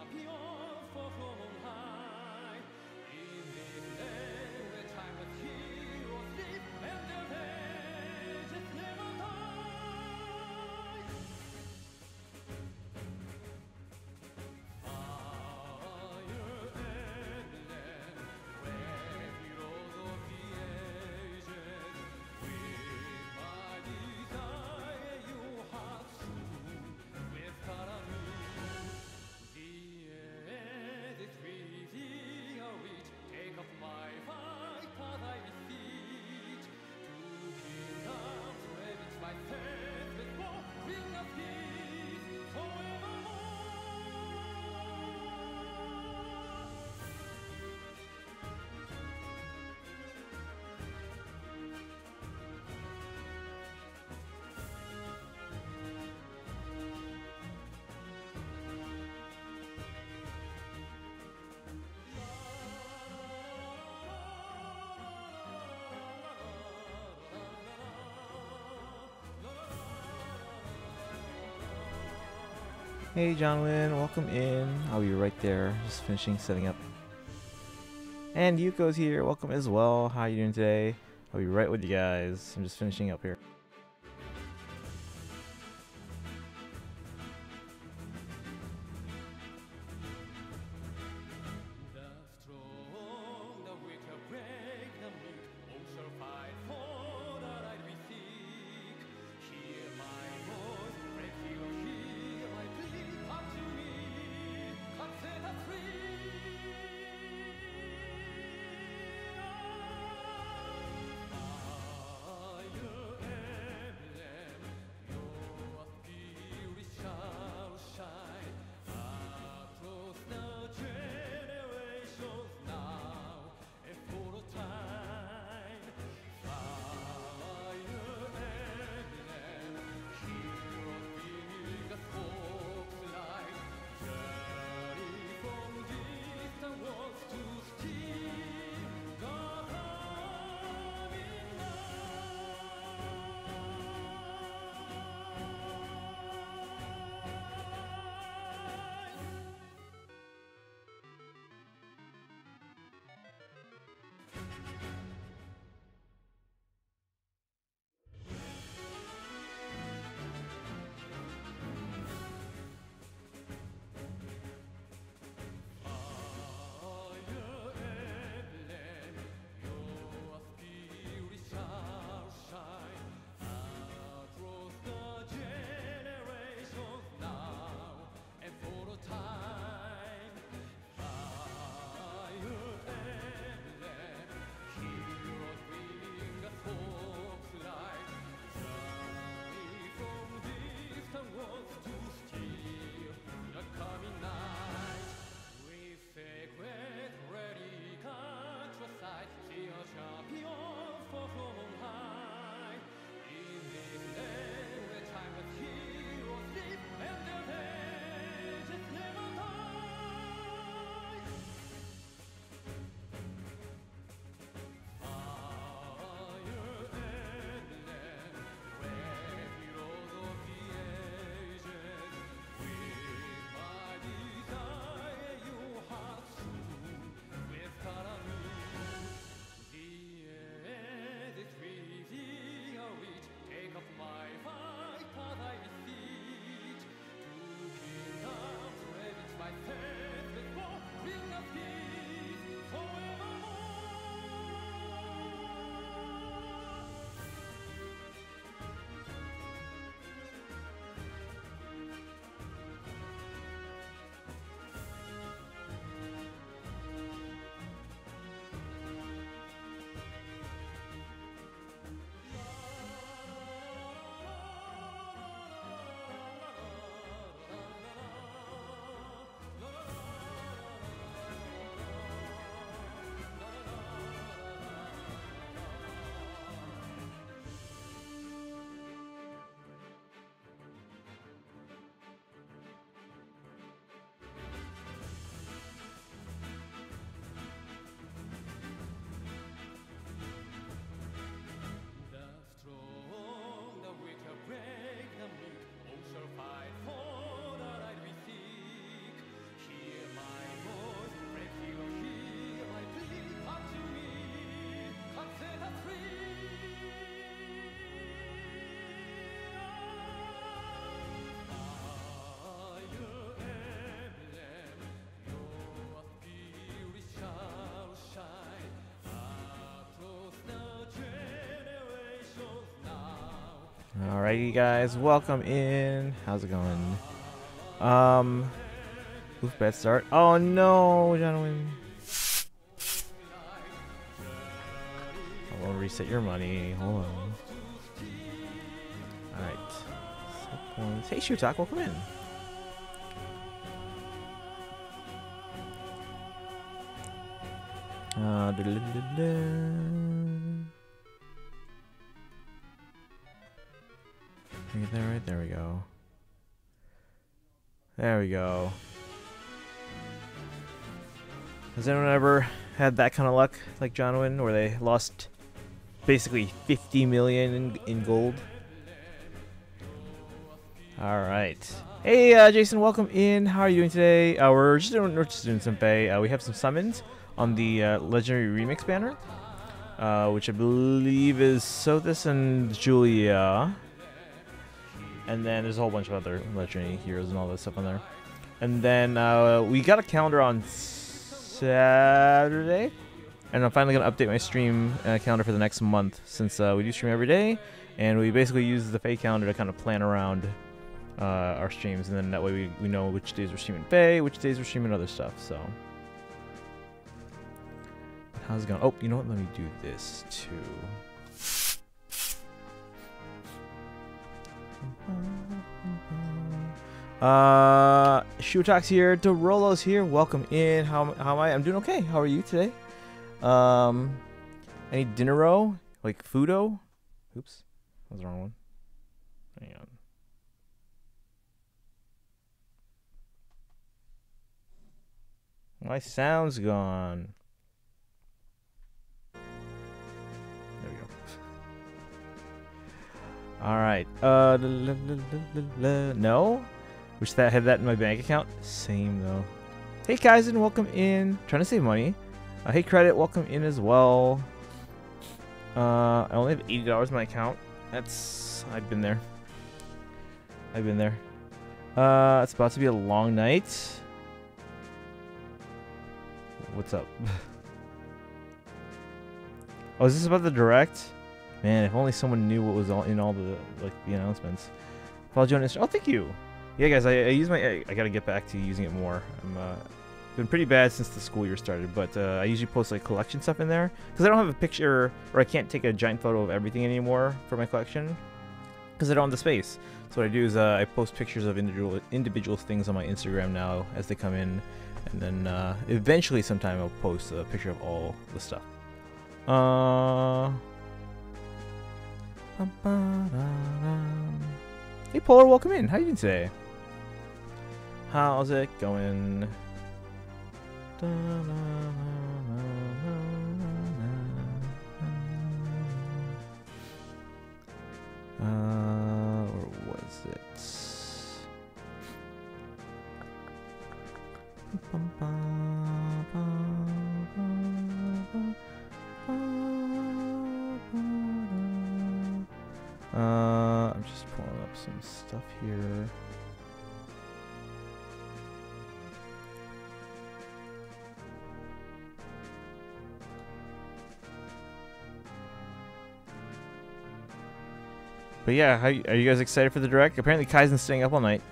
up your form on high. In the name that I would heal, sleep, and the age that never dies. Fire Emblem, heroes of the ages, with my desire you have soon with Karamir. Take off my fight, cause I defeat. Two kingdoms, where it's my faith, with war will not peace Hey John Lin, welcome in. I'll be right there, just finishing setting up. And Yuko's here, welcome as well. How are you doing today? I'll be right with you guys. I'm just finishing up here. Alrighty guys, welcome in. How's it going? Oof, bad start. Oh no, gentlemen. I won't reset your money. Hold on. Alright. Hey Shutak, welcome in. Get that right there, we go. There we go. Has anyone ever had that kind of luck like Jonwin, where they lost basically 50 million in gold? All right. Hey, Jason, welcome in. How are you doing today? We're just doing some Fae. We have some summons on the Legendary Remix banner, which I believe is Sothis and Julia. And then there's a whole bunch of other legendary heroes and all that stuff on there. And then we got a calendar on Saturday. And I'm finally going to update my stream calendar for the next month, since we do stream every day. And we basically use the Fae calendar to kind of plan around our streams. And then that way we know which days we're streaming Fae, which days we're streaming other stuff. So, but how's it going? Oh, you know what? Let me do this too. Shutak's here, Dorolo's here, welcome in. How am I? I'm doing okay. How are you today? Any dinero? Like Fudo? Oops, that was the wrong one. Hang on. My sound's gone. Alright, no? Wish that I had that in my bank account. Same though. Hey Kaizen, welcome in. Trying to save money. Hey Credit, welcome in as well. I only have $80 in my account. That's... I've been there. I've been there. It's about to be a long night. What's up? Oh, is this about the direct? Man, if only someone knew what was all in all the the announcements. Follow Jonas. Oh, thank you. Yeah, guys, I use my. I gotta get back to using it more. I'm been pretty bad since the school year started, but I usually post like collection stuff in there because I don't have a picture, or I can't take a giant photo of everything anymore for my collection because I don't have the space. So what I do is I post pictures of individual things on my Instagram now as they come in, and then eventually sometime I'll post a picture of all the stuff. Hey Polar, welcome in. How you doing today? How's it going? Or was it? I'm just pulling up some stuff here. But yeah, are you guys excited for the direct? Apparently Kaizen's staying up all night,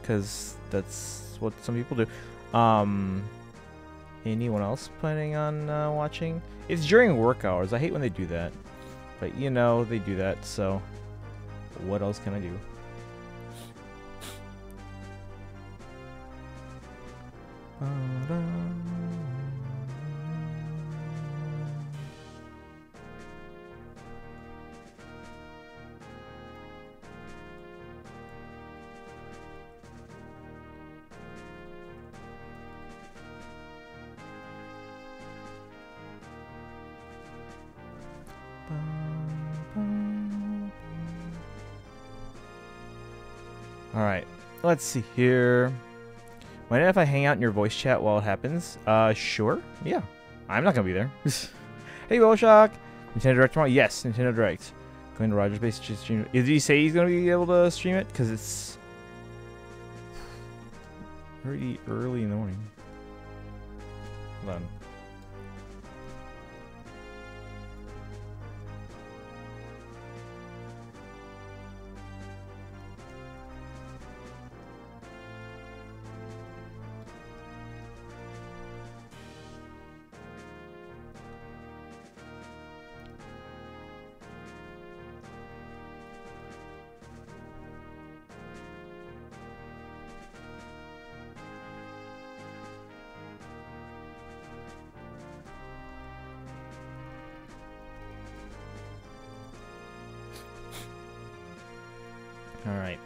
because that's what some people do. Anyone else planning on watching? It's during work hours. I hate when they do that. But you know, they do that, so... What else can I do? Alright, let's see here. Mind if I hang out in your voice chat while it happens? Sure. Yeah. I'm not gonna be there. Hey, Bolshock! Nintendo Direct tomorrow? Yes, Nintendo Direct. Going to Rogers Base to stream. Did he say he's gonna be able to stream it? Because it's pretty early in the morning. Hold on. Alright.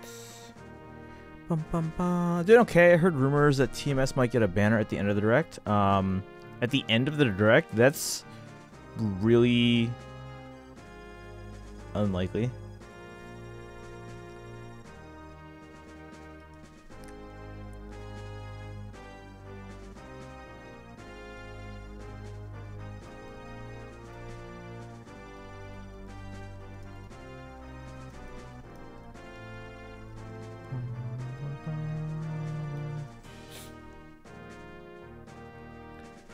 Dude, okay, I heard rumors that TMS might get a banner at the end of the Direct. At the end of the Direct? That's really unlikely.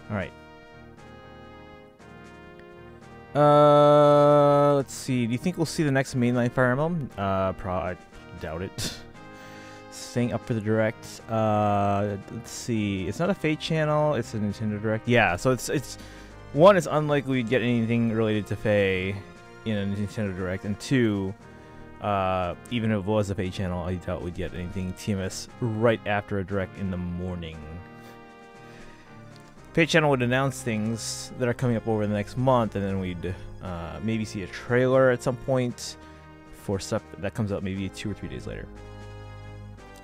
Alright. Let's see. Do you think we'll see the next mainline Fire Emblem? I doubt it. Staying up for the Direct. Let's see. It's not a Fae channel. It's a Nintendo Direct. Yeah, so it's one, it's unlikely we'd get anything related to Fae in a Nintendo Direct. And two, even if it was a Fae channel, I doubt we'd get anything TMS right after a Direct in the morning. Fae channel would announce things that are coming up over the next month, and then we'd maybe see a trailer at some point for stuff that comes out maybe 2 or 3 days later.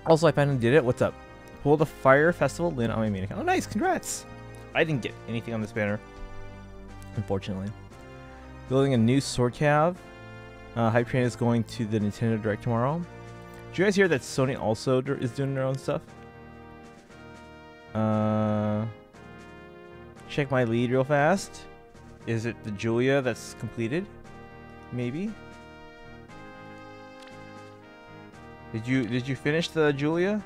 Also, I finally did it. What's up? Pull the Fire Festival Lin on my main account. Oh, nice! Congrats! I didn't get anything on this banner, unfortunately. Building a new sword cav. Hype Train is going to the Nintendo Direct tomorrow. Did you guys hear that Sony also is doing their own stuff? Check my lead real fast. Is it the Julia that's completed? Maybe. Did you finish the Julia?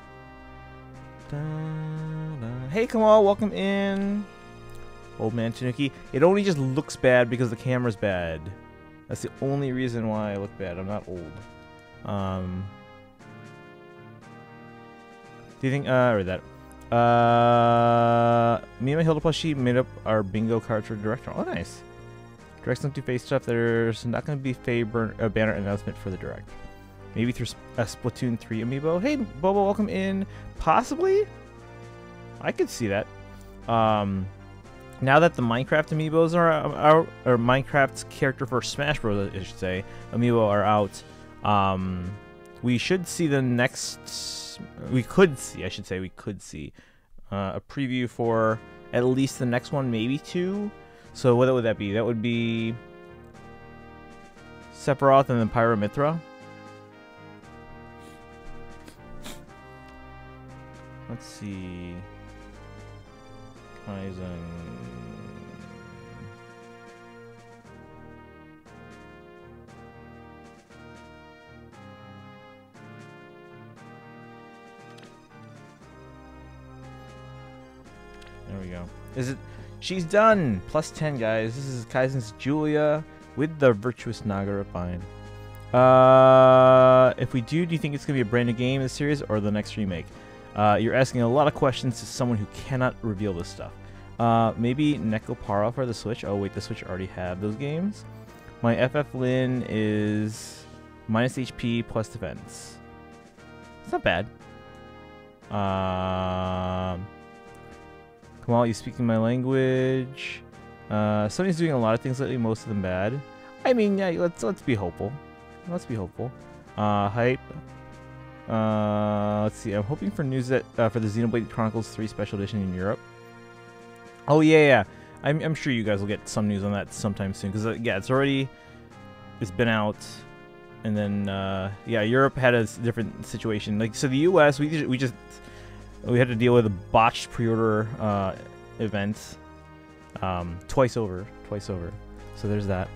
Hey, come on, welcome in, old man Tanuki. It only just looks bad because the camera's bad. That's the only reason why I look bad. I'm not old. Do you think? Or that. Me and my Hilda plushie made up our bingo cards for Direct. Oh, nice. Direct some 2 Fae stuff. There's not going to be Fae banner announcement for the Direct. Maybe through a Splatoon 3 amiibo. Hey, Bobo, welcome in. Possibly? I could see that. Now that the Minecraft amiibos are out, or Minecraft's character for Smash Bros, I should say, amiibo are out, we should see the next... We could see, I should say, we could see a preview for at least the next one, maybe 2. So what would that be? That would be Sephiroth and then Pyramithra. Let's see. Kaizen. There we go. Is it? She's done. +10, guys. This is Kaizen's Julia with the Virtuous Naga Rapine. If we do you think it's gonna be a brand new game in the series or the next remake? You're asking a lot of questions to someone who cannot reveal this stuff. Maybe Necopara for the Switch. Oh wait, the Switch already had those games. My FF Lin is -HP + defense. It's not bad. While you speaking my language, Sony's doing a lot of things lately. Most of them bad. I mean, yeah. Let's be hopeful. Let's be hopeful. Hype. Let's see. I'm hoping for news that for the Xenoblade Chronicles 3 Special Edition in Europe. Oh yeah, yeah. I'm sure you guys will get some news on that sometime soon. Cause yeah, it's been out, and then yeah, Europe had a different situation. Like so, the U.S. we had to deal with a botched pre-order event twice over. So there's that.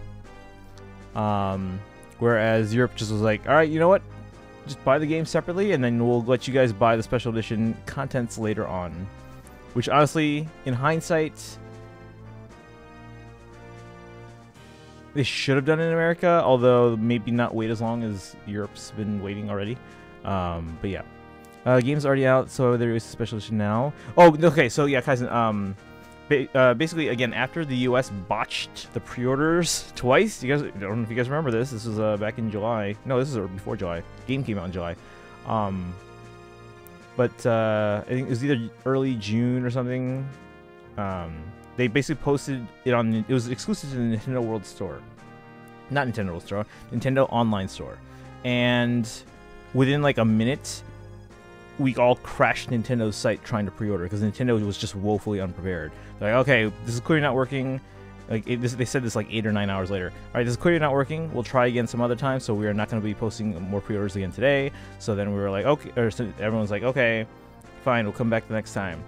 Whereas Europe just was like, all right, you know what? Just buy the game separately, and then we'll let you guys buy the special edition contents later on. Which honestly, in hindsight, they should have done it in America, although maybe not wait as long as Europe's been waiting already. But yeah. Game's already out, so there is a special edition now. Oh, okay, so yeah, Kaizen, basically, again, after the U.S. botched the pre-orders twice, you guys, I don't know if you guys remember this, this was back in July. No, this was before July. Game came out in July. I think it was either early June or something. They basically posted it on, it was exclusive to the Nintendo World Store. Not Nintendo World Store, Nintendo Online Store. And... within like a minute, we all crashed Nintendo's site trying to pre-order because Nintendo was just woefully unprepared. They're like, okay, this is clearly not working. Like they said this like 8 or 9 hours later. All right, this is clearly not working. We'll try again some other time. So we are not going to be posting more pre-orders again today. So then we were like, okay, or so everyone's like, okay, fine, we'll come back the next time.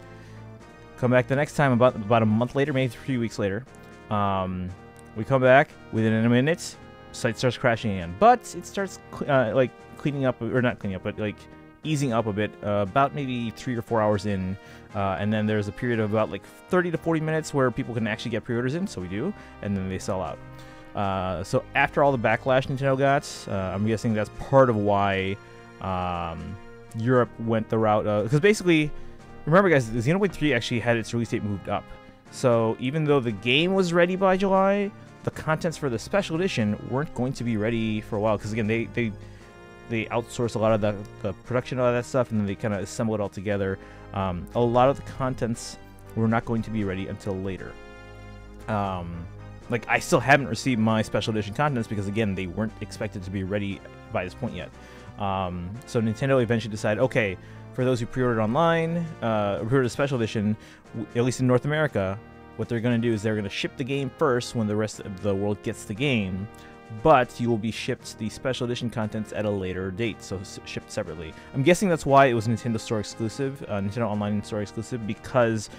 Come back the next time about a month later, maybe 3 weeks later. We come back within a minute, site starts crashing again, but it starts like cleaning up, or not cleaning up, but like easing up a bit, about maybe 3 or 4 hours in, and then there's a period of about like 30 to 40 minutes where people can actually get pre-orders in, so we do, and then they sell out. So after all the backlash Nintendo got, I'm guessing that's part of why Europe went the route of, because basically, remember guys, Xenoblade 3 actually had its release date moved up, so even though the game was ready by July, the contents for the special edition weren't going to be ready for a while, because again, they outsource a lot of the production of all that stuff, and then they kind of assemble it all together. A lot of the contents were not going to be ready until later. Like, I still haven't received my special edition contents because, again, they weren't expected to be ready by this point yet. So Nintendo eventually decided, okay, for those who pre-ordered online, pre-ordered a special edition, at least in North America, what they're going to do is they're going to ship the game first when the rest of the world gets the game, but you will be shipped the special edition contents at a later date, so shipped separately. I'm guessing that's why it was Nintendo Store exclusive, Nintendo Online Store exclusive, because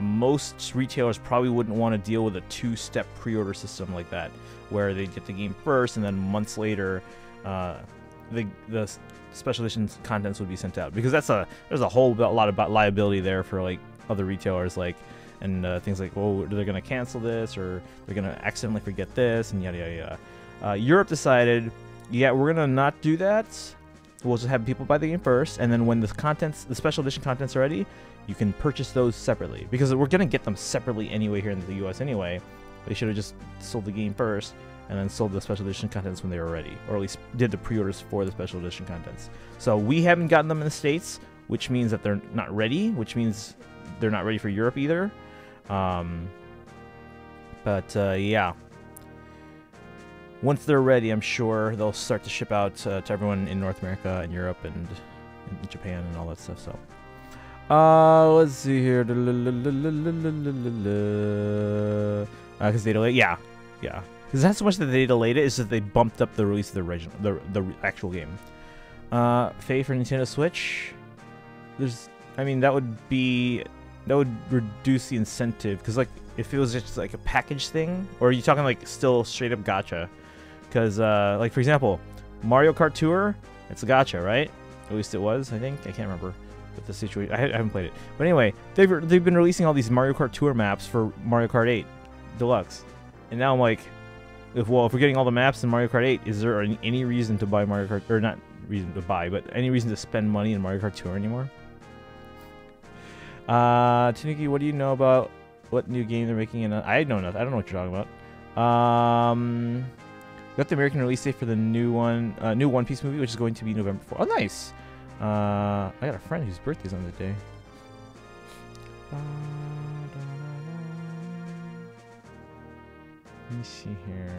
most retailers probably wouldn't want to deal with a two-step pre-order system like that, where they get the game first, and then months later, the special edition contents would be sent out. Because that's there's a whole lot of liability there for like other retailers, like. And things like, oh, they're going to cancel this, or they're going to accidentally forget this, and yada, yada, yada. Europe decided, yeah, we're going to not do that. We'll just have people buy the game first, and then when the contents, the special edition contents are ready, you can purchase those separately. Because we're going to get them separately anyway here in the U.S. anyway. They should have just sold the game first, and then sold the special edition contents when they were ready. Or at least did the pre-orders for the special edition contents. So we haven't gotten them in the States, which means that they're not ready, which means they're not ready for Europe either. Yeah, once they're ready, I'm sure they'll start to ship out to everyone in North America and Europe and Japan and all that stuff. So let's see here, because they delayed, yeah, because that's so much that they delayed it, is that they bumped up the release of the actual game. Fae for Nintendo Switch, that would reduce the incentive, because like if it was just like a package thing, or are you talking like still straight up gacha? Because like for example, Mario Kart Tour, it's a gacha, right? At least it was, I think. I can't remember, but the situation, I haven't played it. But anyway, they've been releasing all these Mario Kart Tour maps for Mario Kart 8 Deluxe, and now I'm like, if we're getting all the maps in Mario Kart 8, is there any reason to buy Mario Kart, or not reason to buy, but any reason to spend money in Mario Kart Tour anymore? Tanuki, what do you know about what new game they're making? I know nothing. I don't know what you're talking about. Got the American release date for the new One Piece movie, which is going to be November 4th. Oh, nice! I got a friend whose birthday's on that day. Let me see here.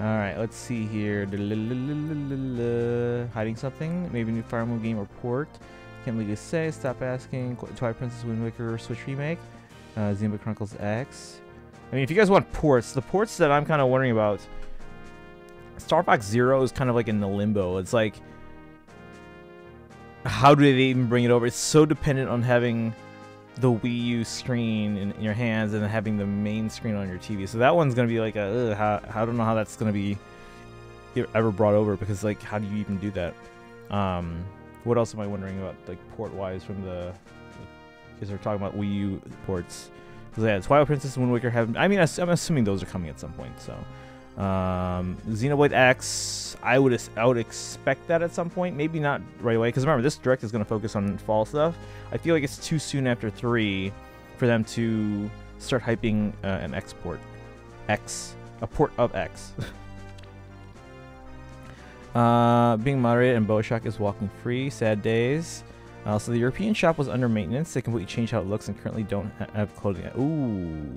Alright, let's see here. Hiding something? Maybe a new Fire Emblem game or port? Can't believe you say. Stop asking. Twilight Princess, Wind Waker, Switch Remake. Xenoblade Chronicles X. I mean, if you guys want ports, the ports that I'm kind of wondering about... Star Fox Zero is kind of like in the limbo. It's like... how do they even bring it over? It's so dependent on having the Wii U screen in your hands and having the main screen on your TV. So that one's going to be like a... I don't know how that's going to be ever brought over, because like, how do you even do that? What else am I wondering about, like port-wise, from the... because they're talking about Wii U ports. Because yeah, Twilight Princess and Wind Waker have... I mean, I'm assuming those are coming at some point, so... Xenoblade X, I would expect that at some point, maybe not right away, because remember, this direct is going to focus on fall stuff. I feel like it's too soon after 3 for them to start hyping an X port. X a port of X. Being moderated in BoShock is walking free. Sad days. So the European shop was under maintenance. They completely changed how it looks and currently don't have clothing. Ooh,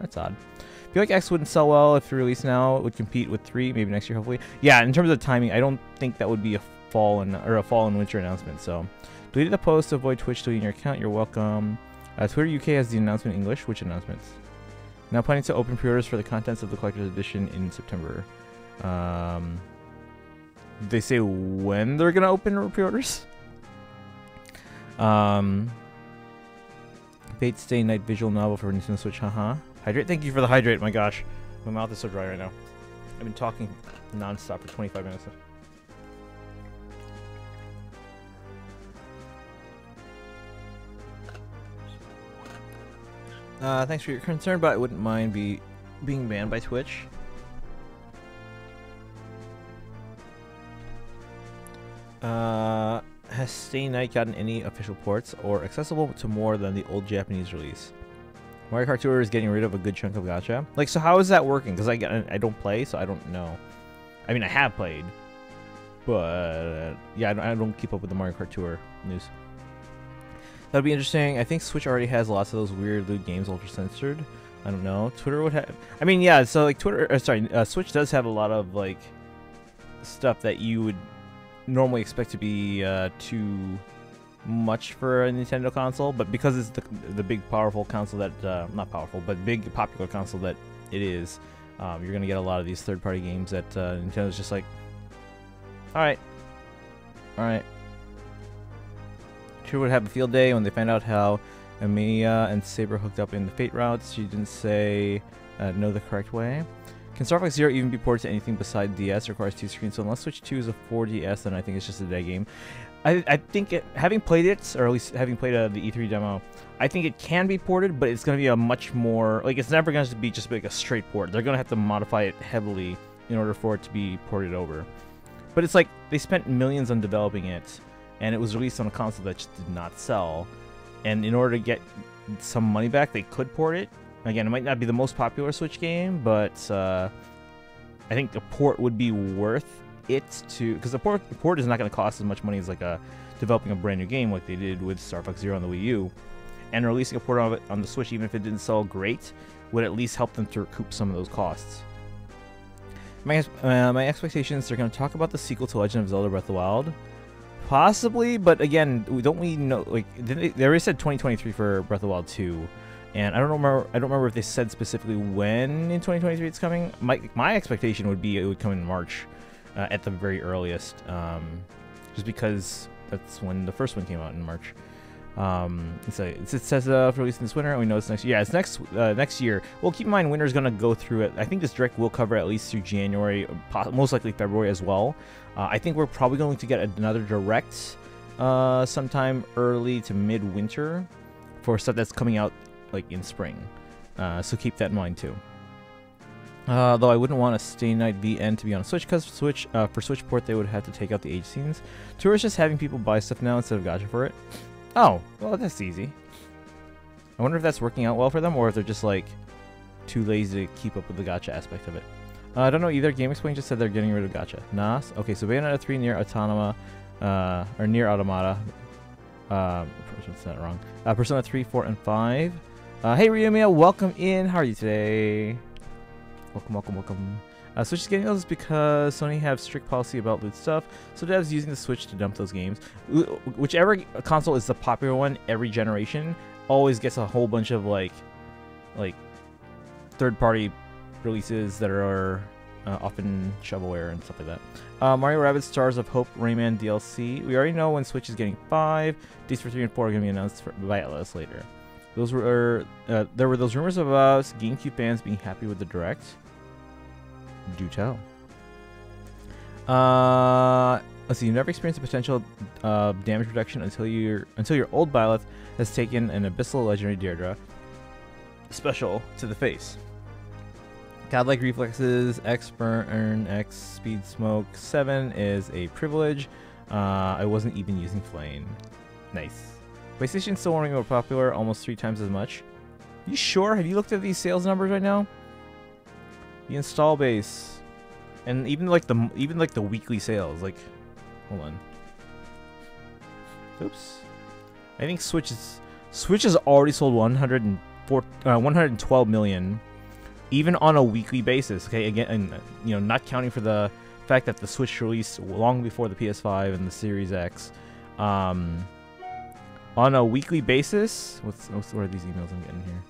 that's odd. I feel like X wouldn't sell well if it released now. It would compete with 3, maybe next year, hopefully. Yeah, in terms of timing, I don't think that would be a fall and or a fall and winter announcement. So, delete the post to avoid Twitch deleting your account. You're welcome. Twitter UK has the announcement in English. Which announcements? Now planning to open pre-orders for the contents of the collector's edition in September. Did they say when they're gonna open pre-orders? Fate Stay Night visual novel for Nintendo Switch. Haha. Hydrate, thank you for the hydrate, my gosh. My mouth is so dry right now. I've been talking non-stop for 25 minutes. Thanks for your concern, but I wouldn't mind being banned by Twitch. Has Stay Night gotten any official ports or accessible to more than the old Japanese release? Mario Kart Tour is getting rid of a good chunk of gacha. Like, so how is that working? Because I don't play, so I don't know. I mean, I have played. But, yeah, I don't keep up with the Mario Kart Tour news. That would be interesting. I think Switch already has lots of those weird loot games ultra-censored. I don't know. Twitter would have... I mean, yeah, so, like, Switch does have a lot of, like, stuff that you would normally expect to be too much for a Nintendo console, but because it's the big powerful console that not powerful but big popular console that it is, you're gonna get a lot of these third-party games that Nintendo's just like, all right. She would have a field day when they found out how Emilia and Saber hooked up in the Fate routes. She didn't say no the correct way. Can Star Fox Zero even be ported to anything besides DS? Requires two screens, so unless Switch 2 is a 4DS, then I think it's just a day game. I think having played it, or at least having played the E3 demo, I think it can be ported, but it's going to be a much more... Like, it's never going to be just like a straight port. They're going to have to modify it heavily in order for it to be ported over. But it's like, they spent millions on developing it, and it was released on a console that just did not sell. And in order to get some money back, they could port it. Again, it might not be the most popular Switch game, but I think a port would be worth it to... Because the port is not going to cost as much money as like developing a brand new game like they did with Star Fox Zero on the Wii U. And releasing a port of it on the Switch, even if it didn't sell great, would at least help them to recoup some of those costs. My expectations, they're going to talk about the sequel to Legend of Zelda Breath of the Wild. Possibly, but again, don't we know... Like, they already said 2023 for Breath of the Wild 2. And I don't remember if they said specifically when in 2023 it's coming. My expectation would be it would come in March, at the very earliest, just because that's when the first one came out in March. It says for releasing this winter, and we know it's next year. Yeah, it's next year. Well, keep in mind winter's gonna go through it. I think this direct will cover at least through January, most likely February as well. I think we're probably going to get another direct sometime early to mid-winter for stuff that's coming out like in spring, so keep that in mind too. Though I wouldn't want a Stay Night VN to be on Switch, because for Switch port they would have to take out the age scenes. Tour is just having people buy stuff now instead of gacha for it. Oh, well that's easy. I wonder if that's working out well for them, or if they're just like too lazy to keep up with the gacha aspect of it. I don't know either. Game Explain just said they're getting rid of gacha. Nas. Okay, so Bayonetta 3 near Autonoma, or near Automata. That's not wrong. Persona 3, 4, and 5. Hey Ryumiya, welcome in. How are you today? Welcome. Switch is getting those because Sony have strict policy about loot stuff, so devs using the Switch to dump those games. Whichever console is the popular one, every generation always gets a whole bunch of like third-party releases that are often shovelware and stuff like that. Mario Rabbit Stars of Hope Rayman DLC. We already know when Switch is getting 5. Dates for 3 and 4 are going to be announced by Atlas later. Those were there were those rumors of us GameCube fans being happy with the Direct. Do tell. Let's see. You never experience the potential damage reduction until your old Byleth has taken an abyssal legendary Deirdre special to the face. Godlike reflexes, X burn, X speed smoke 7 is a privilege. I wasn't even using flame. Nice. PlayStation still won't be more popular, almost 3 times as much. You sure? Have you looked at these sales numbers right now? The install base, and even like the weekly sales. Like, hold on. Oops. I think Switch has already sold 112 million, even on a weekly basis. Okay, again, and, you know, not counting for the fact that the Switch released long before the PS5 and the Series X. On a weekly basis, what are these emails I'm getting here?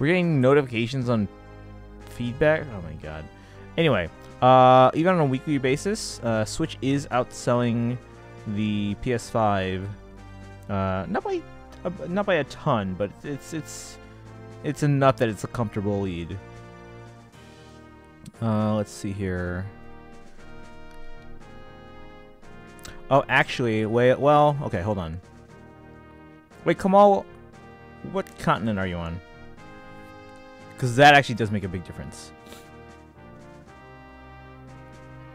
We're getting notifications on feedback. Oh my god. Anyway, even on a weekly basis, Switch is outselling the PS5, not by a ton, but it's enough that it's a comfortable lead. Let's see here. Oh, actually, wait. Well, okay, hold on. Wait, Kamal, what continent are you on? Because that actually does make a big difference.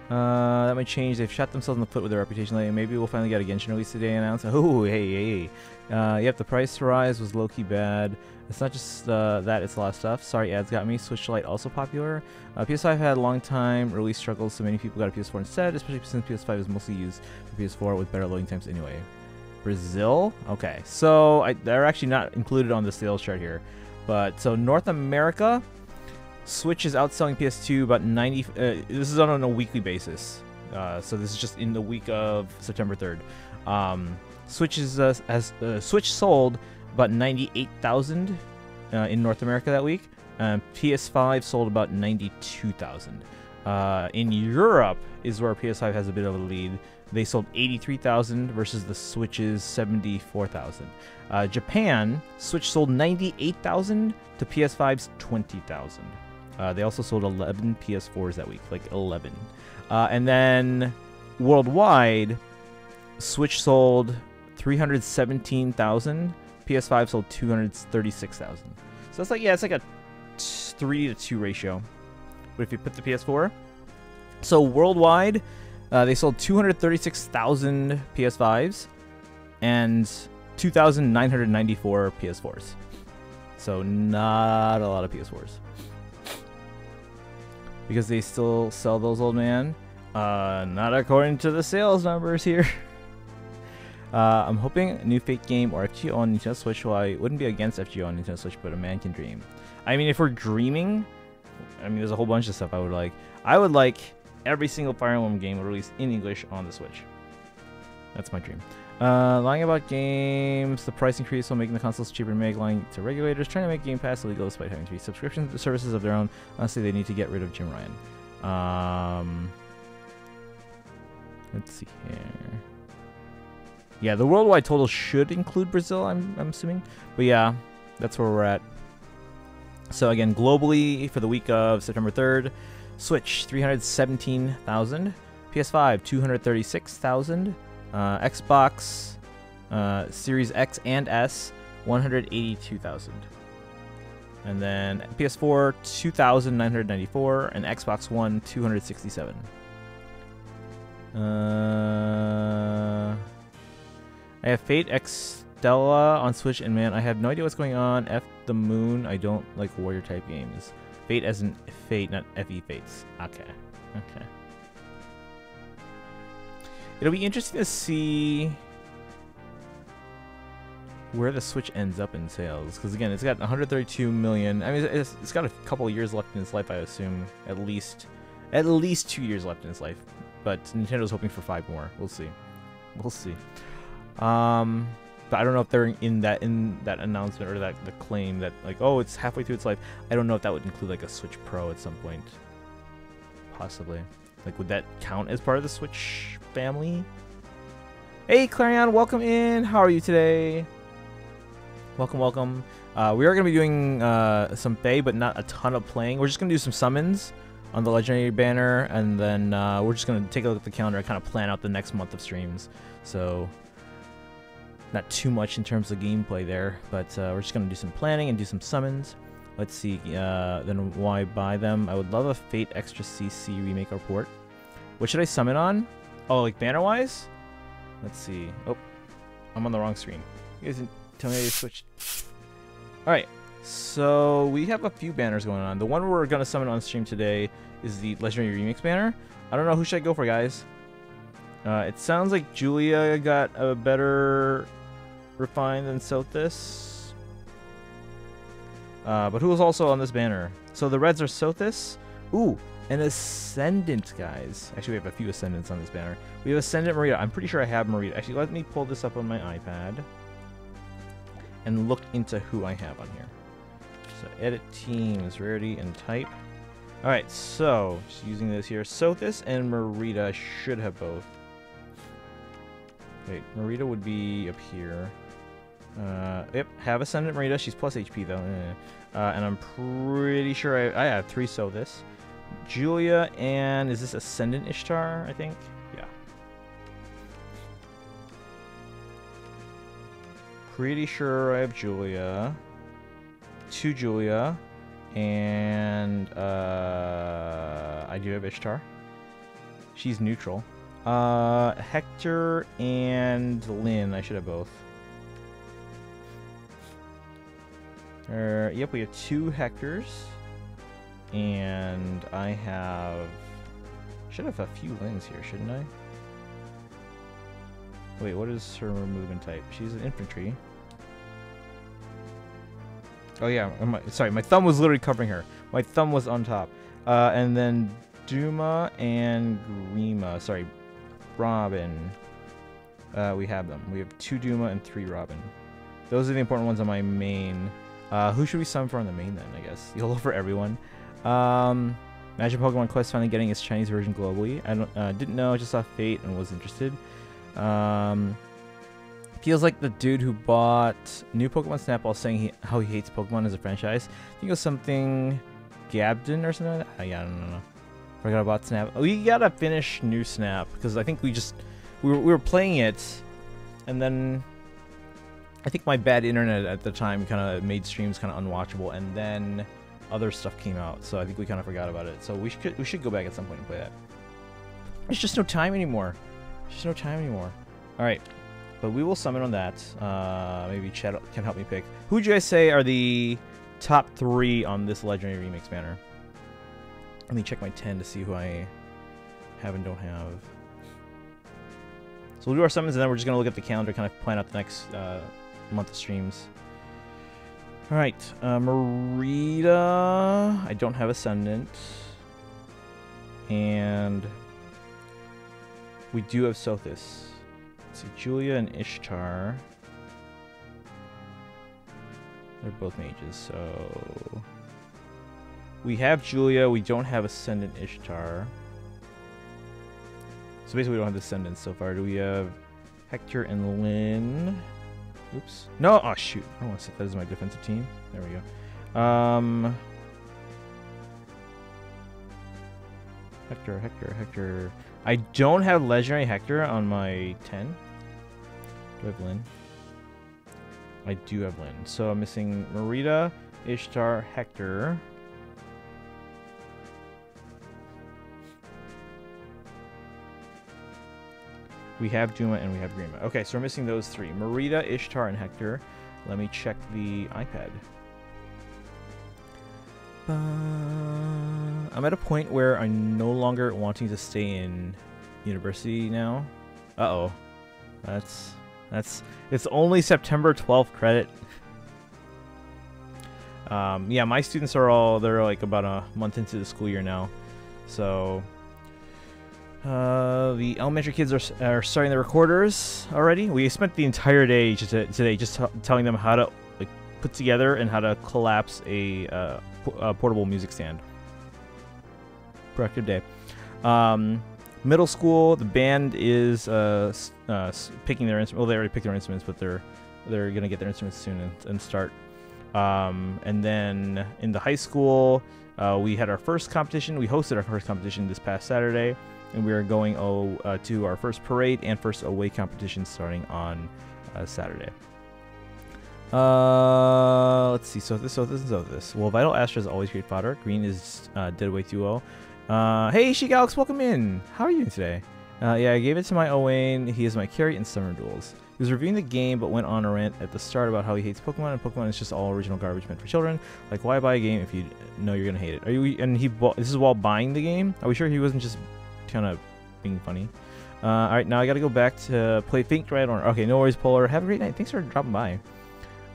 That might change. They've shot themselves in the foot with their reputation lately. Maybe we'll finally get a Genshin release today announced. Oh, hey. Yep, the price rise was low-key bad. It's not just that, it's a lot of stuff. Sorry, ads got me. Switch Lite also popular. PS5 had a long time release struggles, so many people got a PS4 instead, especially since PS5 is mostly used for PS4 with better loading times anyway. Brazil? Okay, so they're actually not included on the sales chart here. But, so North America... Switch is outselling PS2 about 90. This is on a weekly basis, so this is just in the week of September 3rd. Switch sold about 98,000 in North America that week. PS5 sold about 92,000. In Europe is where PS5 has a bit of a lead. They sold 83,000 versus the Switch's 74,000. Japan, Switch sold 98,000 to PS5's 20,000. They also sold 11 PS4s that week, like 11. And then worldwide, Switch sold 317,000. PS5 sold 236,000. So it's like, yeah, it's like a 3-to-2 ratio. But if you put the PS4, so worldwide, they sold 236,000 PS5s and 2,994 PS4s. So not a lot of PS4s. Because they still sell those, old man. Not according to the sales numbers here. I'm hoping a new Fate game or FGO on Nintendo Switch. Well, I wouldn't be against FGO on Nintendo Switch, but a man can dream. I mean, if we're dreaming, I mean, there's a whole bunch of stuff I would like. I would like every single Fire Emblem game released in English on the Switch. That's my dream. Lying about games, the price increase while making the consoles cheaper to make, lying to regulators, trying to make Game Pass illegal despite having 3 subscription services of their own. Honestly, they need to get rid of Jim Ryan. Let's see here. Yeah, the worldwide total should include Brazil, I'm assuming. But yeah, that's where we're at. So again, globally, for the week of September 3rd, Switch, 317,000. PS5, 236,000. Xbox Series X and S, 182,000. And then PS4, 2,994. And Xbox One, 267. I have Fate X... Stella on Switch, and man, I have no idea what's going on. F the moon. I don't like warrior type games. Fate as in Fate, not FE Fates. Okay. It'll be interesting to see where the Switch ends up in sales, because again, it's got 132 million. I mean, it's got a couple of years left in its life, I assume. At least 2 years left in its life. But Nintendo's hoping for 5 more. We'll see. But I don't know if they're in that announcement or the claim that, like, oh, it's halfway through its life. I don't know if that would include like a Switch Pro at some point, possibly. Like, would that count as part of the Switch family? Hey, Clarion, welcome in. How are you today? Welcome. We are gonna be doing some Fae, but not a ton of playing. We're just gonna do some summons on the Legendary banner, and then we're just gonna take a look at the calendar and kind of plan out the next month of streams. So. Not too much in terms of gameplay there, but we're just going to do some planning and do some summons. Let's see, then why buy them? I would love a Fate Extra CC remake or port. What should I summon on? Oh, like banner-wise? Let's see. Oh, I'm on the wrong screen. You guys didn't tell me I switched. Alright, so we have a few banners going on. The one we're going to summon on stream today is the Legendary Remix banner. I don't know, who should I go for, guys? It sounds like Julia got a better refine than Sothis. But who was also on this banner? So the reds are Sothis. Ooh, an Ascendant, guys. Actually, we have a few Ascendants on this banner. We have Ascendant Marita. I'm pretty sure I have Marita. Actually, let me pull this up on my iPad and look into who I have on here. So edit teams, rarity, and type. All right, so just using this here. Sothis and Marita should have both. Wait, Marita would be up here. Yep, have Ascendant Marita. She's plus HP, though. And I'm pretty sure I have three Sothis. Julia and... is this Ascendant Ishtar, I think? Yeah. Pretty sure I have Julia. Two Julia. And... I do have Ishtar. She's neutral. Hector and Lin. I should have both. Yep, we have two Hectors. And I have... should have a few Lins here, shouldn't I? Wait, what is her movement type? She's an infantry. Oh yeah, sorry, my thumb was literally covering her. My thumb was on top. And then Duma and Grima. Sorry, Robin. We have them. We have two Duma and three Robin. Those are the important ones on my main. Who should we summon for on the main then, I guess? YOLO for everyone. Imagine Pokemon Quest finally getting its Chinese version globally. I don't, didn't know, just saw Fate and was interested. Feels like the dude who bought new Pokemon Snap while saying how he hates Pokemon as a franchise. I think it was something Gabden or something like that. I don't know. Forgot about Snap. We gotta finish new Snap because I think we just we were playing it, and then I think my bad internet at the time kind of made streams kind of unwatchable, and then other stuff came out, so I think we kind of forgot about it. So we should go back at some point and play that. There's just no time anymore. There's just no time anymore. All right, but we will summon on that. Maybe chat can help me pick. Who would you guys say are the top three on this Legendary Remix banner? Let me check my 10 to see who I have and don't have. So we'll do our summons, and then we're just gonna look at the calendar, kind of plan out the next month of streams. All right, Marita, I don't have Ascendant, and we do have Sothis. Let's see, Julia and Ishtar. They're both mages, so we have Julia. We don't have Ascendant Ishtar, so basically we don't have Ascendant so far. Do we have Hector and Lin? Oops. No! Oh, shoot. I don't want to set that as my defensive team. There we go. Hector. I don't have Legendary Hector on my 10. Do I have Lin? I do have Lin. So I'm missing Marita, Ishtar, Hector. We have Duma and we have Grima. Okay, so we're missing those three. Marita, Ishtar, and Hector. Let me check the iPad. I'm at a point where I'm no longer wanting to stay in university now. Uh-oh. That's... It's only September 12th credit. Yeah, my students are all... they're like about a month into the school year now. So... the elementary kids are starting their recorders already. We spent the entire day today just telling them how to like, put together and how to collapse a portable music stand. Productive day. Middle school, the band is picking their instruments. Well, they already picked their instruments, but they're gonna get their instruments soon and start. And then in the high school, we had our first competition. We hosted our first competition this past Saturday. And we are going to our first parade and first away competition starting on Saturday. Let's see. So this. Well, Vital Astra is always great fodder. Green is dead way too well. Hey, She Galax, welcome in. How are you doing today? Yeah, I gave it to my Owain. He is my carry in summer duels. He was reviewing the game, but went on a rant at the start about how he hates Pokemon, and Pokemon is just all original garbage meant for children. Like, why buy a game if you know you're gonna hate it? Are you? And he bought. This is while buying the game. Are we sure he wasn't just kind of being funny? All right, now I gotta go back to play Think Right Order. Okay, no worries, Polar. Have a great night. Thanks for dropping by.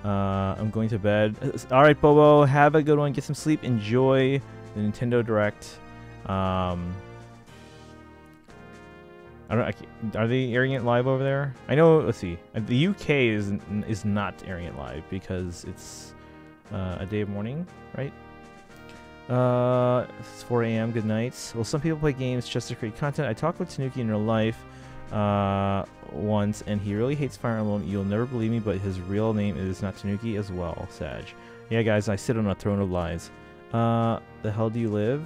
I'm going to bed. All right, Bobo. Have a good one. Get some sleep. Enjoy the Nintendo Direct. I don't, are they airing it live over there? I know. Let's see. The UK is not airing it live because it's a day of mourning, right? It's 4 a.m. Good night. Well, some people play games just to create content. I talked with Tanuki in real life once, and he really hates Fire Emblem. You'll never believe me, but his real name is not Tanuki as well. Sag. Yeah, guys, I sit on a throne of lies. The hell do you live?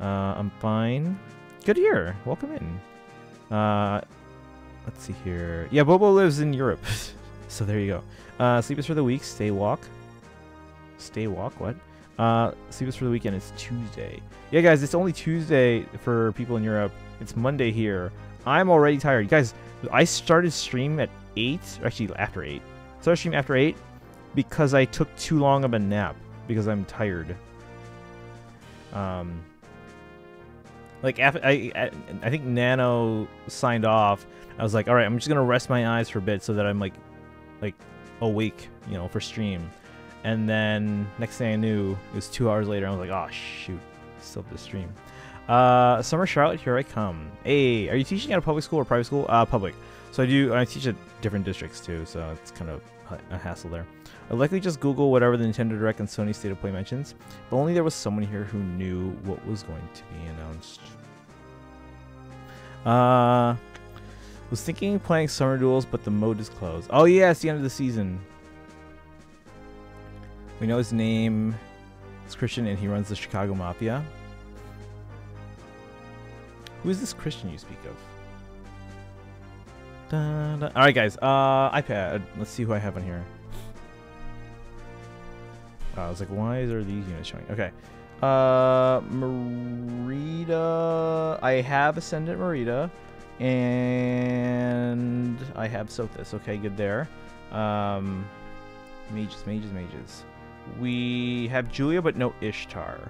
I'm fine. Good year. Welcome in. Let's see here. Yeah, Bobo lives in Europe. So there you go. Sleep is for the week. Stay walk. Stay walk? What? Sleep is for the weekend. It's Tuesday. Yeah, guys, it's only Tuesday for people in Europe. It's Monday here. I'm already tired. You guys, I started stream at 8. Actually, after 8. I started stream after 8 because I took too long of a nap because I'm tired. Like, after, I think Nano signed off. I was like, all right, I'm just going to rest my eyes for a bit so that I'm, like awake, you know, for stream. And then next thing I knew, it was 2 hours later. I was like, oh, shoot, still have the stream. Summer Charlotte, here I come. Hey, are you teaching at a public school or private school? Public. So I teach at different districts, too, so it's kind of a hassle there. I'd likely just Google whatever the Nintendo Direct and Sony State of Play mentions, but only there was someone here who knew what was going to be announced. Was thinking playing Summer Duels, but the mode is closed. Oh yeah, it's the end of the season. We know his name is Christian, and he runs the Chicago Mafia. Who is this Christian you speak of? Da, da. All right, guys. iPad. Let's see who I have on here. I was like, why are these units showing? Okay. Marita. I have Ascendant Marita. And I have Sothis. Okay, good there. Mages. We have Julia, but no Ishtar.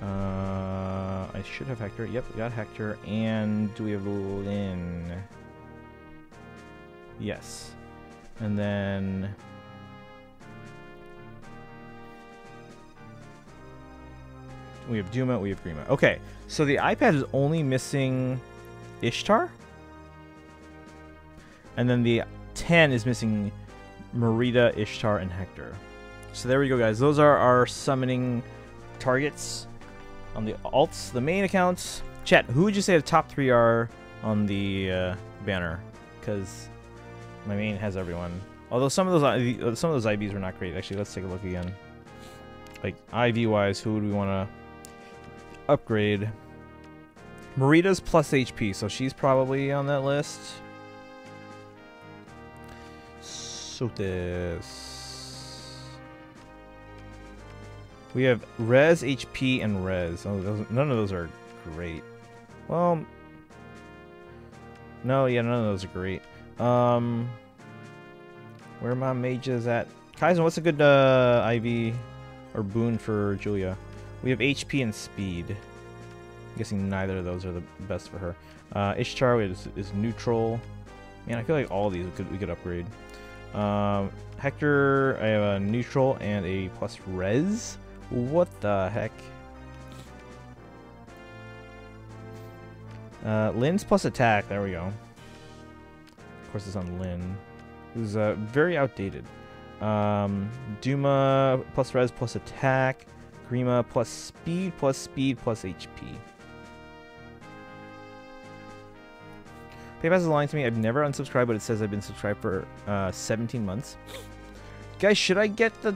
I should have Hector. Yep, we got Hector. And do we have Lin? Yes. And then... we have Duma, we have Grima. Okay, so the iPad is only missing Ishtar. And then the 10 is missing Marita, Ishtar, and Hector. So there we go, guys. Those are our summoning targets on the alts, the main accounts. Chat, who would you say the top 3 are on the banner? Because my main has everyone. Although some of those IVs were not great. Actually, let's take a look again. Like, IV-wise, who would we want to upgrade? Marita's plus HP, so she's probably on that list. Sothis. We have Res, HP, and Res. Oh, none of those are great. Well... no, yeah, none of those are great. Where are my mages at? Kaizen, what's a good IV... or boon for Julia? We have HP and speed. I'm guessing neither of those are the best for her. Ishtar is neutral. Man, I feel like all these we could upgrade. Hector, I have a neutral and a plus res. What the heck? Lin's plus attack. There we go. Of course, it's on Lin, who's very outdated. Duma plus res plus attack, Grima plus speed plus HP. PayPass is lying to me. I've never unsubscribed, but it says I've been subscribed for 17 months. Guys, should I get the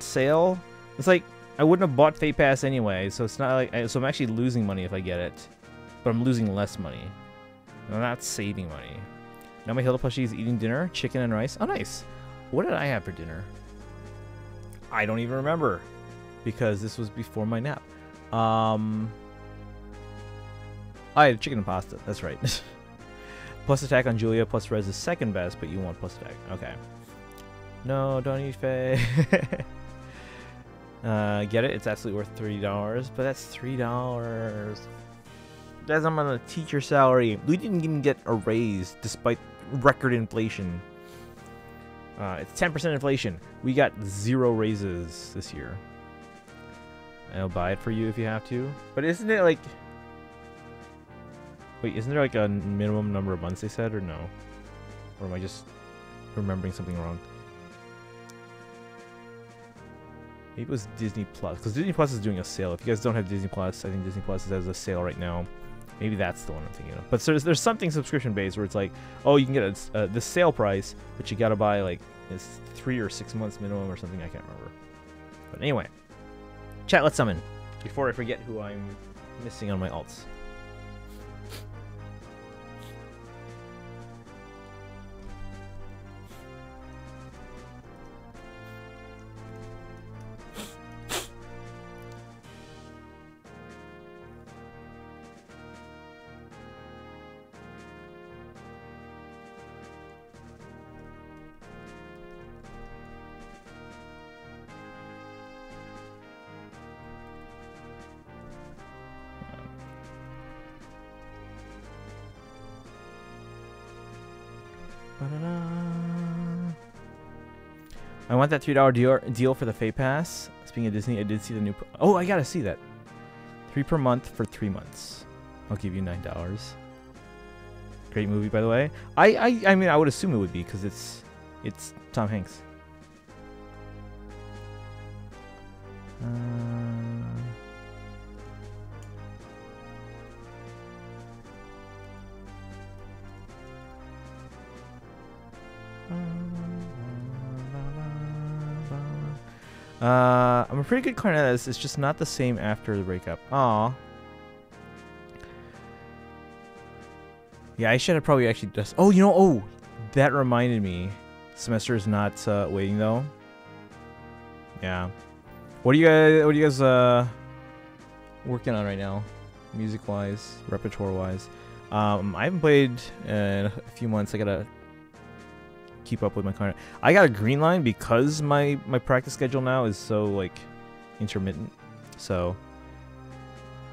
sale? It's like I wouldn't have bought PayPass anyway, so it's not like so I'm actually losing money if I get it, but I'm losing less money. I'm not saving money. Now my Hilda plushie is eating dinner, chicken and rice. Oh, nice. What did I have for dinner? I don't even remember because this was before my nap. Oh, yeah, chicken and pasta. That's right. Plus attack on Julia, plus res is second best, but you want plus attack. Okay. No, don't eat Fae. Get it? It's absolutely worth $30, but that's $3. That's I'm on a teacher salary. We didn't even get a raise despite record inflation. It's 10% inflation. We got 0 raises this year. I'll buy it for you if you have to. But isn't it like... Wait, isn't there like a minimum number of months they said, or no? Or am I just remembering something wrong? Maybe it was Disney Plus, because Disney Plus is doing a sale. If you guys don't have Disney Plus, I think Disney Plus has a sale right now. Maybe that's the one I'm thinking of. But there's something subscription-based where it's like, oh, you can get the sale price, but you gotta buy like this 3 or 6 months minimum or something. I can't remember. But anyway, chat, let's summon before I forget who I'm missing on my alts. I want that $3 deal for the Fae Pass. Speaking of Disney, I did see the new... Oh, I gotta see that. 3 per month for 3 months. I'll give you $9. Great movie, by the way. I mean, I would assume it would be, because it's Tom Hanks. I'm a pretty good clarinetist. It's just not the same after the breakup. Aww. Yeah, I should have probably actually just... Oh, you know, oh! That reminded me. Semester is not waiting, though. Yeah. What are you guys working on right now? Music-wise, repertoire-wise. I haven't played in a few months. I gotta... keep up with my client. I got a green line because my practice schedule now is so like intermittent. So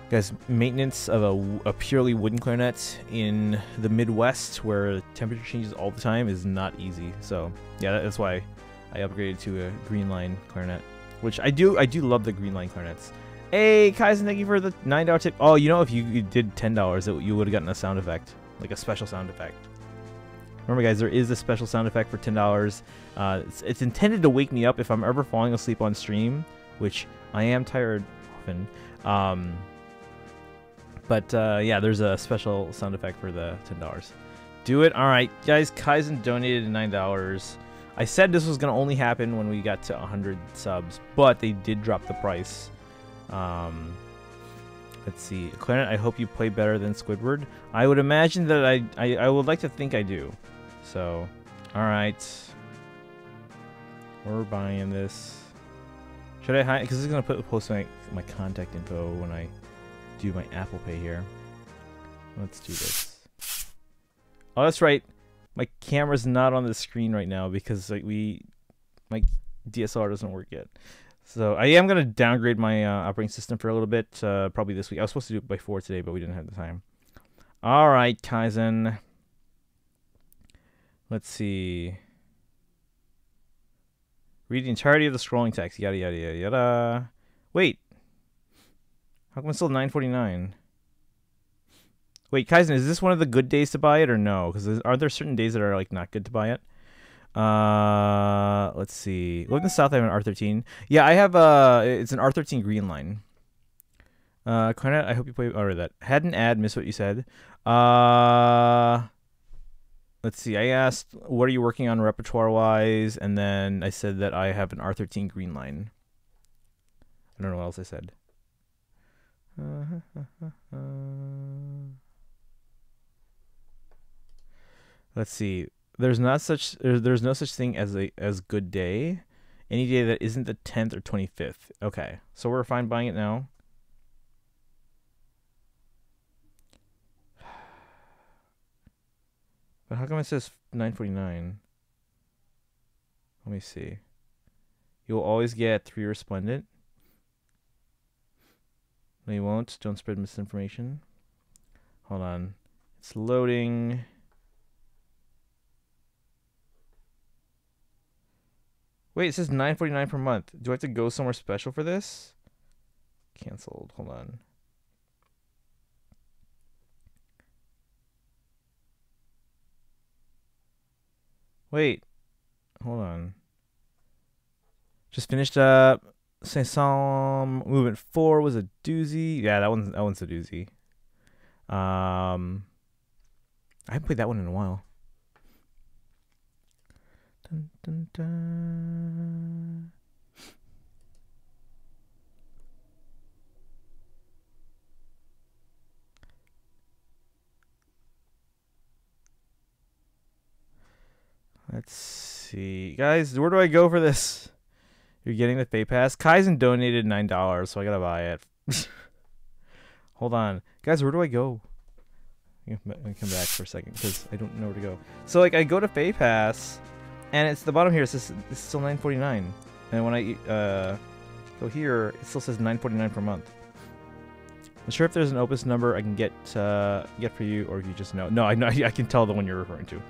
guys, maintenance of a purely wooden clarinet in the Midwest where temperature changes all the time is not easy. So yeah, that's why I upgraded to a green line clarinet, which I do love the green line clarinets. Hey Kaizen, thank you for the $9 tip. Oh, you know, if you did $10, you would have gotten a sound effect, like a special sound effect. Remember, guys, there is a special sound effect for $10. It's intended to wake me up if I'm ever falling asleep on stream, which I am tired often. Yeah, there's a special sound effect for the $10. Do it. All right, guys, Kaizen donated $9. I said this was going to only happen when we got to 100 subs, but they did drop the price. Let's see. Clarinet, I hope you play better than Squidward. I would imagine that I would like to think I do. So, all right. We're buying this. Should I hide? Because this is going to post my contact info when I do my Apple Pay here. Let's do this. Oh, that's right. My camera's not on the screen right now because like my DSLR doesn't work yet. So I am going to downgrade my operating system for a little bit, probably this week. I was supposed to do it by 4 today, but we didn't have the time. All right, Kaizen. Let's see. Read the entirety of the scrolling text. Yada, yada, yada, yada. Wait. How come it's still $9.49? Wait, Kaizen, is this one of the good days to buy it or no? Because are there certain days that are like not good to buy it? Let's see. Look in the south, I have an R13. Yeah, I have it's an R13 green line. Clarinet, I hope you play over that. Had an ad, miss what you said. Let's see. I asked, what are you working on repertoire-wise? And then I said that I have an R13 green line. I don't know what else I said. Let's see. There's no such thing as a good day, any day that isn't the 10th or 25th. Okay, so we're fine buying it now. But how come it says 949? Let me see. You'll always get 3 Resplendent. No, you won't. Don't spread misinformation. Hold on. It's loading. Wait, it says $9.49 per month. Do I have to go somewhere special for this? Cancelled. Hold on. Wait. Hold on. Just finished up. Saint-Saëns Movement 4 was a doozy. Yeah, that one's a doozy. I haven't played that one in a while. Dun, dun, dun. Let's see. Guys, where do I go for this? You're getting the Fae Pass? Kaizen donated $9, so I gotta buy it. Hold on. Guys, where do I go? I'm gonna come back for a second, because I don't know where to go. So, like, I go to Fae Pass, and it's the bottom here, it says it's still $9.49. And when I go here, it still says $9.49 per month. I'm sure if there's an Opus number I can get for you, or if you just know. No, I can tell the one you're referring to.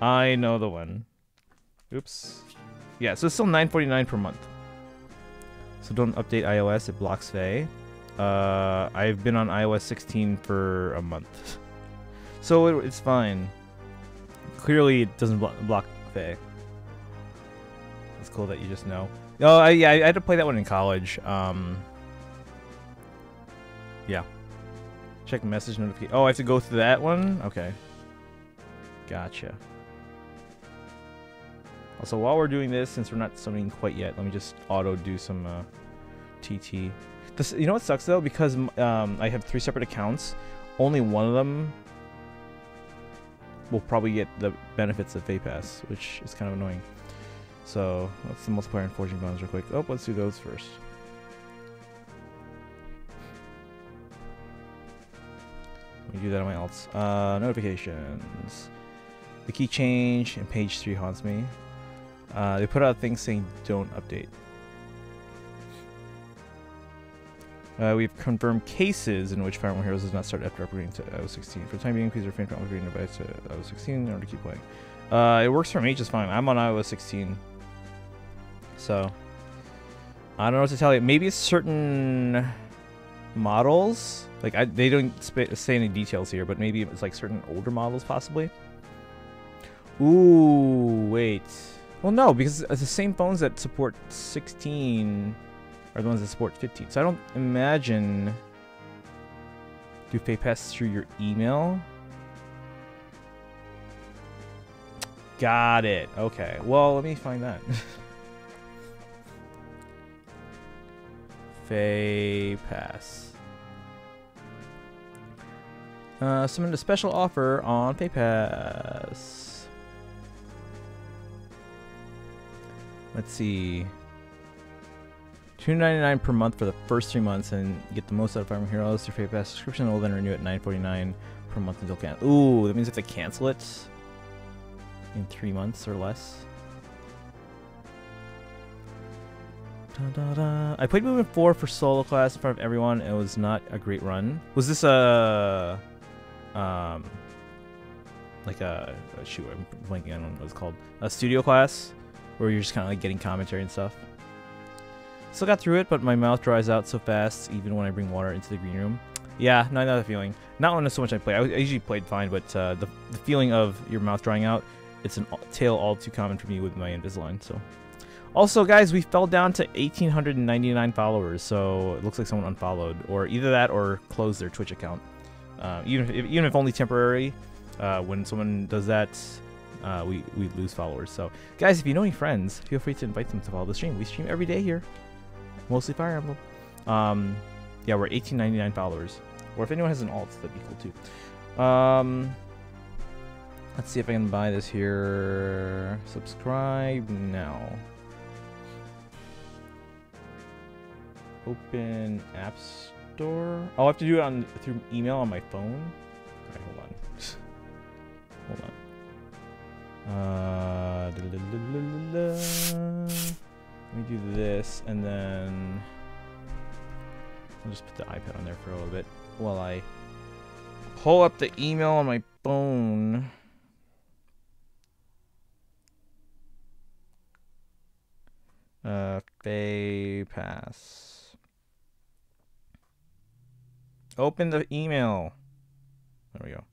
I know the one. Oops. Yeah, so it's still $9.49 per month. So don't update iOS, it blocks Fae. I've been on iOS 16 for a month. So it's fine. Clearly it doesn't block Fae. It's cool that you just know. Oh, yeah, I had to play that one in college. Yeah. Check message notification. Oh, I have to go through that one? Okay. Gotcha. Also, while we're doing this, since we're not summoning quite yet, let me just auto-do some TT. This, you know what sucks, though? Because I have 3 separate accounts, only one of them will probably get the benefits of Fae Pass, which is kind of annoying. So, let's multiplier and fortune bonds real quick. Oh, let's do those first. Let me do that on my alts. Notifications. The key change in page 3 haunts me. They put out things saying don't update. We've confirmed cases in which Fire Emblem Heroes does not start after upgrading to iOS 16. For the time being, please refrain from upgrading device to iOS 16 in order to keep playing. It works for me just fine. I'm on iOS 16. So, I don't know what to tell you. Maybe it's certain models. Like, they don't say any details here, but maybe it's like certain older models, possibly. Ooh, wait. Well, no, because it's the same phones that support 16 are the ones that support 15. So I don't imagine do Fae Pass through your email. Got it. Okay. Well, let me find that. Fae Pass. Summoned a special offer on Fae Pass. Let's see. $2.99 per month for the first 3 months, and get the most out of Fire Emblem Heroes. Your Fae Pass subscription will then renew at $9.49 per month until cancel. Ooh, that means I have to cancel it in 3 months or less. Da, da, da. I played Movement 4 for solo class in front of everyone, and it was not a great run. Was this a like a shoot? I'm blanking. I don't know what it's called. A studio class. Where you're just kind of like getting commentary and stuff. Still got through it, but my mouth dries out so fast, even when I bring water into the green room. Yeah, no, I know that feeling. Not when it's so much I play. I usually played fine, but the feeling of your mouth drying out, it's a tale all too common for me with my Invisalign. So, also, guys, we fell down to 1,899 followers, so it looks like someone unfollowed. Or either that or closed their Twitch account. Even if only temporary, when someone does that... we lose followers. So, guys, if you know any friends, feel free to invite them to follow the stream. We stream every day here. Mostly Fire Emblem. Yeah, we're 1,899 followers. Or if anyone has an alt, that'd be cool, too. Let's see if I can buy this here. Subscribe now. Open App Store. Oh, I have to do it through email on my phone. All right, hold on. Hold on. Let me do this, and then I'll just put the iPad on there for a little bit while I pull up the email on my phone. Fae pass. Open the email. There we go.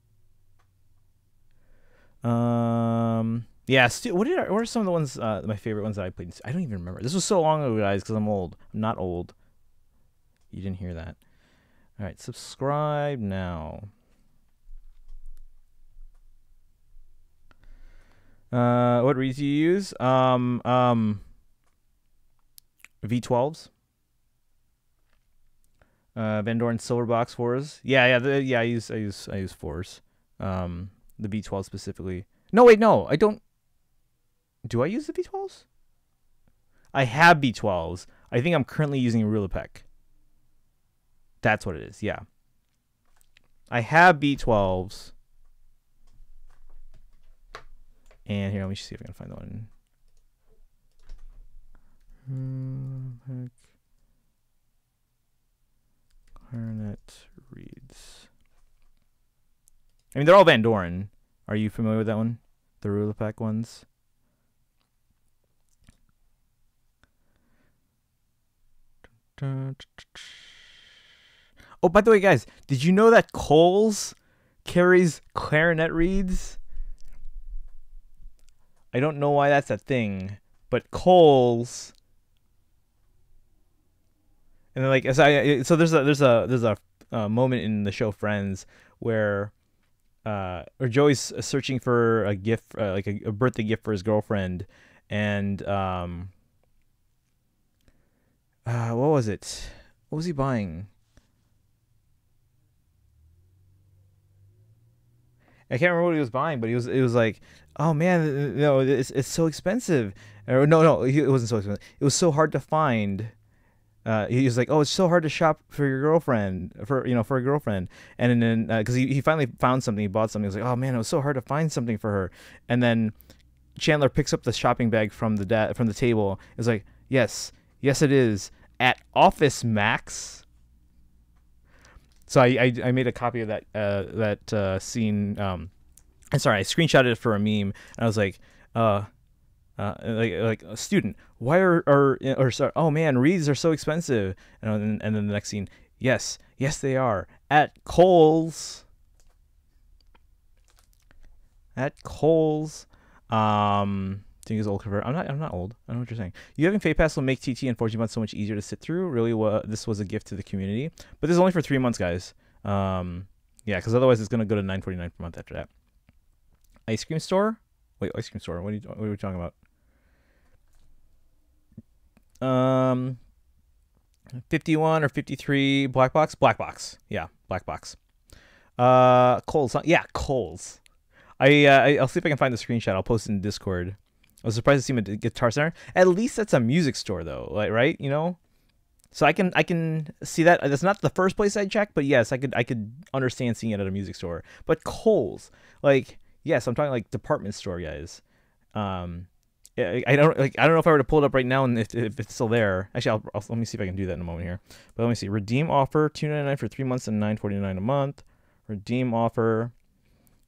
Yeah, what are some of the ones, my favorite ones that I played? I don't even remember. This was so long ago, guys, because I'm old. I'm not old. You didn't hear that. All right, subscribe now. What reads do you use? V12s. Van Dorn Silverbox 4s. Yeah, I use 4s. The V12 specifically. No, wait, no, I don't. Do I use the V12s? I have V12s. I think I'm currently using Rulipec. That's what it is, yeah. I have V12s. And here, let me see if I can find the one. Clarinet reads. I mean, they're all Van Doren. Are you familiar with that one? The Rulipec ones? Oh, by the way, guys, did you know that Kohl's carries clarinet reeds? I don't know why that's a thing, but Kohl's. And then, like, so there's a moment in the show Friends where Joey's searching for a gift, like a birthday gift for his girlfriend, and what was it? What was he buying? I can't remember what he was buying, but it was like, oh man, no, it's so expensive. Or no, it wasn't so expensive. It was so hard to find. He was like, oh, it's so hard to shop for your girlfriend, for a girlfriend. And then because he finally found something, he bought something. He was like, oh man, it was so hard to find something for her. And then Chandler picks up the shopping bag from the table. It's like, yes, it is at Office Max. So I made a copy of that that scene. I'm sorry, I screenshotted it for a meme, and I was like, like a student, why sorry, oh man, reeds are so expensive, and then the next scene, yes they are at Kohl's. At Kohl's, is old cover. I'm not old. I know what you're saying. You having Fae Pass will make TT and 14 months so much easier to sit through. Really, this was a gift to the community, but this is only for 3 months, guys. Yeah, because otherwise it's gonna go to $9.49 per month after that. Ice cream store? Wait, ice cream store. What are we talking about? 51 or 53 black box? Black box. Yeah, black box. Kohl's. Yeah, Kohl's. I'll see if I can find the screenshot. I'll post it in Discord. I was surprised to see him at the Guitar Center. At least that's a music store, though, like, right? You know, so I can see that. That's not the first place I checked, but yes, I could understand seeing it at a music store. But Kohl's, like, yes, I'm talking like department store, guys. I don't know if I were to pull it up right now and if it's still there. Actually, let me see if I can do that in a moment here. But let me see. Redeem offer: $2.99 for 3 months and $9.49 a month. Redeem offer.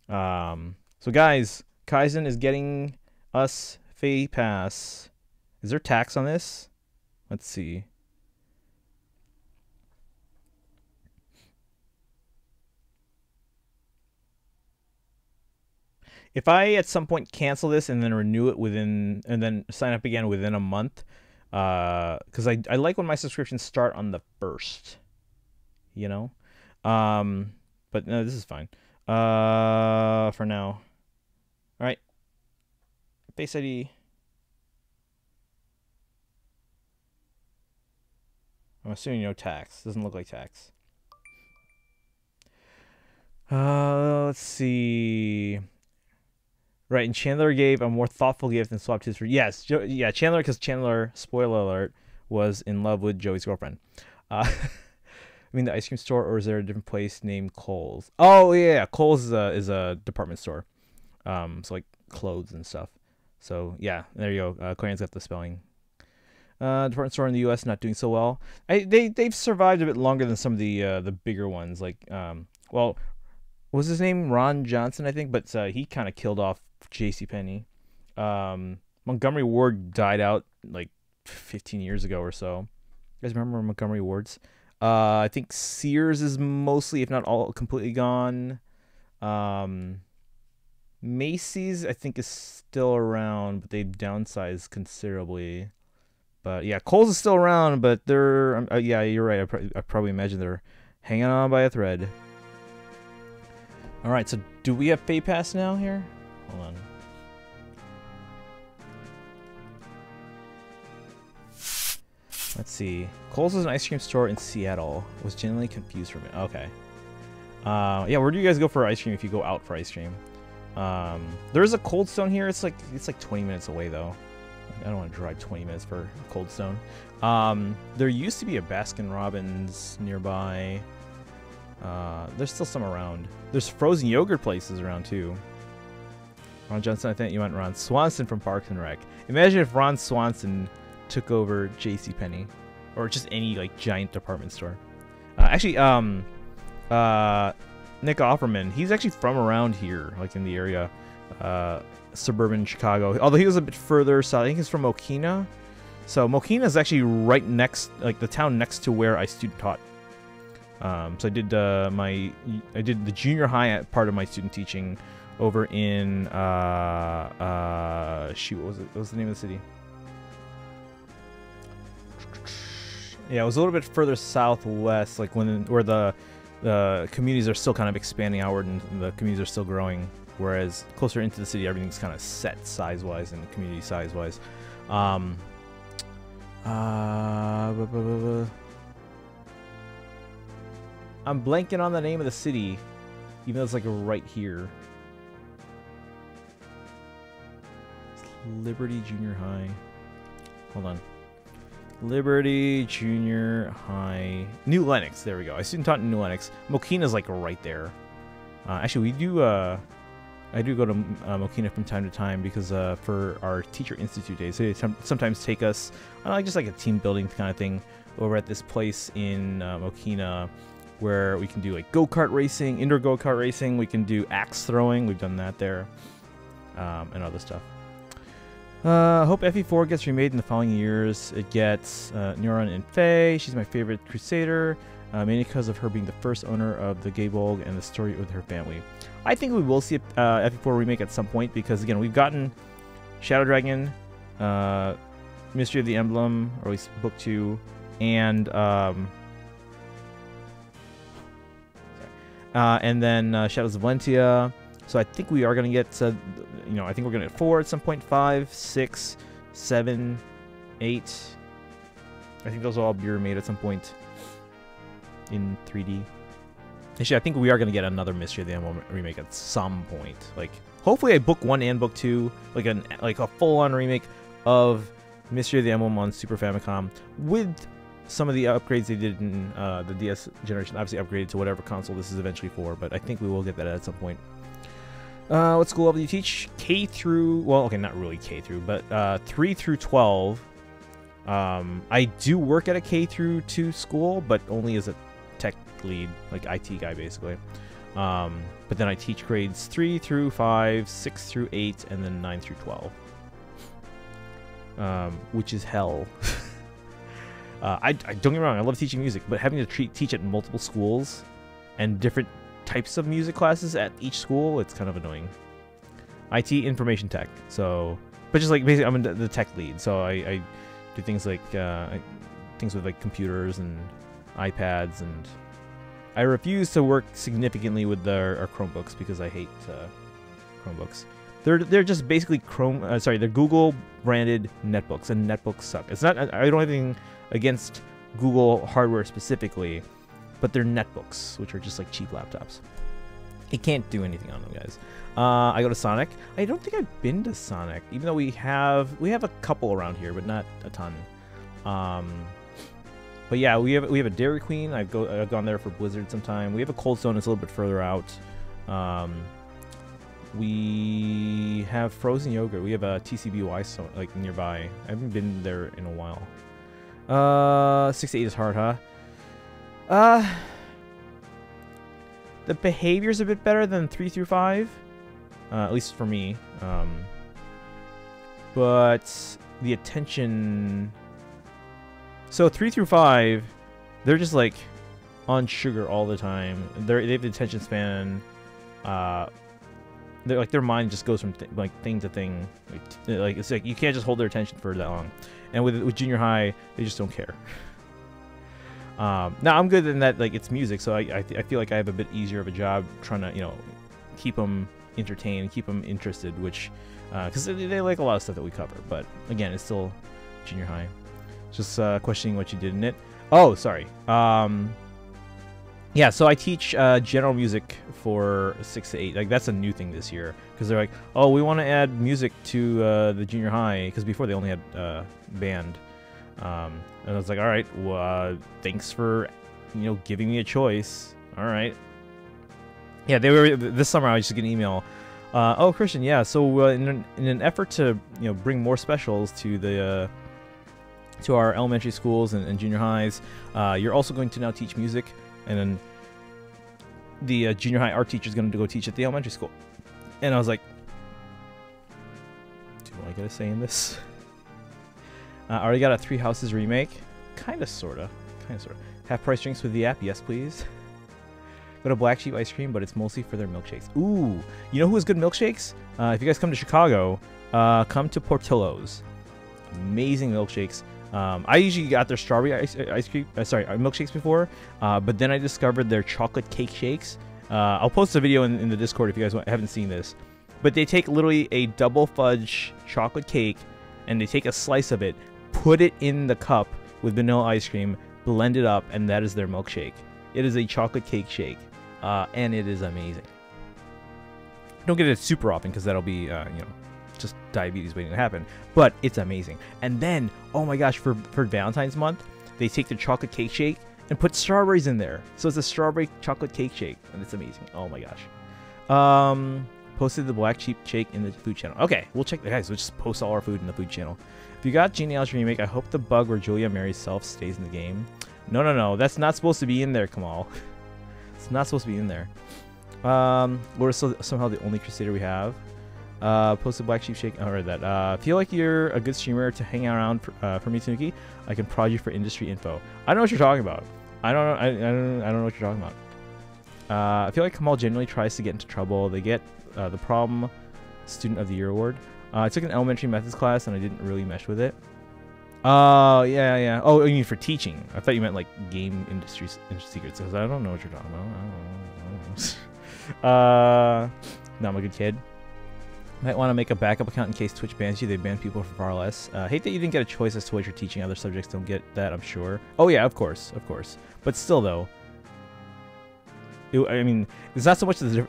So guys, Kaizen is getting us Fae Pass. Is there tax on this? Let's see. If I at some point cancel this and then renew it and then sign up again within a month, because I like when my subscriptions start on the 1st, you know? But no, this is fine. For now. All right. Face ID. I'm assuming no tax. Doesn't look like tax. Let's see. Right, and Chandler gave a more thoughtful gift and swapped his for... Yes, yeah, Chandler, because Chandler, spoiler alert, was in love with Joey's girlfriend. I mean, the ice cream store, or is there a different place named Kohl's? Oh, yeah, Kohl's is a department store. So, like, clothes and stuff. So yeah, there you go. Korean's got the spelling. Department store in the U.S. not doing so well. They've survived a bit longer than some of the bigger ones. Like well, what was his name? Ron Johnson, I think, but he kind of killed off JCPenney. Montgomery Ward died out like 15 years ago or so. You guys remember Montgomery Ward's? I think Sears is mostly, if not all, completely gone. Macy's, I think, is still around, but they've downsized considerably. But yeah, Kohl's is still around, but they're, yeah, you're right. I probably imagine they're hanging on by a thread. All right, so do we have Fae Pass now here? Hold on. Let's see. Kohl's is an ice cream store in Seattle. Was genuinely confused for me. Okay. Yeah, where do you guys go for ice cream if you go out for ice cream? There is a Cold Stone here. It's like 20 minutes away though. I don't want to drive 20 minutes for Cold Stone. There used to be a Baskin Robbins nearby. There's still some around. There's frozen yogurt places around too. Ron Johnson, I think you meant Ron Swanson from Parks and Rec. Imagine if Ron Swanson took over JCPenney, or just any like giant department store. Nick Offerman, he's actually from around here, like in the area, suburban Chicago. Although he was a bit further south, I think he's from Mokina. So Mokina is actually right next, like the town next to where I student taught. So I did I did the junior high part of my student teaching over in shoot, what was it? What was the name of the city? Yeah, it was a little bit further southwest, like where the communities are still kind of expanding outward and the communities are still growing, whereas closer into the city, everything's kind of set size-wise and community size-wise. I'm blanking on the name of the city, even though it's like right here. It's Liberty Junior High. Hold on. Liberty Junior High, New Lenox. There we go. I student taught in New Lenox. Mokina's like right there. Actually, we do. I do go to Mokina from time to time because for our teacher institute days, they sometimes take us on like just like a team building kind of thing over at this place in Mokina, where we can do like go-kart racing, indoor go-kart racing. We can do axe throwing. We've done that there, and other stuff. Hope FE4 gets remade in the following years. It gets Neuron and Fae. She's my favorite Crusader, mainly because of her being the first owner of the Gabolg and the story with her family. I think we will see a FE4 remake at some point because, again, we've gotten Shadow Dragon, Mystery of the Emblem, or at least Book 2, and then Shadows of Valentia. So I think we are going to get, you know, I think we're going to get 4 at some point, 5, 6, 7, 8. I think those will all be remade at some point in 3D. Actually, I think we are going to get another Mystery of the Emblem remake at some point. Like, hopefully a Book 1 and Book 2, like a full-on remake of Mystery of the Emblem on Super Famicom with some of the upgrades they did in the DS generation, obviously upgraded to whatever console this is eventually for, but I think we will get that at some point. What school level do you teach? K through, well, okay, not really K through, but 3 through 12. I do work at a K through 2 school, but only as a tech lead, like IT guy, basically. But then I teach grades 3 through 5, 6 through 8, and then 9 through 12. Which is hell. I don't get me wrong, I love teaching music, but having to teach at multiple schools and different types of music classes at each school, it's kind of annoying. IT, information tech. So, but just like basically, I'm the tech lead, so I do things like things with like computers and iPads, and I refuse to work significantly with our Chromebooks because I hate Chromebooks. They're just basically they're Google branded netbooks, and netbooks suck. It's not, I don't have anything against Google hardware specifically, but they're netbooks, which are just like cheap laptops. It can't do anything on them, guys. I go to Sonic. I don't think I've been to Sonic, even though we have a couple around here, but not a ton. But yeah, we have a Dairy Queen. I've gone there for Blizzard sometime. We have a Cold Stone. It's a little bit further out. We have frozen yogurt. We have a TCBY so, like nearby. I haven't been there in a while. 6 to 8 is hard, huh? The behavior's a bit better than 3 through 5, at least for me. But the attention. So 3 through 5, they're just like on sugar all the time. They have the attention span. They're like their mind just goes from thing to thing. Like it's like you can't just hold their attention for that long. And with junior high, they just don't care. Now I'm good in that like it's music, so I feel like I have a bit easier of a job trying to keep them entertained, keep them interested, which because they like a lot of stuff that we cover. But again, it's still junior high. Just questioning what you did in it. Oh, sorry. Yeah, so I teach general music for 6 to 8. Like that's a new thing this year because they're like, oh, we want to add music to the junior high because before they only had band. And I was like, all right, well, thanks for, giving me a choice. All right. Yeah, they were this summer. I was just getting an email. Oh, Christian, yeah. So in an effort to bring more specials to the to our elementary schools and junior highs, you're also going to now teach music. And then the junior high art teacher is going to go teach at the elementary school. And I was like, do I get a say in this? I already got a Three Houses remake. Kind of, sort of. Half price drinks with the app. Yes, please. Go to Black Sheep Ice Cream, but it's mostly for their milkshakes. Ooh. You know who has good milkshakes? If you guys come to Chicago, come to Portillo's. Amazing milkshakes. I usually got their strawberry milkshakes before, but then I discovered their chocolate cake shakes. I'll post a video in the Discord if you guys haven't seen this. But they take literally a double fudge chocolate cake, and they take a slice of it, put it in the cup with vanilla ice cream, blend it up, and that is their milkshake. It is a chocolate cake shake, and it is amazing. Don't get it super often because that'll be, just diabetes waiting to happen, but it's amazing. And then, oh my gosh, for Valentine's month, they take the chocolate cake shake and put strawberries in there, so it's a strawberry chocolate cake shake, and it's amazing. Oh my gosh. Posted the Black Sheep shake in the food channel. Okay, we'll check that, guys. We'll just post all our food in the food channel. If you got genealogy remake, I hope the bug where Julia marries self stays in the game. No, that's not supposed to be in there, Kamal. It's not supposed to be in there. We're somehow the only Crusader we have. Posted Black Sheep Shake. I heard that. Feel like you're a good streamer to hang around for me, Tanuki. I can prod you for industry info. I don't know what you're talking about. I don't know what you're talking about. I feel like Kamal generally tries to get into trouble. They get the Problem Student of the Year award. I took an elementary methods class and I didn't really mesh with it. Yeah. Oh, you mean for teaching? I thought you meant like game industry secrets. Because I don't know what you're talking about. I don't know. No, I'm a good kid. Might want to make a backup account in case Twitch bans you. They ban people for far less. Hate that you didn't get a choice as to what you're teaching. Other subjects don't get that, I'm sure. Oh yeah, of course. But still, though, I mean, it's not so much the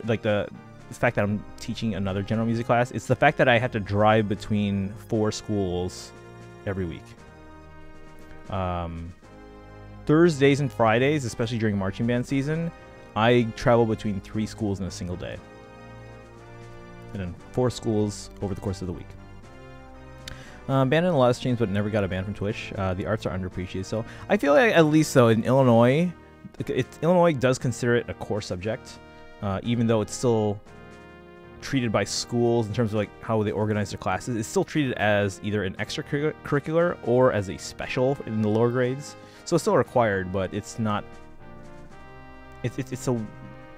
fact that I'm teaching another general music class. It's the fact that I have to drive between 4 schools every week. Thursdays and Fridays, especially during marching band season, I travel between 3 schools in a single day. And then 4 schools over the course of the week. Banned in a lot of streams, but never got a ban from Twitch. The arts are underappreciated, so I feel like at least though in Illinois, Illinois does consider it a core subject, even though it's still treated by schools in terms of like how they organize their classes. It's still treated as either an extracurricular or as a special in the lower grades, so it's still required, but it's not. It's a.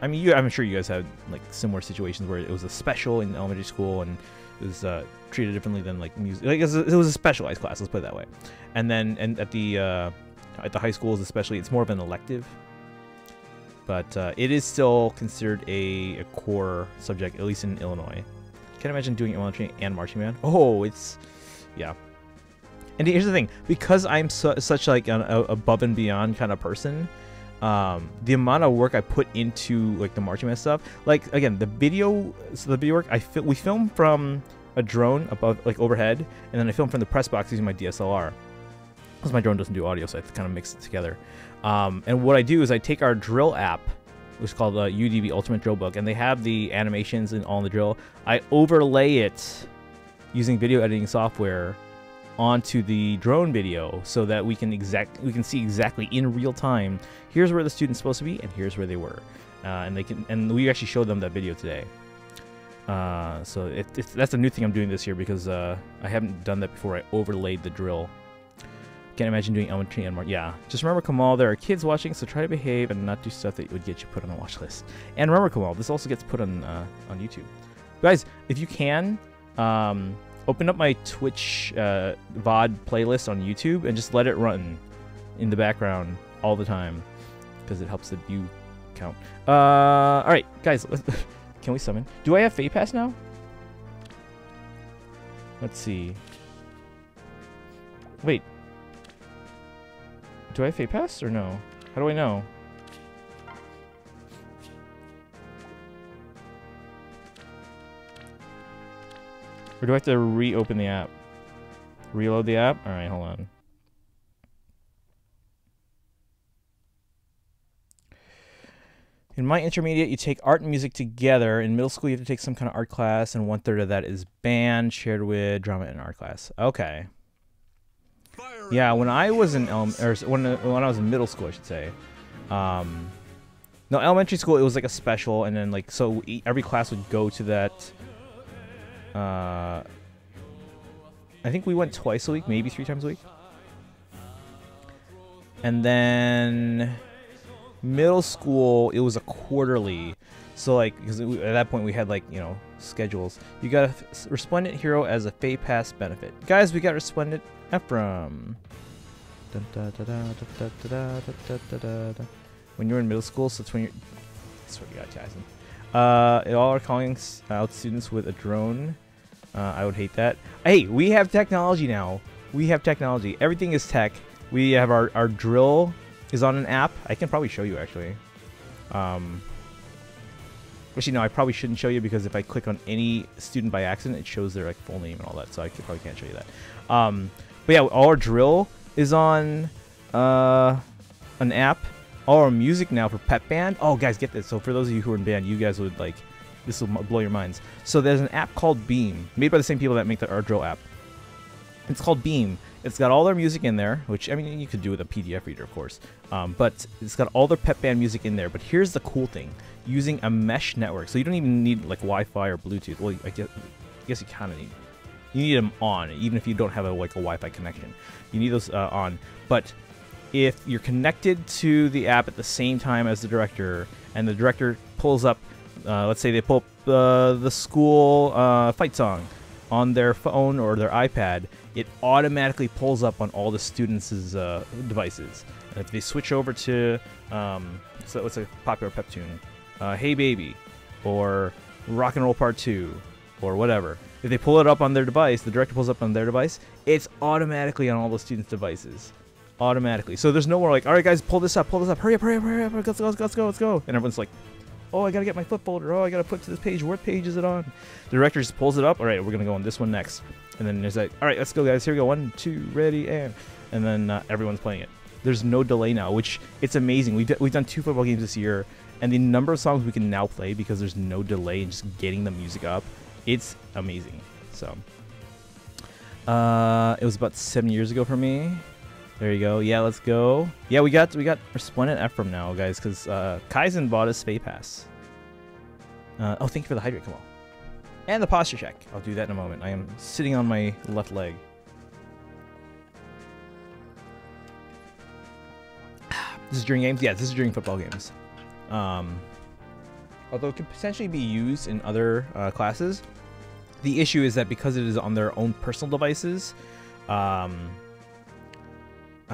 I mean, I'm sure you guys had like similar situations where it was a special in elementary school and it was treated differently than like music. Like it was a specialized class, let's put it that way. And then at the high schools especially, it's more of an elective. But it is still considered a core subject, at least in Illinois. Can't imagine doing elementary and marching band. Oh, it's yeah. And here's the thing, because I'm such like an above and beyond kind of person. The amount of work I put into like the marching band stuff, like again the video work we film from a drone above like overhead, and then I film from the press box using my DSLR because my drone doesn't do audio, so I have to kind of mix it together. And what I do is I take our drill app was called UDB Ultimate Drill Book, and they have the animations and all in the drill. I overlay it using video editing software onto the drone video so that we can see exactly in real time. Here's where the student's supposed to be, and here's where they were, and we actually showed them that video today. So that's a new thing I'm doing this year because I haven't done that before. I overlaid the drill. Can't imagine doing elementary anymore. Yeah, just remember, Kamal, there are kids watching, so try to behave and not do stuff that would get you put on a watch list. And remember, Kamal, this also gets put on YouTube. Guys, if you can, open up my Twitch VOD playlist on YouTube and just let it run in the background all the time because it helps the view count. All right, guys, can we summon? Do I have Fae Pass now? Let's see. Wait. Do I have Fae Pass or no? How do I know? Or do I have to reopen the app? Reload the app? Alright, hold on. In my intermediate, you take art and music together. In middle school, you have to take some kind of art class, and 1/3 of that is band, shared with drama and art class. Okay. Yeah, when I was in when I was in middle school, I should say. No, elementary school, it was like a special, and then like so every class would go to that. I think we went twice a week, maybe 3 times a week. And then middle school, it was a quarterly. So like, because at that point we had like, you know, schedules. You got a Resplendent Hero as a Fae Pass benefit. Guys, we got Resplendent Ephraim. When you're in middle school, so it's when you're... That's what you got, Kaizen. All are calling out students with a drone. I would hate that. Hey, we have technology now. We have technology. Everything is tech. We have our drill is on an app. I can probably show you actually. Actually, no, I probably shouldn't show you because if I click on any student by accident, it shows their like full name and all that. So I probably can't show you that. But yeah, all our drill is on an app. All our music now for pep band. Oh, guys, get this. So for those of you who are in band, you guys would like, this will blow your minds. So there's an app called Beam, made by the same people that make the Art Drill app. It's called Beam. It's got all their music in there, which, I mean, you could do with a PDF reader, of course. But it's got all their pep band music in there. But here's the cool thing, using a mesh network. So you don't even need like Wi-Fi or Bluetooth. Well, I guess you kind of need. You need them on, even if you don't have a Wi-Fi connection. You need those on. But if you're connected to the app at the same time as the director, and the director pulls up, let's say they pull up the school fight song on their phone or their iPad, it automatically pulls up on all the students' devices. And if they switch over to, so what's a popular pep tune? Hey Baby, or Rock and Roll Part 2, or whatever. If they pull it up on their device, the director pulls up on their device, it's automatically on all the students' devices. Automatically. So there's no more like, all right, guys, pull this up, hurry up, let's go. And everyone's like, oh, I gotta get my flip folder, oh, I gotta put to this page, what page is it on? The director just pulls it up, all right, we're gonna go on this one next. And then there's like, all right, let's go, guys, here we go, 1, 2, ready, and then everyone's playing it. There's no delay now, which it's amazing. We've done 2 football games this year, and the number of songs we can now play because there's no delay in just getting the music up, it's amazing. So, it was about 7 years ago for me. There you go. Yeah, let's go. Yeah, we got Resplendent Ephraim now, guys, because Kaizen bought us Fae Pass. Oh, thank you for the hydrate, Kamal. And the posture check. I'll do that in a moment. I am sitting on my left leg. This is during games? Yeah, this is during football games. Although it could potentially be used in other classes. The issue is that because it is on their own personal devices, I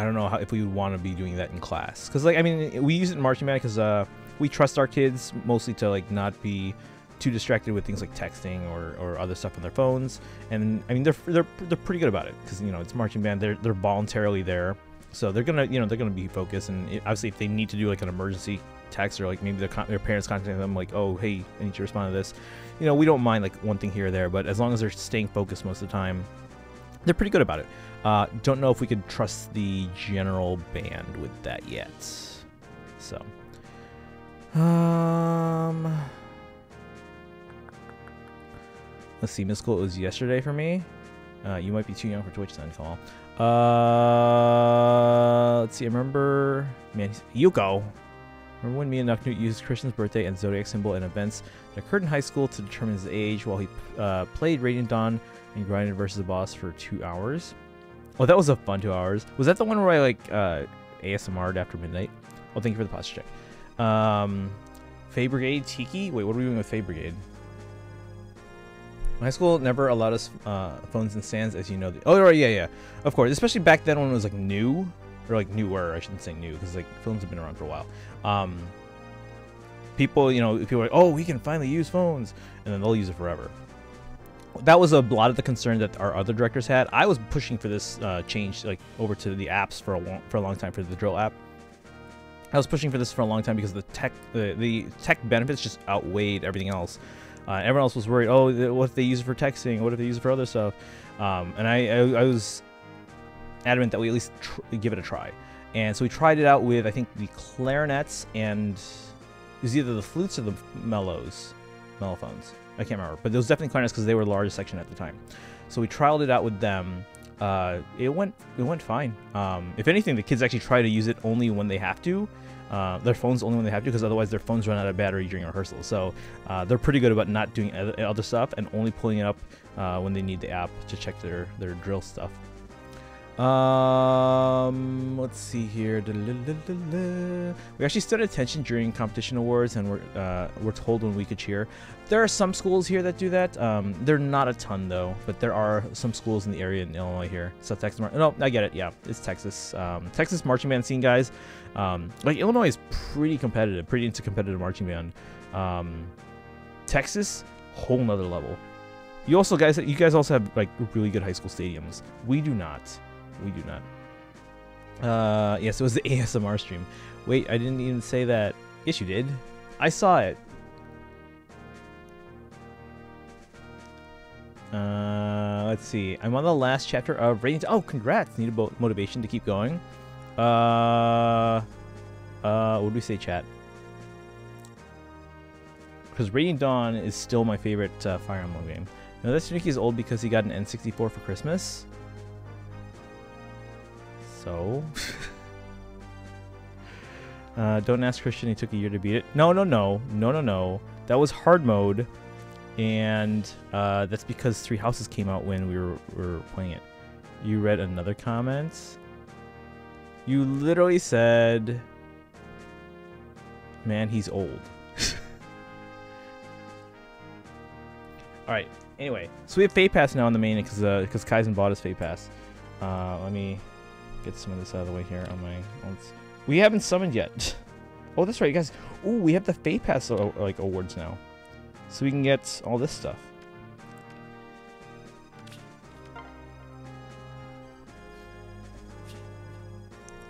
don't know how, if we would want to be doing that in class. Because, like, I mean, we use it in marching band because we trust our kids mostly to, like, not be too distracted with things like texting or other stuff on their phones. And, I mean, they're pretty good about it because, you know, it's marching band. They're voluntarily there. So they're going to, you know, they're going to be focused. And obviously, if they need to do, like, an emergency text or, like, maybe their parents contact them, like, oh, hey, I need you to respond to this. You know, we don't mind, like, one thing here or there. But as long as they're staying focused most of the time, they're pretty good about it. Don't know if we could trust the general band with that yet. So, Let's see, Mystical was yesterday for me. You might be too young for Twitch then, Call. Let's see, I remember... Man, Yuko! Remember when me and Nuknut used Christian's birthday and zodiac symbol in events that occurred in high school to determine his age while he played Radiant Dawn and grinded versus the boss for 2 hours? Oh, that was a fun 2 hours. Was that the one where I, like, ASMR'd after midnight? Oh, thank you for the posture check. Fae Brigade, Tiki? Wait, what are we doing with Fae Brigade? My school never allowed us phones in stands, as you know. Oh, right, yeah, yeah. Of course, especially back then when it was, like, new. Or, like, newer. I shouldn't say new, because, like, phones have been around for a while. People, you know, people are like, oh, we can finally use phones. And then they'll use it forever. That was a lot of the concern that our other directors had. I was pushing for this change, like, over to the apps for a long time, for the drill app. I was pushing for this for a long time because the tech benefits just outweighed everything else. Everyone else was worried, oh, what if they use it for texting? What if they use it for other stuff? And I was adamant that we at least give it a try. And so we tried it out with, I think, the clarinets and... It was either the flutes or the mellophones. I can't remember. But it was definitely clarinets because they were the largest section at the time. So we trialed it out with them. It went fine. If anything, the kids actually try to use it only when they have to. Their phones only when they have to, because otherwise their phones run out of battery during rehearsal. So they're pretty good about not doing other stuff and only pulling it up when they need the app to check their drill stuff. Let's see here. We actually stood attention during competition awards, and we're told when we could cheer. There are some schools here that do that. They're not a ton though, but there are some schools in the area in Illinois here. So Texas, no, I get it. Yeah, it's Texas. Texas marching band scene, guys. Like Illinois is pretty competitive, pretty into competitive marching band. Texas, whole nother level. You guys also have like really good high school stadiums. We do not. We do not. Yes, it was the ASMR stream. Wait, I didn't even say that. Yes, you did. I saw it. Let's see. I'm on the last chapter of Radiant. Oh, congrats. Need a motivation to keep going. What do we say, chat? Because Radiant Dawn is still my favorite Fire Emblem game. Now, this Nikki is old because he got an N64 for Christmas. So, don't ask Christian, he took a year to beat it. No. That was hard mode, and that's because Three Houses came out when we were playing it. You read another comment? You literally said, man, he's old. All right, anyway, so we have Fae Pass now on the main because Kaizen bought us Fae Pass. Let me get some of this out of the way here on my... We haven't summoned yet. Oh, that's right, you guys. Ooh, we have the Fae Pass like awards now, so we can get all this stuff.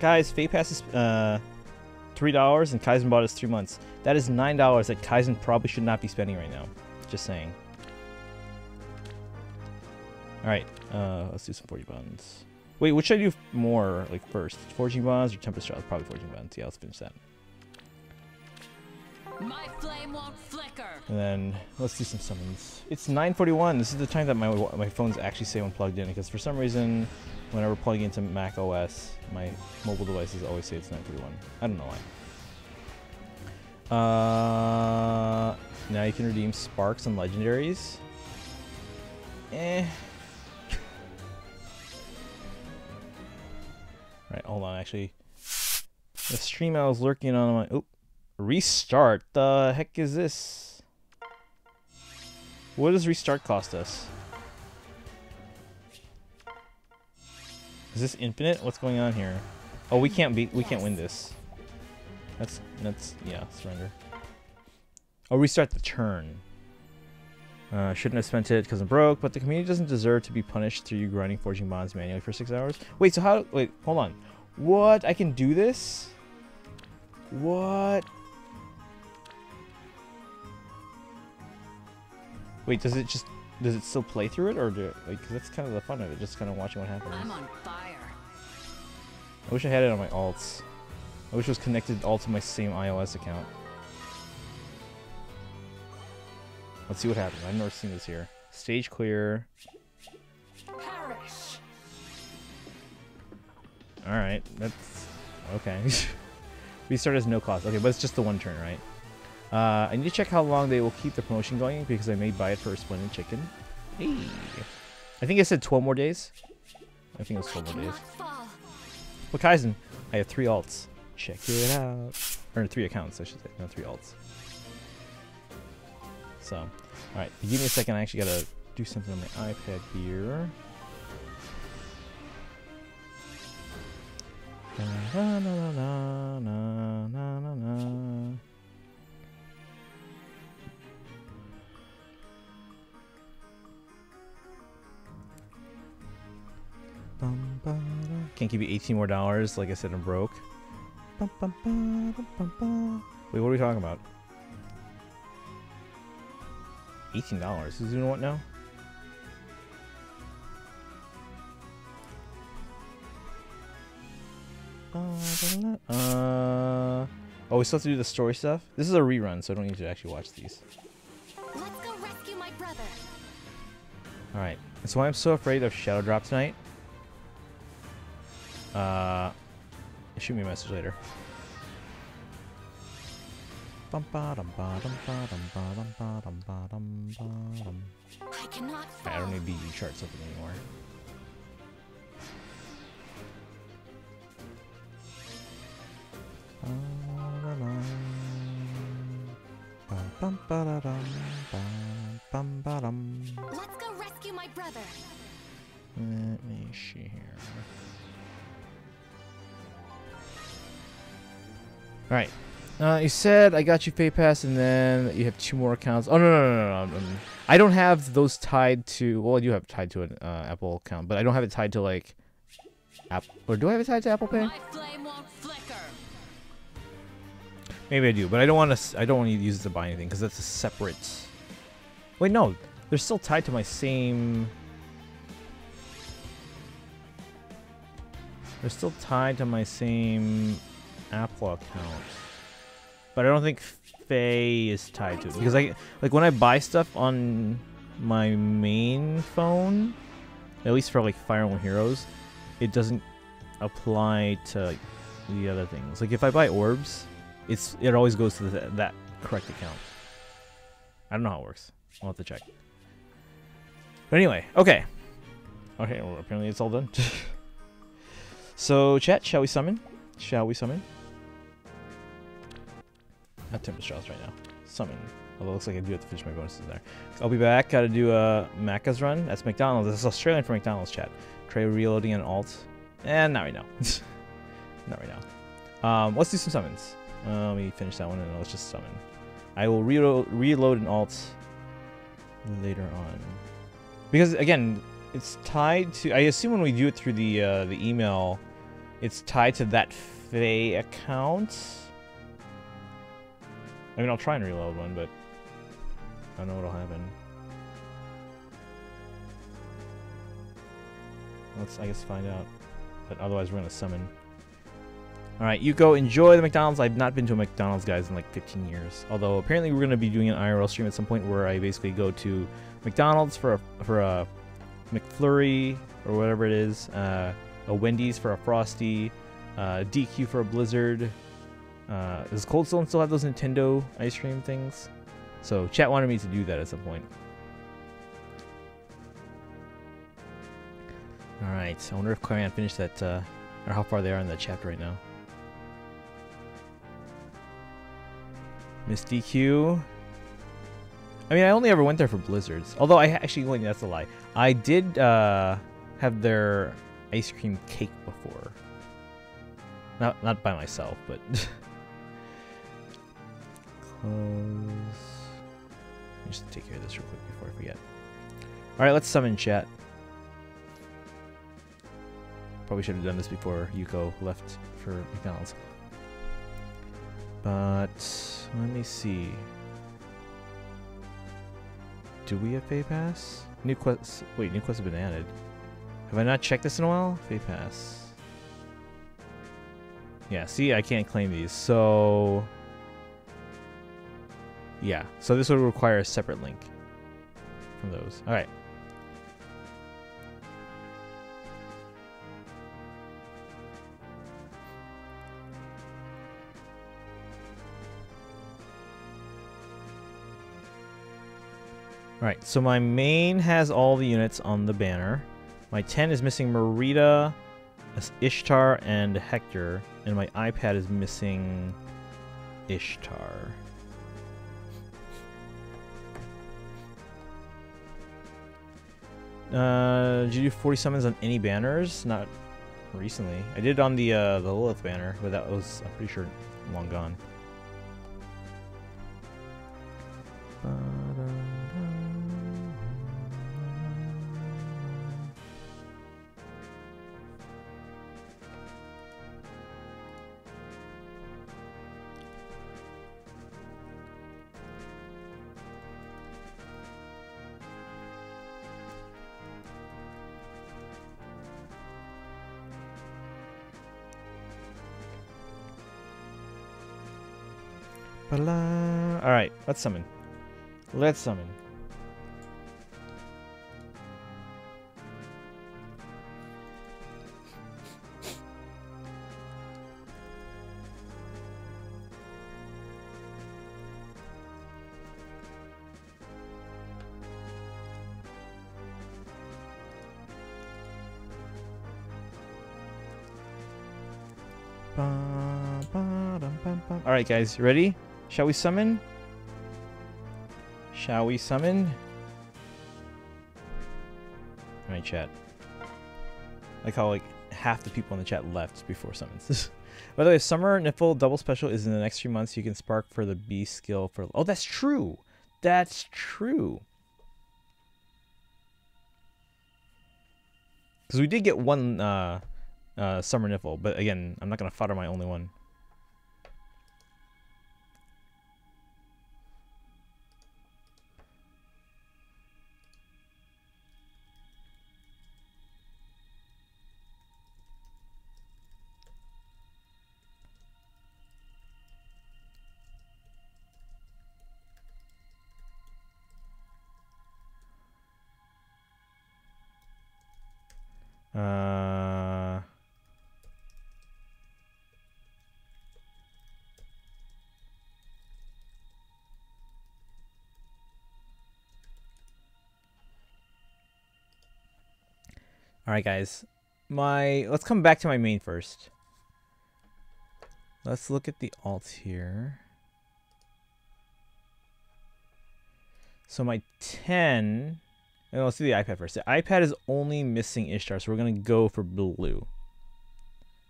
Guys, Fae Pass is $3, and Kaizen bought us 3 months. That is $9 that Kaizen probably should not be spending right now. Just saying. Alright, let's do some forging bonds. Wait, what should I do more, like, first? Forging bonds or Tempest Trials? Probably forging bonds. Yeah, let's finish that. My flame won't flicker. And then, let's do some summons. It's 9:41. This is the time that my phones actually say when plugged in, because for some reason, whenever plugging into Mac OS, my mobile devices always say it's 9:41. I don't know why. Now you can redeem Sparks and Legendaries. Eh... Right, hold on, actually. The stream I was lurking on my... Oop. Restart? The heck is this? What does restart cost us? Is this infinite? What's going on here? Oh, we can't win this. That's... Yeah, surrender. Oh, restart the turn. Shouldn't have spent it because I'm broke, but the community doesn't deserve to be punished through you grinding forging bonds manually for 6 hours. Wait, so how... Wait, hold on. What? I can do this? What? Wait, does it just... Does it still play through it, or do it... Like, because that's kind of the fun of it, just kind of watching what happens. I'm on fire. I wish I had it on my alts. I wish it was connected all to my same iOS account. Let's see what happens. I've never seen this here. Stage clear. Alright, that's... okay. Restart has no cost. Okay, but it's just the one turn, right? I need to check how long they will keep the promotion going, because I may buy it for a splendid chicken. Hey! I think I said 12 more days. I think it was 12 more days. Well, Kaizen, I have 3 alts. Check it out. Or 3 accounts, I should say. No, 3 alts. So, alright. Give me a second. I actually gotta do something on my iPad here. Na, na, na, na, na, na, na. Can't give you $18 more. Like I said, I'm broke. Wait, what are we talking about? $18. Who's doing what now? Oh, we still have to do the story stuff? This is a rerun, so I don't need to actually watch these. Let's go rescue my brother. Alright, that's why I'm so afraid of Shadow Drop tonight. Shoot me a message later. I don't need BG charts open anymore. Let's go rescue my brother. Let me see here. All right. You said I got you Fae Pass, and then you have 2 more accounts. Oh no. I don't have those tied to. Well, I do have tied to an Apple account, but I don't have it tied to like App. Or do I have it tied to Apple Pay? My flame won't flicker. Maybe I do, but I don't want to. I don't want to use it to buy anything because that's a separate. Wait, no, they're still tied to my same. They're still tied to my same Apple account. But I don't think Fae is tied to it because I like when I buy stuff on my main phone, at least for like Fire Emblem Heroes, it doesn't apply to like, the other things. Like if I buy orbs, it always goes to that correct account. I don't know how it works. I'll have to check. But anyway, okay. Well, apparently it's all done. So chat, shall we summon? Shall we summon? Not Tempest Trials right now. Summon. Although it looks like I do have to finish my bonuses there. I'll be back. Gotta do a Macca's run. That's McDonald's. That's Australian for McDonald's, chat. Trey reloading an alt. And not right now. Not right now. Let's do some summons. Let me finish that one and let's just summon. I will reload an alt later on. Because, again, it's tied to... I assume when we do it through the email, it's tied to that Fae account. I mean, I'll try and reload one, but I don't know what'll happen. Let's, I guess, find out. But otherwise, we're going to summon. All right, Yuko, enjoy the McDonald's. I've not been to a McDonald's, guys, in like 15 years. Although, apparently, we're going to be doing an IRL stream at some point where I basically go to McDonald's for a McFlurry or whatever it is, a Wendy's for a Frosty, DQ for a Blizzard. Does Cold Stone still have those Nintendo ice cream things? So chat wanted me to do that at some point. Alright, I wonder if Clarion finished that, or how far they are in that chapter right now. Miss DQ. I mean, I only ever went there for Blizzards. Although, I actually, wait, that's a lie. I did have their ice cream cake before. Not by myself, but... Close. Let me just take care of this real quick before I forget. Alright, let's summon chat. Probably should have done this before Yuko left for McDonald's. But... let me see. Do we have Fae Pass? New quests... wait, new quests have been added. Have I not checked this in a while? Fae Pass. Yeah, see, I can't claim these, so... yeah, so this would require a separate link. both of those. All right. Alright, so my main has all the units on the banner. My 10 is missing Marita, Ishtar, and Hector. And my iPad is missing Ishtar. Did you do 40 summons on any banners? Not recently. I did on the Lilith banner, but that was, I'm pretty sure, long gone. Alright, let's summon. Let's summon. Alright guys, you ready? Shall we summon? Shall we summon? All right, chat. I like how like half the people in the chat left before summons. By the way, Summer Niffle Double Special is in the next few months. You can spark for the B skill for... Oh, that's true. That's true. Because we did get one Summer Niffle, but again, I'm not going to fodder my only one. All right, guys. Let's come back to my main first. Let's look at the alt here. So my 10. And let's do the iPad first. The iPad is only missing Ishtar, so we're going to go for blue.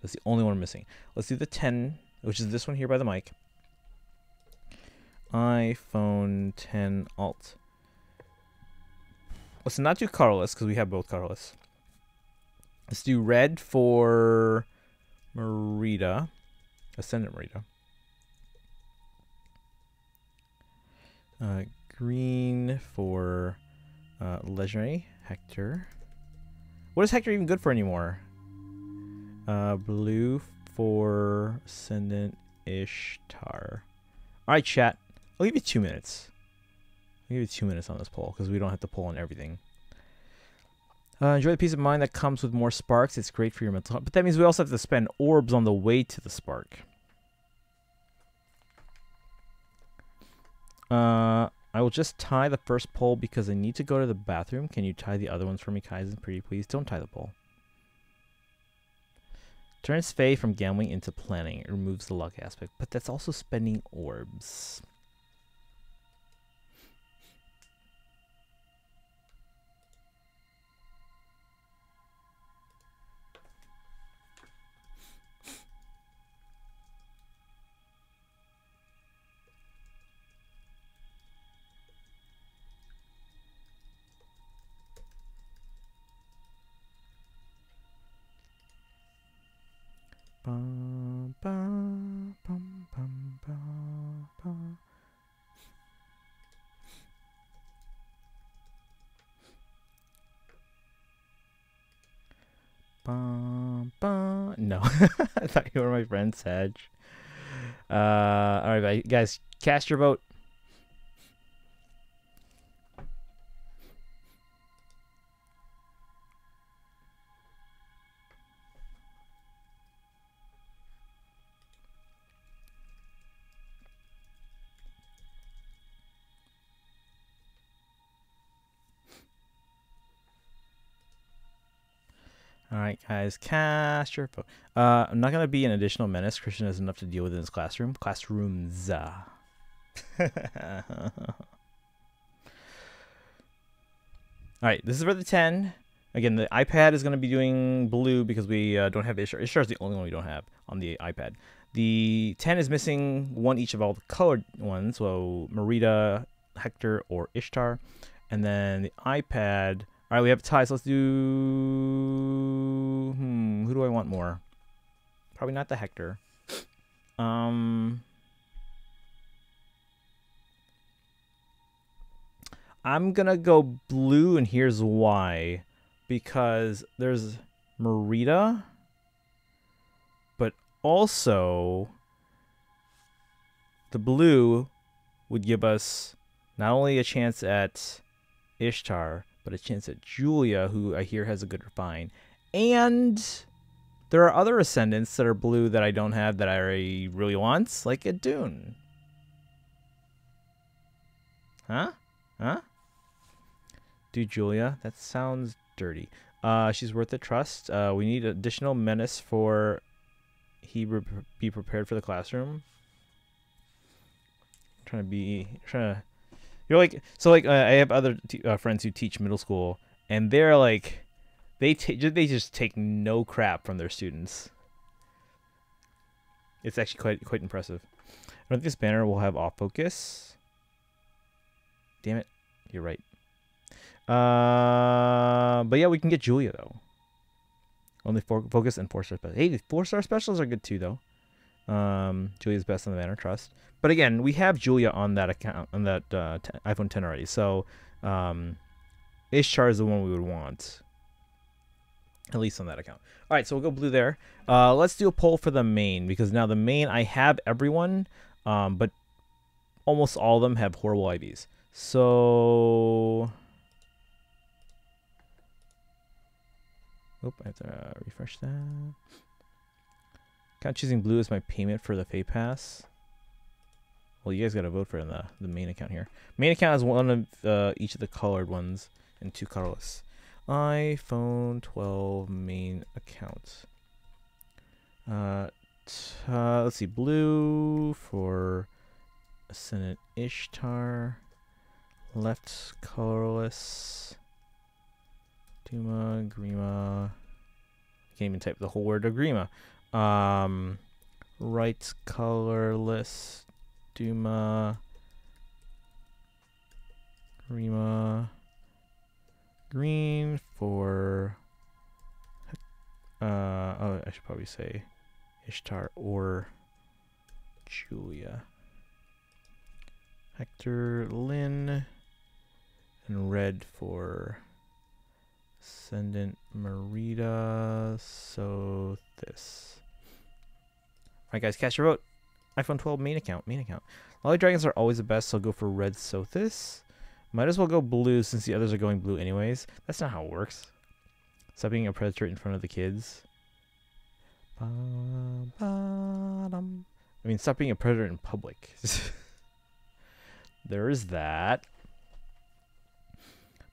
That's the only one missing. Let's do the 10, which is this one here by the mic. iPhone 10 Alt. Let's not do colorless, because we have both colorless. Let's do red for Marita. Ascendant Marita. Green for... legendary Hector. What is Hector even good for anymore? Blue for Ascendant Ishtar. Alright, chat. I'll give you 2 minutes. I'll give you 2 minutes on this poll because we don't have to poll on everything. Enjoy the peace of mind that comes with more sparks. It's great for your mental health. But that means we also have to spend orbs on the way to the spark. I will just tie the first pole because I need to go to the bathroom. Can you tie the other ones for me, Kaizen? Pretty please. Don't tie the pole. Turns Fae from gambling into planning. It removes the luck aspect, but that's also spending orbs. No, I thought you were my friend, Sag. All right, guys, cast your vote. Alright guys, cast your vote. I'm not going to be an additional menace. Christian has enough to deal with in his classroom. Classrooms. Alright, this is for the 10. Again, the iPad is going to be doing blue because we don't have Ishtar. Ishtar is the only one we don't have on the iPad. The 10 is missing one each of all the colored ones. So Marita, Hector, or Ishtar. And then the iPad... All right, we have ties. Let's do... who do I want more? Probably not the Hector. I'm going to go blue, and here's why. Because there's Marita, but also the blue would give us not only a chance at Ishtar, but a chance at Julia, who I hear has a good refine. And there are other ascendants that are blue that I don't have that I really want, like a Dune. Huh? Huh? Dude, Julia, that sounds dirty. She's worth the trust. We need additional menace for he be prepared for the classroom. I'm trying to be... You're like, so like I have other friends who teach middle school, and they're like, they just take no crap from their students. It's actually quite impressive. I don't think this banner will have off focus. Damn it, you're right. But yeah, we can get Julia though. Only focus and 4-star specials. Hey, the 4-star specials are good too though. Julia's best on the banner, trust. But again, we have Julia on that account, on that iPhone 10 already. So Ishtar is the one we would want, at least on that account. All right, so we'll go blue there. Let's do a poll for the main, because now the main I have everyone, but almost all of them have horrible IVs. So, oop, I have to refresh that. Kind of choosing blue as my payment for the Fae Pass. Well, you guys got to vote for it in the main account here. Main account is one of each of the colored ones and two colorless. iPhone 12 main account. Let's see, blue for Ascendant Ishtar. Left colorless. Duma, Grima. Can't even type the whole word of Grima. Right colorless, Duma, Grima, green for, oh, I should probably say Ishtar or Julia, Hector, Lin, and red for Ascendant Marita, Sothis. All right, guys, cast your vote. iPhone 12 main account, main account. Lolly Dragons are always the best, so I'll go for red Sothis. Might as well go blue since the others are going blue anyways. That's not how it works. Stop being a predator in front of the kids. I mean, stop being a predator in public. There is that.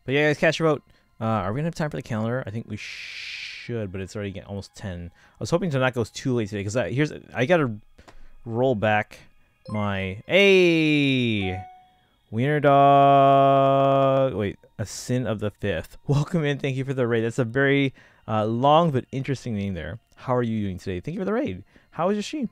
But yeah, guys, cast your vote. Are we going to have time for the calendar? I think we should, but it's already getting almost 10. I was hoping to not go too late today, because I got to roll back my... Hey! Wiener Dog... Wait, a Sin of the Fifth. Welcome in, thank you for the raid. That's a very long but interesting name there. How are you doing today? Thank you for the raid. How was your stream?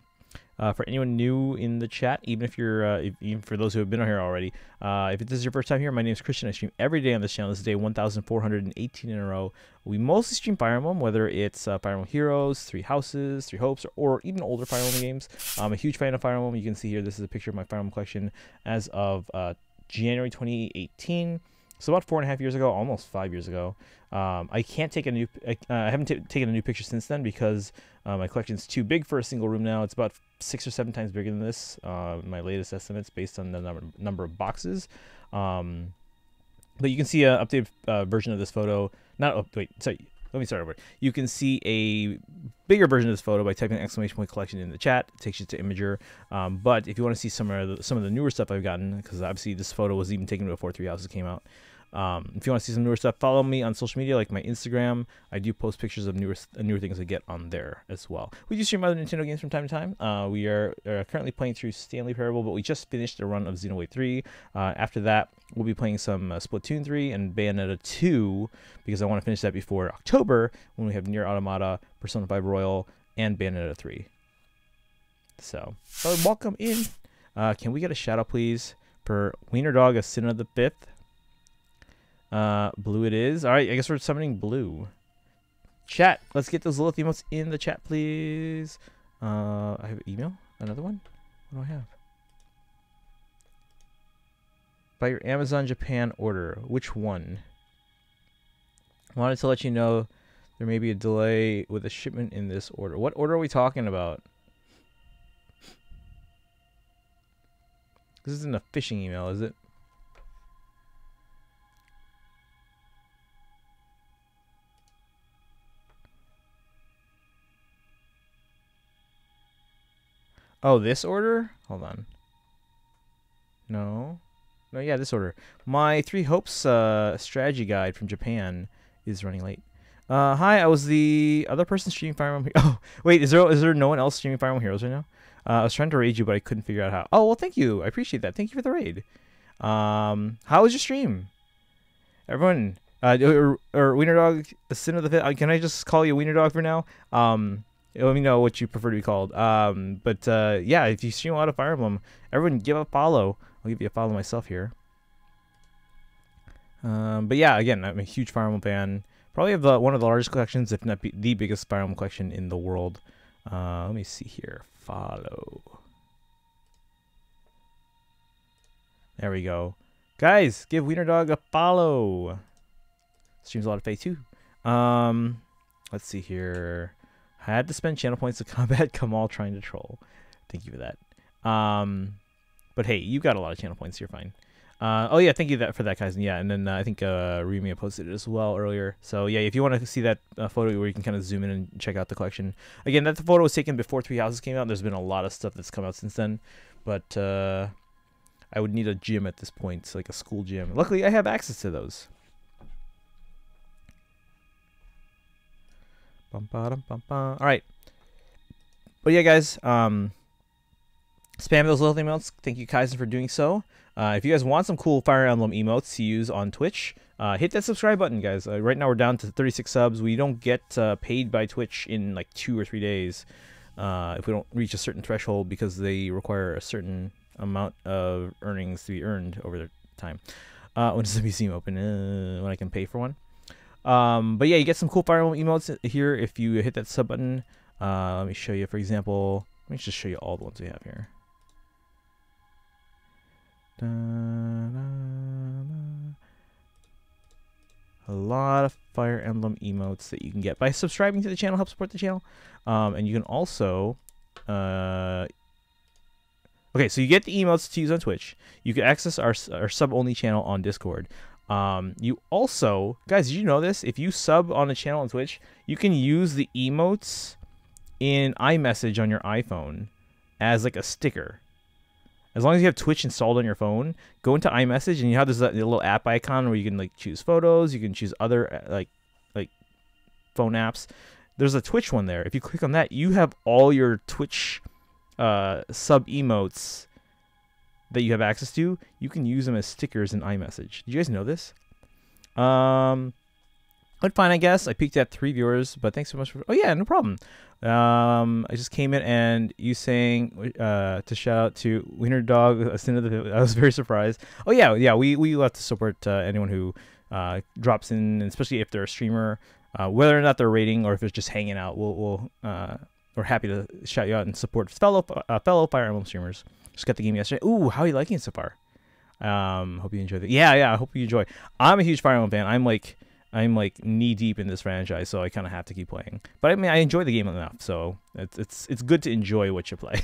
For anyone new in the chat, even if you're, even for those who have been on here already, if this is your first time here, my name is Christian. I stream every day on this channel. This is day 1,418 in a row. We mostly stream Fire Emblem, whether it's Fire Emblem Heroes, Three Houses, Three Hopes, or even older Fire Emblem games. I'm a huge fan of Fire Emblem. You can see here, this is a picture of my Fire Emblem collection as of January 2018. So about 4.5 years ago, almost 5 years ago. I can't take a new, I haven't taken a new picture since then because my collection's too big for a single room now. It's about 6 or 7 times bigger than this. My latest estimates based on the number of boxes. But you can see an updated version of this photo. Let me start over. You can see a bigger version of this photo by typing !collection in the chat. It takes you to Imager. But if you want to see some of the newer stuff I've gotten, because obviously this photo was even taken before Three Houses came out, If you want to see some newer stuff, follow me on social media, like my Instagram. I do post pictures of newer things I get on there as well. We do stream other Nintendo games from time to time. We are currently playing through Stanley Parable, but we just finished a run of Xenoblade 3. After that, we'll be playing some Splatoon 3 and Bayonetta 2, because I want to finish that before October, when we have Nier Automata, Persona 5 Royal, and Bayonetta 3. So, welcome in. Can we get a shout out, please, for Wiener Dog, Asuna the Fifth? Blue it is. All right, I guess we're summoning Blue. Chat, let's get those Lilith emotes in the chat, please. I have an email. Another one? What do I have? By your Amazon Japan order. Which one? I wanted to let you know there may be a delay with a shipment in this order. What order are we talking about? This isn't a phishing email, is it? Oh, this order? Hold on. No. No, yeah, this order. My Three Hopes strategy guide from Japan is running late. Hi, I was the other person streaming Fire Emblem. Oh, wait, is there no one else streaming Fire Emblem Heroes right now? I was trying to raid you, but I couldn't figure out how. Oh, well, thank you. I appreciate that. Thank you for the raid. How was your stream? Everyone, or Wiener Dog, Sin of the Fifth. Can I just call you Wiener Dog for now? Let me know what you prefer to be called. Yeah, if you stream a lot of Fire Emblem, everyone give a follow. I'll give you a follow myself here. But yeah, again, I'm a huge Fire Emblem fan. Probably have one of the largest collections, if not the biggest Fire Emblem collection in the world. Let me see here. Follow. There we go. Guys, give Wiener Dog a follow. Streams a lot of Fae too. Let's see here. I had to spend channel points to combat Kamal trying to troll. Thank you for that. But hey, you got a lot of channel points. You're fine. Oh yeah, thank you for that, Kaizen. Yeah, and then I think Remia posted it as well earlier. So yeah, if you want to see that photo where you can kind of zoom in and check out the collection. Again, that photo was taken before Three Houses came out. There's been a lot of stuff that's come out since then. But I would need a gym at this point, so like a school gym. Luckily, I have access to those. All right. But yeah, guys, spam those little emotes. Thank you, Kaizen, for doing so. If you guys want some cool Fire Emblem emotes to use on Twitch, hit that subscribe button, guys. Right now we're down to 36 subs. We don't get paid by Twitch in like 2 or 3 days if we don't reach a certain threshold, because they require a certain amount of earnings to be earned over their time. When does the museum open? When I can pay for one. But yeah, you get some cool Fire Emblem emotes here if you hit that sub button. Let me show you, for example. Let me just show you all the ones we have here. Da, da, da. A lot of Fire Emblem emotes that you can get by subscribing to the channel. Help support the channel. And you can also okay, so you get the emotes to use on Twitch. You can access our sub only channel on Discord. You also, guys, did you know this? If you sub on a channel on Twitch, you can use the emotes in iMessage on your iPhone as like a sticker. As long as you have Twitch installed on your phone, go into iMessage and you have this little app icon where you can like choose photos, you can choose other like phone apps. There's a Twitch one there. If you click on that, you have all your Twitch sub emotes that you have access to. You can use them as stickers in iMessage. Did you guys know this? But fine, I guess. I peaked at 3 viewers, but thanks so much for... Oh, yeah, no problem. I just came in and you saying to shout out to Wiener Dog. I was very surprised. Oh, yeah, yeah, we love to support anyone who drops in, especially if they're a streamer. Whether or not they're rating or if it's just hanging out, we're happy to shout you out and support fellow Fire Emblem streamers. Just got the game yesterday. Ooh, how are you liking it so far? Hope you enjoyed it. Yeah, I hope you enjoy. I'm a huge Fire Emblem fan. I'm like knee deep in this franchise, so I kind of have to keep playing. But I mean, I enjoy the game enough, so it's good to enjoy what you play.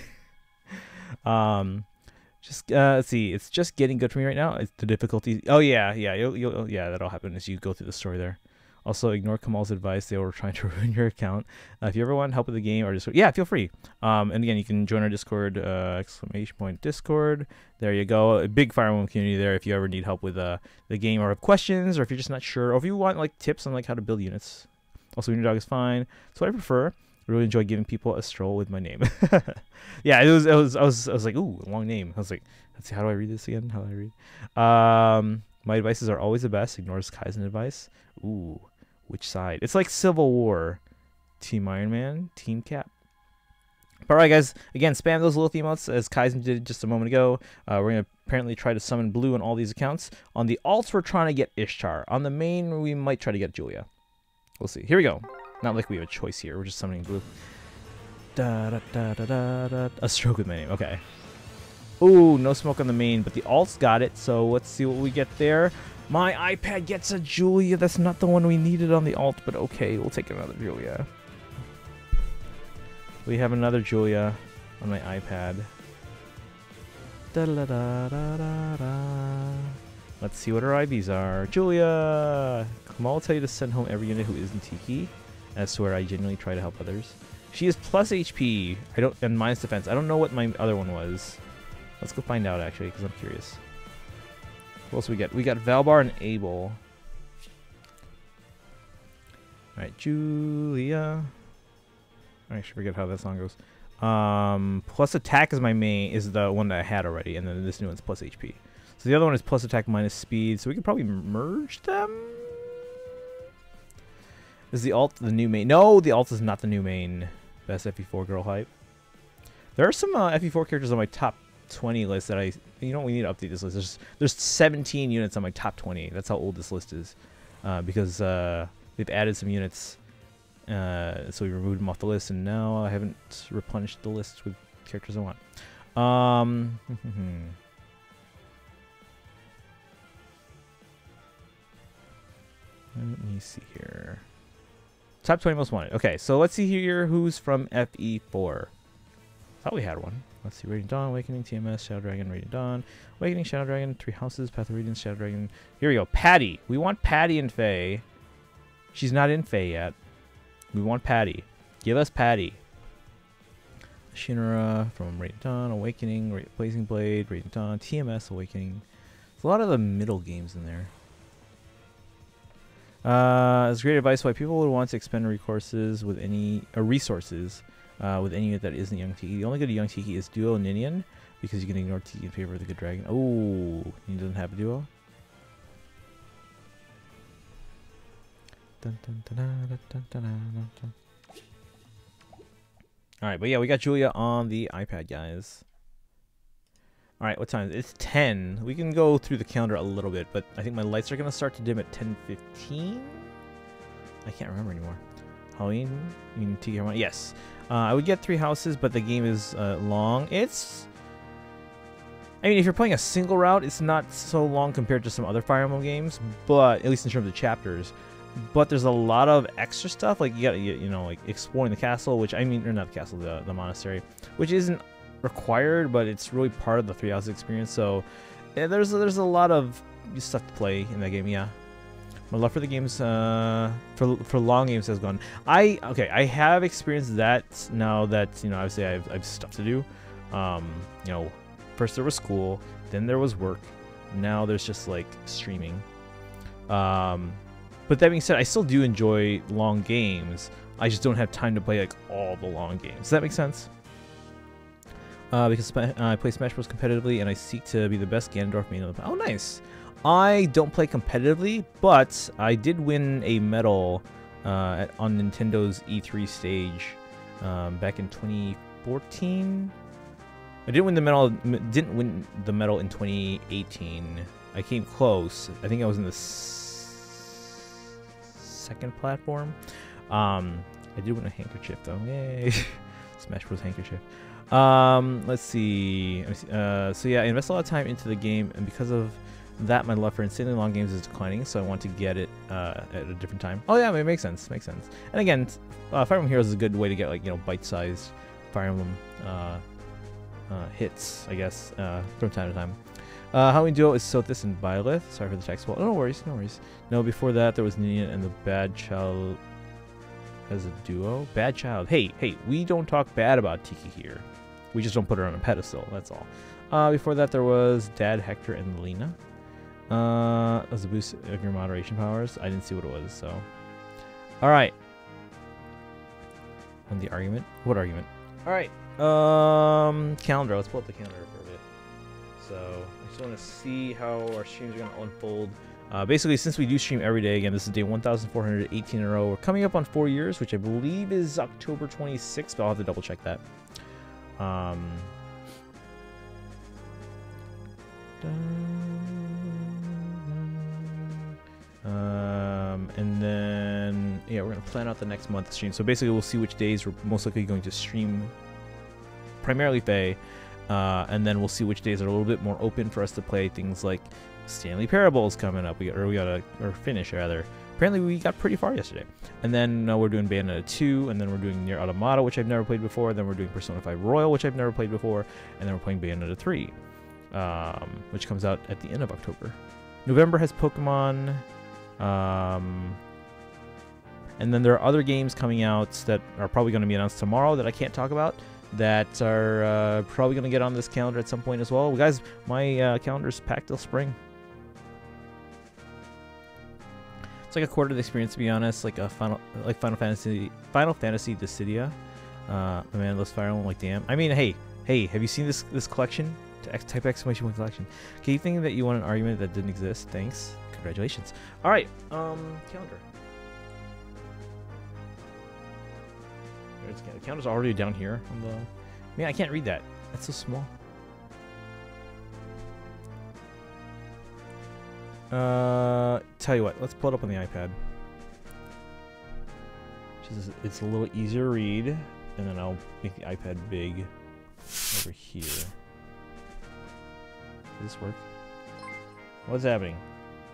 Let's see. It's just getting good for me right now. It's the difficulty. Oh yeah, that'll happen as you go through the story there. Also, ignore Kamal's advice. They were trying to ruin your account. If you ever want help with the game or Discord, yeah, feel free. And again, you can join our Discord, !Discord. There you go. A big Fire Emblem community there if you ever need help with the game or have questions, or if you're just not sure, or if you want like tips on like how to build units. Also, Wiener Dog is fine. That's what I prefer. I really enjoy giving people a stroll with my name. Yeah, I was like, ooh, long name. I was like, let's see, how do I read this again? How do I read? My advices are always the best. Ignores Kaizen advice. Ooh. Which side? It's like Civil War. Team Iron Man, Team Cap. But all right, guys. Again, spam those little emotes as Kaizen did just a moment ago. We're going to apparently try to summon blue on all these accounts. On the alts, we're trying to get Ishtar. On the main, we might try to get Julia. We'll see. Here we go. Not like we have a choice here. We're just summoning blue. Da, da, da, da, da, da. A stroke with my name. Okay. Ooh, no smoke on the main, but the alts got it. So let's see what we get there. My iPad gets a Julia. That's not the one we needed on the alt, but okay, we'll take another Julia. We have another Julia on my iPad. Da, da, da, da, da, da. Let's see what our IBs are. Julia! Kamal will tell you to send home every unit who isn't Tiki. That's where I genuinely try to help others. She is plus HP. I don't, and minus defense. I don't know what my other one was. Let's go find out, actually, because I'm curious. What else we got? We got Valbar and Abel. Alright, Julia. I actually forget how that song goes. Plus attack is my main, is the one that I had already, and then this new one's plus HP. So the other one is plus attack minus speed, so we could probably merge them? Is the alt the new main? No, the alt is not the new main. Best FE4 girl hype. There are some FE4 characters on my top 20 list that you know, we need to update this list. There's 17 units on my top 20. That's how old this list is, because they've added some units, so we removed them off the list, and now I haven't replenished the list with characters I want. Let me see here. Top 20 most wanted. Okay, so let's see here who's from FE4. Thought we had one. Let's see, Radiant Dawn, Awakening, TMS, Shadow Dragon, Radiant Dawn, Awakening, Shadow Dragon, Three Houses, Path of Radiance, Shadow Dragon. Here we go, Patty. We want Patty in Fae. She's not in Fae yet. We want Patty. Give us Patty. Shinra from Radiant Dawn, Awakening, Blazing Blade, Radiant Dawn, TMS, Awakening. There's a lot of the middle games in there. It's great advice why people would want to expend resources with any resources. With any unit that isn't Young Tiki. The only good Young Tiki is Duo and Ninian, because you can ignore Tiki in favor of the Good Dragon. Oh, he doesn't have a Duo. Alright, but yeah, we got Julia on the iPad, guys. Alright, what time is it? It's 10. We can go through the calendar a little bit, but I think my lights are going to start to dim at 10:15? I can't remember anymore. Halloween? You mean Tiki Harmony? Yes. I would get Three Houses, but the game is long. It's... I mean, if you're playing a single route, it's not so long compared to some other Fire Emblem games, but at least in terms of chapters. But there's a lot of extra stuff, like you gotta, you know, like exploring the castle, which I mean, or not the castle, the monastery, which isn't required, but it's really part of the Three Houses experience. So yeah, there's a lot of stuff to play in that game. Yeah. My love for the games, for long games has gone. I have experienced that now that, you know, obviously I've stuff to do. You know, first there was school, then there was work. Now there's just like streaming. But that being said, I still do enjoy long games. I just don't have time to play like all the long games. Does that make sense? Because I play Smash Bros. Competitively and I seek to be the best Ganondorf main on the planet. Oh, nice. I don't play competitively, but I did win a medal on Nintendo's E3 stage back in 2014. I didn't win the medal in 2018. I came close. I think I was in the second platform. I did win a handkerchief, though. Yay! Smash Bros. Handkerchief. Let's see. So yeah, I invest a lot of time into the game, and because of that, my love for insanely long games is declining, so I want to get it at a different time. Oh yeah, it makes sense. Makes sense. And again, Fire Emblem Heroes is a good way to get, like, you know, bite-sized Fire Emblem hits, I guess, from time to time. Halloween duo is Sothis and Byleth. Sorry for the text. Well, no worries, no worries. No, before that there was Nia and the Bad Child as a duo. Bad Child. Hey, hey, we don't talk bad about Tiki here. We just don't put her on a pedestal, that's all. Before that there was Dad, Hector, and Lena. As a boost of your moderation powers. I didn't see what it was, so. Alright. On the argument? What argument? Alright. Calendar. Let's pull up the calendar for a bit. So, I just want to see how our streams are going to unfold. Basically, since we do stream every day, again, this is day 1,418 in a row. We're coming up on 4 years, which I believe is October 26th, but I'll have to double check that. And then, yeah, we're going to plan out the next month's stream. So basically, we'll see which days we're most likely going to stream primarily Fae. And then we'll see which days are a little bit more open for us to play things like Stanley Parable is coming up. Or finish rather. Apparently we got pretty far yesterday. And then we're doing Bayonetta 2, and then we're doing Nier Automata, which I've never played before. Then we're doing Persona 5 Royal, which I've never played before. And then we're playing Bayonetta 3, which comes out at the end of October. November has Pokemon. And then there are other games coming out that are probably going to be announced tomorrow that I can't talk about. That are probably going to get on this calendar at some point as well. Well guys, my calendar's packed till spring. It's like a quarter of the experience, to be honest. Like a Final Fantasy Dissidia. Man, those Fire Emblem, like damn. I mean, hey, have you seen this collection? Type exclamation point collection. Keep thinking that you won an argument that didn't exist. Thanks. Congratulations. All right. Calendar. The calendar's already down here. Man, I can't read that. That's so small. Tell you what, let's pull it up on the iPad. Just, it's a little easier to read, and then I'll make the iPad big over here. Does this work? What's happening?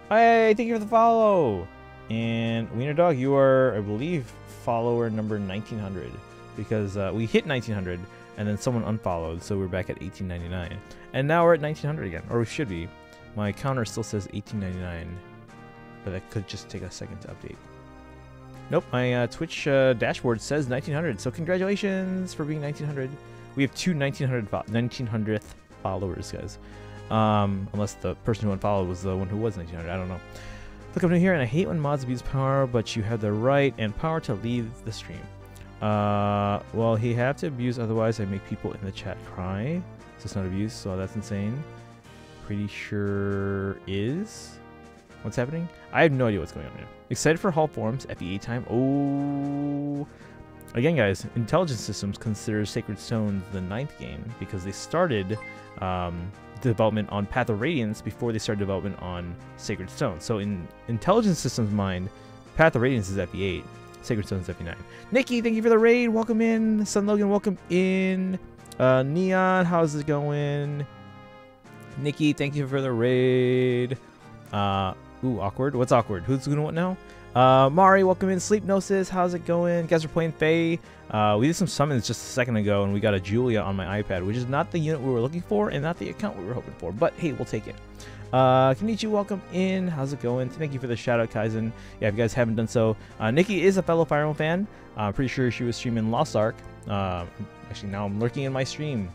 Hey, thank you for the follow. And Wiener Dog, you are, I believe, follower number 1900, because we hit 1900 and then someone unfollowed, so we're back at 1899, and now we're at 1900 again, or we should be. My counter still says 1899, but that could just take a second to update. Nope, my Twitch dashboard says 1900, so congratulations for being 1900. We have two 1900th followers, guys. Unless the person who unfollowed was the one who was 1900, I don't know. Look, I'm new here, and I hate when mods abuse power, but you have the right and power to leave the stream. Well, he had to abuse, otherwise I make people in the chat cry. So it's not abuse, so that's insane. Pretty sure is. What's happening? I have no idea what's going on here. Excited for Hall Forums, FEH time. Oh. Again, guys, Intelligence Systems considers Sacred Stones the 9th game, because they started... development on Path of Radiance before they started development on Sacred Stone. So in Intelligence Systems' mind, Path of Radiance is FE8, Sacred Stone is FE9. Nikki, thank you for the raid. Welcome in. Sun Logan, welcome in. Neon, how's it going? Nikki, thank you for the raid. Ooh, awkward. What's awkward? Who's doing what now? Mari, welcome in. Sleep Gnosis, how's it going? You guys are playing Fae. We did some summons just a second ago, and we got a Julia on my iPad, which is not the unit we were looking for and not the account we were hoping for, but hey, we'll take it. Kenichi, welcome in. How's it going? Thank you for the shout out, Kaizen. Yeah, if you guys haven't done so, Nikki is a fellow Fire Emblem fan. I'm pretty sure she was streaming Lost Ark. Actually, now I'm lurking in my stream.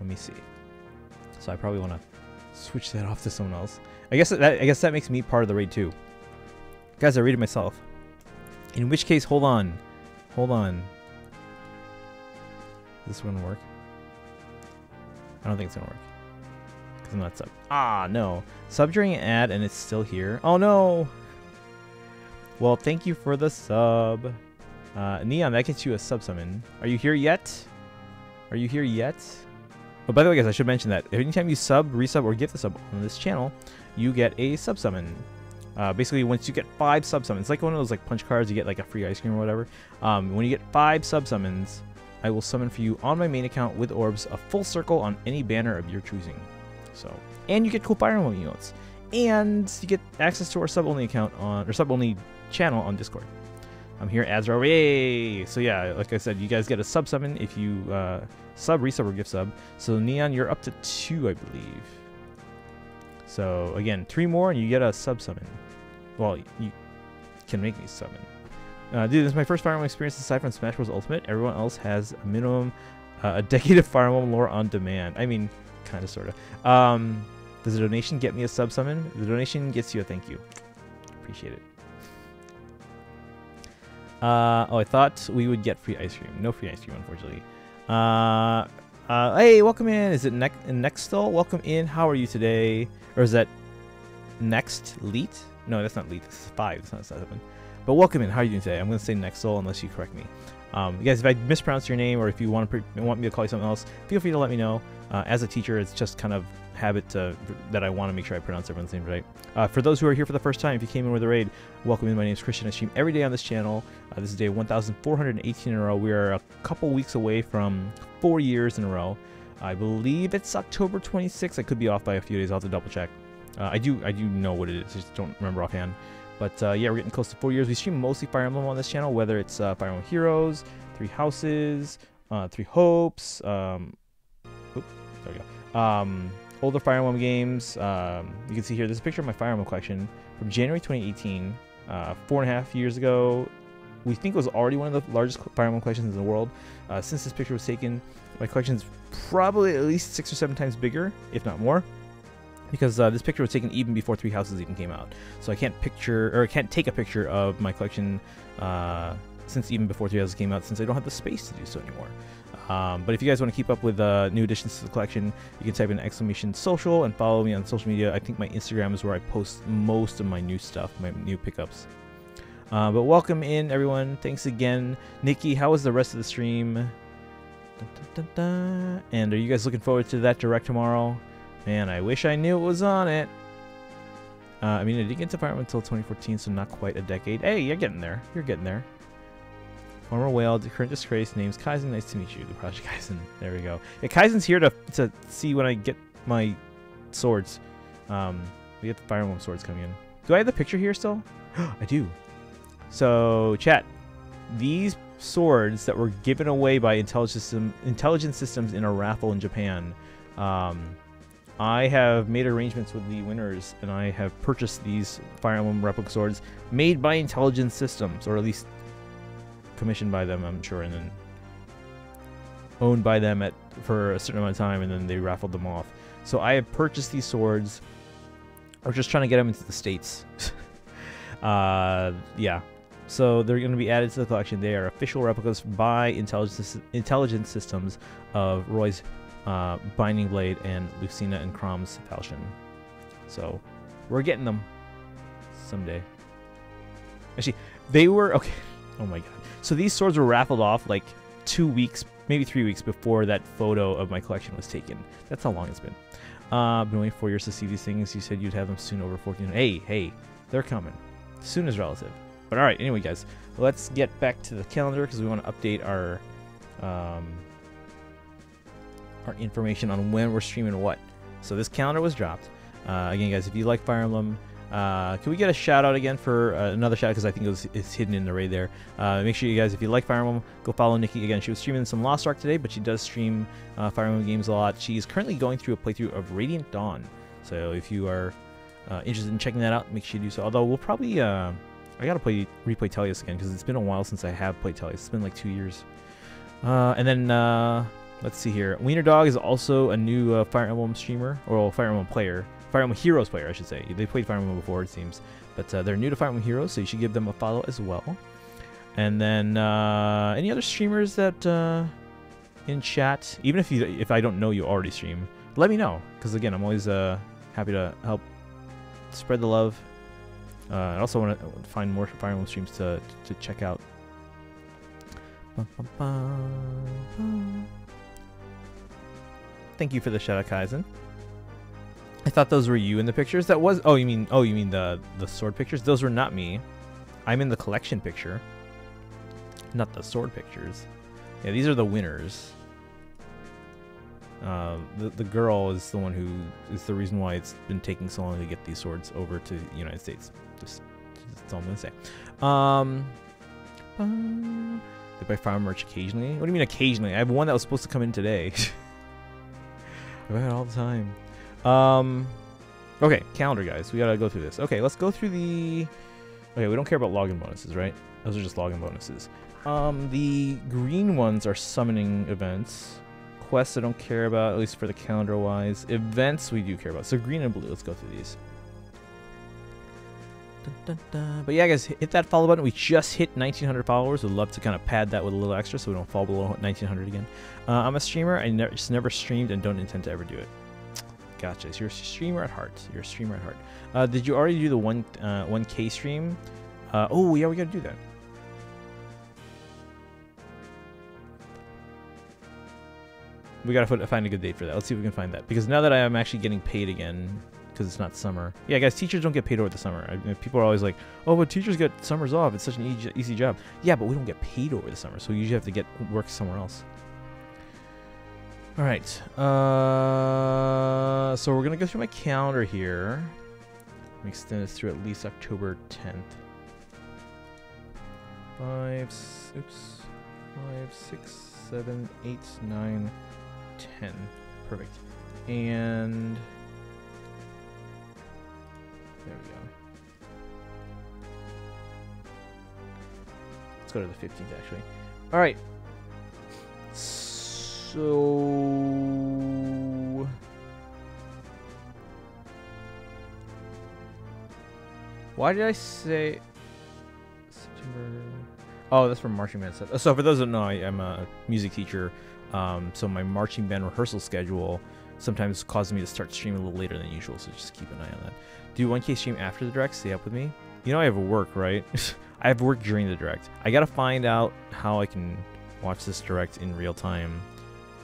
Let me see. So I probably want to switch that off to someone else. I guess that makes me part of the raid too. Guys, I read it myself. In which case, hold on. Hold on. This wouldn't work. I don't think it's going to work. Because I'm not sub. Ah, no. Sub during an ad and it's still here. Oh, no. Well, thank you for the sub. Neon, that gets you a sub summon. Are you here yet? Are you here yet? Oh, by the way, guys, I should mention that. Anytime you sub, resub, or gift the sub on this channel, you get a sub summon. Basically, once you get 5 sub summons, like one of those like punch cards, you get like a free ice cream or whatever. When you get 5 sub summons, I will summon for you on my main account with orbs a full circle on any banner of your choosing. So, and you get cool Fire Emblem emotes, and you get access to our sub-only account on or sub-only channel on Discord. I'm here, Azra. Yay! So yeah, like I said, you guys get a sub summon if you sub, resub, or gift sub. So Neon, you're up to 2, I believe. So again, 3 more and you get a sub summon. Well, you can make me summon. Dude, this is my first Fire Emblem experience aside from Smash Bros. Ultimate. Everyone else has a minimum a decade of Fire Emblem lore on demand. I mean, kind of, sort of. Does the donation get me a sub summon? The donation gets you a thank you. Appreciate it. Oh, I thought we would get free ice cream. No free ice cream, unfortunately. Hey, welcome in. Is it Nextel? Welcome in. How are you today? Or is that Next Leet? No, that's not Leet. That's 5. That's not 7. But welcome in. How are you doing today? I'm going to say Nextel unless you correct me. You guys, if I mispronounce your name or if you want me to call you something else, feel free to let me know. As a teacher, it's just kind of habit that I want to make sure I pronounce everyone's name right. For those who are here for the first time, if you came in with a raid, welcome in. My name is Christian. I stream every day on this channel. This is day 1,418 in a row. We are a couple weeks away from 4 years in a row. I believe it's October 26th. I could be off by a few days. I'll have to double check. I do know what it is. I just don't remember offhand. But yeah, we're getting close to 4 years. We stream mostly Fire Emblem on this channel, whether it's Fire Emblem Heroes, Three Houses, Three Hopes, there we go. Older Fire Emblem games. You can see here, there's a picture of my Fire Emblem collection from January 2018, 4.5 years ago. We think it was already one of the largest Fire Emblem collections in the world. Since this picture was taken, my collection is probably at least 6 or 7 times bigger, if not more, because this picture was taken even before Three Houses even came out. So I can't picture, or I can't take a picture of my collection since even before Three Houses came out, since I don't have the space to do so anymore. But if you guys want to keep up with new additions to the collection, you can type in !social and follow me on social media. I think my Instagram is where I post most of my new stuff, my new pickups. But welcome in, everyone. Thanks again. Nikki, how was the rest of the stream? And are you guys looking forward to that direct tomorrow? Man, I wish I knew it was on it. I mean, I didn't get to Fire Emblem until 2014, so not quite a decade. Hey, you're getting there. You're getting there. Former whale, current disgrace, name's Kaizen. Nice to meet you, the Project Kaizen. There we go. Yeah, Kaizen's here to see when I get my swords. We have the Fire Emblem swords coming in. Do I have the picture here still? I do. So, chat, these swords that were given away by intelligence systems in a raffle in Japan, I have made arrangements with the winners, and I have purchased these Fire Emblem replica swords made by intelligence systems, or at least commissioned by them, I'm sure, and then owned by them for a certain amount of time, and then they raffled them off. So I have purchased these swords. I was just trying to get them into the States. Yeah. So they're going to be added to the collection. They are official replicas by intelligence systems of Roy's Binding Blade and Lucina and Crom's Falchion. So we're getting them someday. Actually, they were... Okay. Oh my god. So these swords were raffled off like 2 weeks, maybe 3 weeks before that photo of my collection was taken. That's how long it's been. Been waiting 4 years to see these things. You said you'd have them soon, over 14. Hey, they're coming. Soon is relative. But all right, anyway, guys, let's get back to the calendar because we want to update our information on when we're streaming what. So this calendar was dropped. Again, guys, if you like Fire Emblem. Can we get a shout out again for another shout out, because I think it's hidden in the raid there. Make sure you guys, if you like Fire Emblem, go follow Nikki. Again, she was streaming some Lost Ark today, but she does stream Fire Emblem games a lot. She's currently going through a playthrough of Radiant Dawn. So if you are interested in checking that out, make sure you do so. Although we'll probably, I gotta replay Tellius again, because it's been a while since I have played Tellius. It's been like 2 years. And then, let's see here. Wiener Dog is also a new Fire Emblem streamer, or Fire Emblem player. Fire Emblem Heroes player, I should say. They played Fire Emblem before, it seems. But they're new to Fire Emblem Heroes, so you should give them a follow as well. And then, any other streamers that, in chat, even if I don't know you already stream, let me know. Because, again, I'm always happy to help spread the love. I also want to find more Fire Emblem streams to check out. Thank you for the shout-out, Kaizen. I thought those were you in the pictures. That was... Oh, you mean the sword pictures? Those were not me. I'm in the collection picture, not the sword pictures. Yeah, these are the winners. The girl is the one who is the reason why it's been taking so long to get these swords over to the United States. Just that's all I'm gonna say. They buy farm merch occasionally. What do you mean occasionally? I have one that was supposed to come in today. I buy it all the time. Okay, calendar, guys. We gotta go through this. Okay, let's go through the... Okay, we don't care about login bonuses, right? Those are just login bonuses. The green ones are summoning events. Quests I don't care about, at least for the calendar-wise. Events we do care about. So green and blue, let's go through these. Dun, dun, dun. But yeah, guys, hit that follow button. We just hit 1,900 followers. We'd love to kind of pad that with a little extra so we don't fall below 1,900 again. I'm a streamer. I just never streamed and don't intend to ever do it. Gotcha. So you're a streamer at heart. You're a streamer at heart. Did you already do the 1K stream? Oh, yeah, we got to do that. We got to find a good date for that. Let's see if we can find that. Because now that I am actually getting paid again... because it's not summer. Yeah, guys, teachers don't get paid over the summer. People are always like, oh, but teachers get summers off. It's such an easy job. Yeah, but we don't get paid over the summer, so we usually have to get work somewhere else. All right. So we're going to go through my calendar here. Let me extend this through at least October 10th. 5, 6, 7, 8, 9, 10. Perfect. And... there we go. Let's go to the 15th, actually. All right. So... why did I say... September... oh, that's from marching band stuff. So for those that don't know, I'm a music teacher. So my marching band rehearsal schedule sometimes causes me to start streaming a little later than usual. So just keep an eye on that. Do 1K stream after the direct, stay up with me. You know I have work, right? I have work during the direct. I gotta find out how I can watch this direct in real time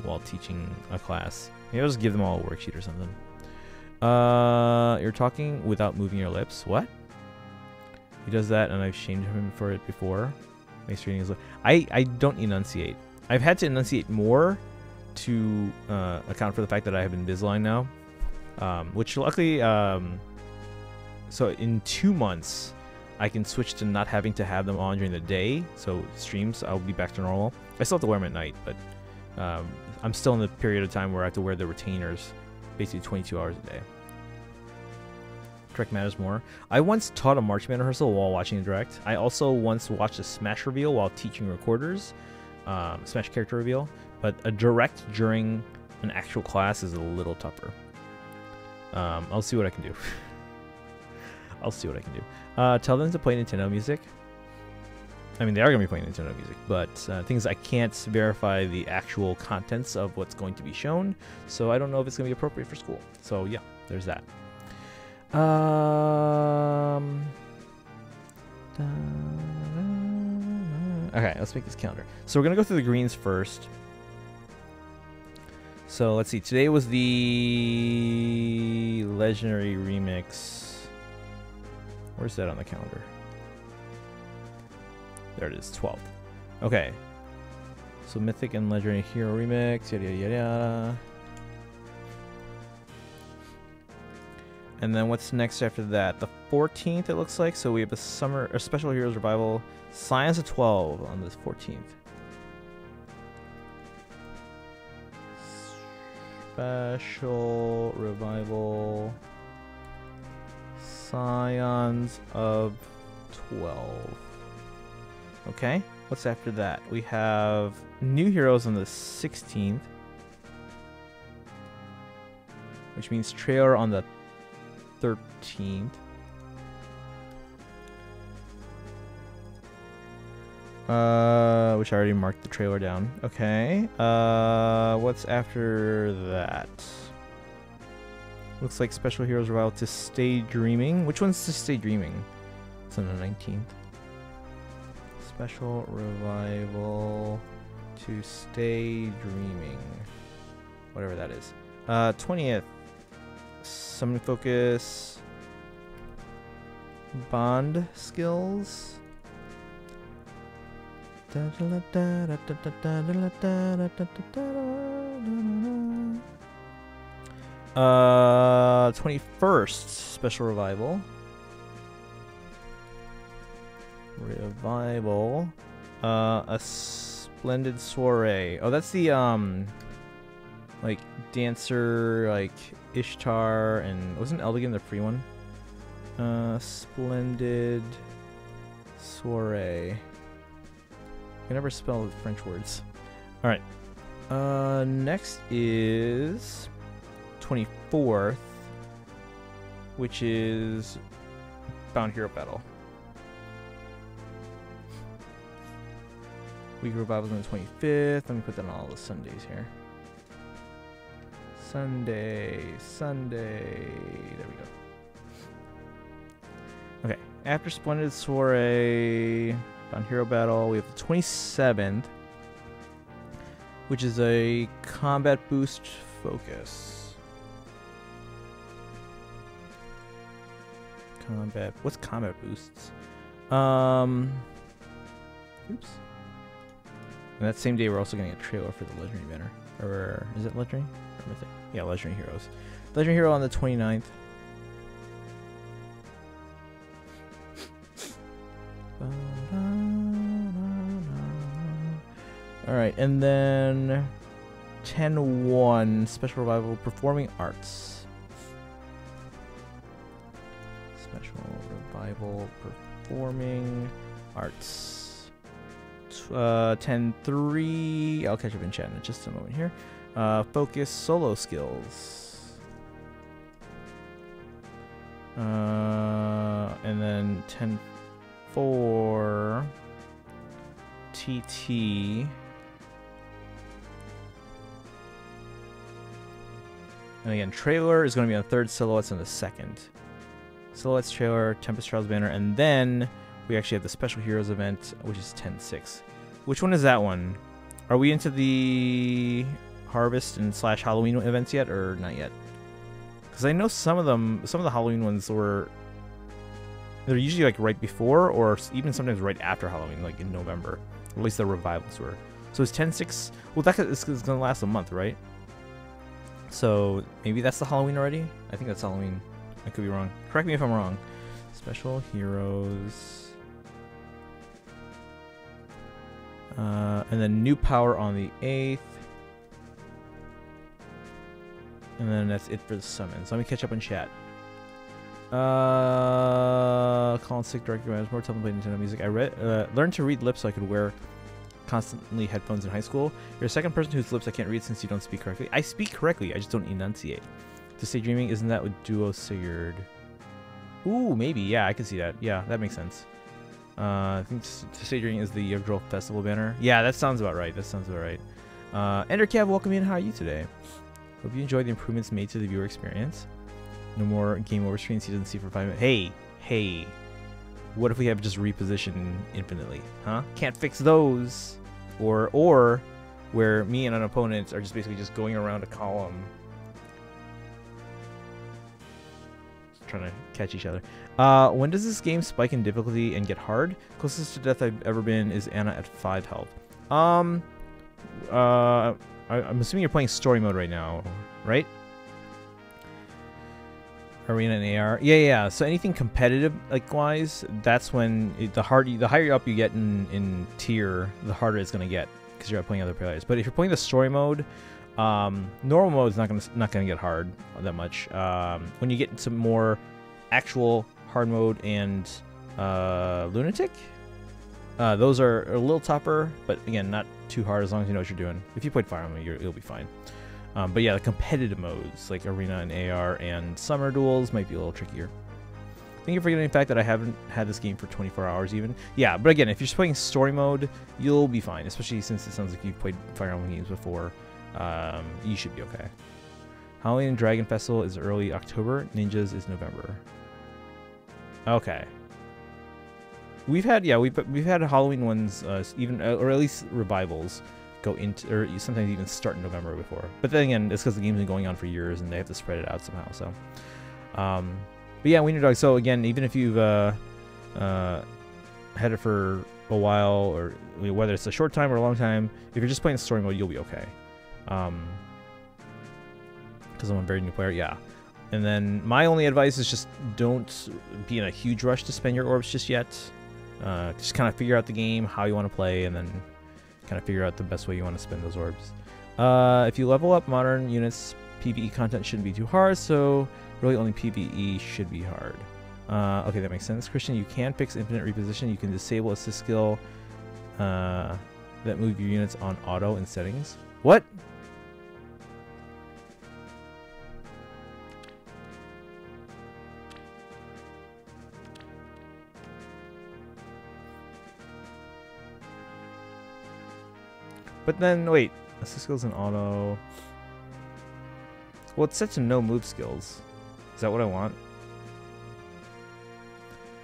while teaching a class. Maybe I'll just give them all a worksheet or something. You're talking without moving your lips. What? He does that and I've shamed him for it before. Makes reading his lips. I don't enunciate. I've had to enunciate more to account for the fact that I have Invisalign now. Which luckily... so in 2 months, I can switch to not having to have them on during the day. So streams, I'll be back to normal. I still have to wear them at night, but I'm still in the period of time where I have to wear the retainers basically 22 hours a day. Direct matters more. I once taught a marching band rehearsal while watching the direct. I also once watched a Smash reveal while teaching recorders, Smash character reveal. But a direct during an actual class is a little tougher. I'll see what I can do. I'll see what I can do. Tell them to play Nintendo music. I mean, they are going to be playing Nintendo music, but things I can't verify the actual contents of what's going to be shown, so I don't know if it's going to be appropriate for school. So, yeah, there's that. Okay, let's make this calendar. So we're going to go through the greens first. So, let's see. Today was the Legendary Remix... where's that on the calendar? There it is, 12th. Okay. So Mythic and Legendary Hero Remix, yada, yada, yada. And then what's next after that? The 14th, it looks like. So we have a summer, or Special Heroes Revival, Science at 12 on this 14th. Special Revival... Scions of 12. Okay, what's after that? We have New Heroes on the 16th, which means Trailer on the 13th. Which I already marked the trailer down. Okay, what's after that? Looks like Special Heroes Revival to Stay Dreaming. Which one's to Stay Dreaming? It's on the 19th. Special Revival to Stay Dreaming. Whatever that is. 20th. Summon Focus. Bond Skills. Uh, 21st Special Revival. A Splendid Soiree. Oh, that's the like dancer, like Ishtar, and wasn't Eldigan the free one? Splendid Soiree. I can never spell French words. Alright. Next is 24th, which is Bound Hero Battle. Week Revival on the 25th. Let me put that on all the Sundays here. Sunday. There we go. Okay, after Splendid Soiree, Bound Hero Battle, we have the 27th, which is a combat boost focus. Combat, what's combat boosts? Oops. And that same day, we're also getting a trailer for the Legendary Banner. Or is it Legendary? Yeah, Legendary Heroes. Legendary Hero on the 29th. Alright, and then 10-1, Special Revival Performing Arts. Special Revival Performing Arts. 10-3, I'll catch up in chat in just a moment here. Focus Solo Skills. And then 10-4, TT. And again, trailer is going to be on the 3rd, Silhouettes on the 2nd. Silhouettes, trailer, Tempest Trials banner, and then we actually have the Special Heroes event, which is 10-6. Which one is that one? Are we into the Harvest and / Halloween events yet, or not yet? Because I know some of them, some of the Halloween ones were, they're usually like right before, or even sometimes right after Halloween, like in November. Or at least the revivals were. So it's 10-6. Well, that is going to last a month, right? So maybe that's the Halloween already? I think that's Halloween. I could be wrong. Correct me if I'm wrong. Special Heroes. And then New Power on the 8th. And then that's it for the summons. Let me catch up on chat. Colin Sick, director, I was more telling Nintendo music. I read, learned to read lips so I could wear constantly headphones in high school. You're the second person whose lips I can't read since you don't speak correctly. I speak correctly, I just don't enunciate. To Stay Dreaming, isn't that with Duo Sigurd? Ooh, maybe, yeah, I can see that. Yeah, that makes sense. I think To Stay Dreaming is the Yggdrasil Festival banner. Yeah, that sounds about right, that sounds about right. EnderCav, welcome in, how are you today? Hope you enjoyed the improvements made to the viewer experience. No more game over screens he doesn't see for 5 minutes. Hey, what if we have just reposition infinitely, huh? Can't fix those. Or where me and an opponent are just basically just going around a column, just trying to catch each other. When does this game spike in difficulty and get hard? Closest to death I've ever been is Anna at 5 health. I'm assuming you're playing story mode right now, right? Arena and AR, yeah. So anything competitive, likewise, that's when the higher up you get in tier, the harder it's gonna get because you're not playing other players. But if you're playing the story mode, normal mode is not gonna get hard that much. When you get into more actual hard mode and lunatic, those are a little tougher, but again, not too hard as long as you know what you're doing. If you played Fire Emblem, you'll be fine. But yeah, the competitive modes, like Arena and AR and Summer Duels, might be a little trickier. Thank you for forgetting the fact that I haven't had this game for 24 hours even. Yeah, but again, if you're just playing story mode, you'll be fine, especially since it sounds like you've played Fire Emblem games before. You should be okay. Halloween Dragon Festival is early October. Ninjas is November. Okay. We've had Halloween ones, or at least revivals, go into, or sometimes even start in November before. But then again, it's because the game's been going on for years and they have to spread it out somehow. So, but yeah, Wiener Dog. So again, even if you've had it for a while, or whether it's a short time or a long time, if you're just playing story mode, you'll be okay. Because I'm a very new player, yeah. And then my only advice is just don't be in a huge rush to spend your orbs just yet. Just kind of figure out the game, how you want to play, and then kind of figure out the best way you want to spend those orbs. If you level up modern units PvE content shouldn't be too hard, so really only PvE should be hard. Okay, that makes sense. Christian, you can fix infinite reposition. You can disable assist skill that move your units on auto in settings. What? But then, wait, assist skills and auto. Well, it's set to no move skills. Is that what I want?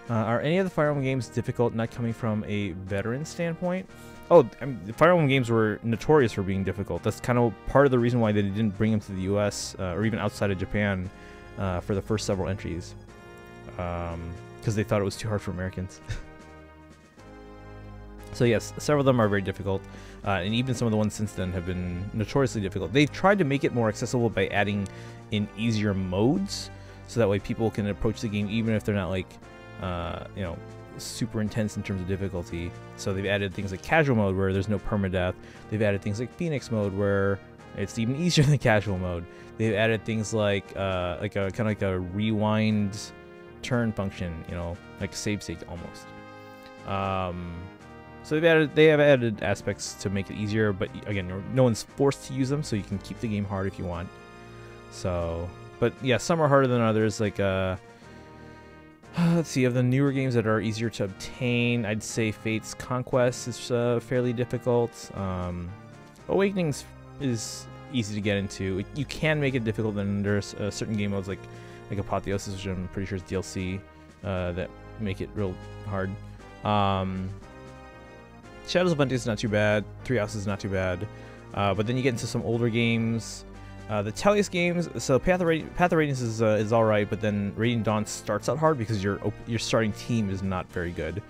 Are any of the Fire Emblem games difficult, not coming from a veteran standpoint? Oh, I mean, the Fire Emblem games were notorious for being difficult. That's kind of part of the reason why they didn't bring them to the US or even outside of Japan for the first several entries. Because they thought it was too hard for Americans. So yes, several of them are very difficult, and even some of the ones since then have been notoriously difficult. They've tried to make it more accessible by adding in easier modes, so that way people can approach the game even if they're not like, you know, super intense in terms of difficulty. So they've added things like casual mode where there's no permadeath. They've added things like Phoenix mode where it's even easier than casual mode. They've added things like a kind of like a rewind turn function, you know, like save state almost. So they have added aspects to make it easier, but again, no one's forced to use them, so you can keep the game hard if you want. So, but yeah, some are harder than others. Like, let's see, of the newer games that are easier to obtain, I'd say Fate's Conquest is fairly difficult. Awakenings is easy to get into. You can make it difficult, then there's certain game modes like Apotheosis, which I'm pretty sure is DLC, that make it real hard. Shadows of Bounty is not too bad. Three Houses is not too bad. But then you get into some older games. The Tellius games, so Path of Radiance is all right, but then Radiant Dawn starts out hard because your starting team is not very good.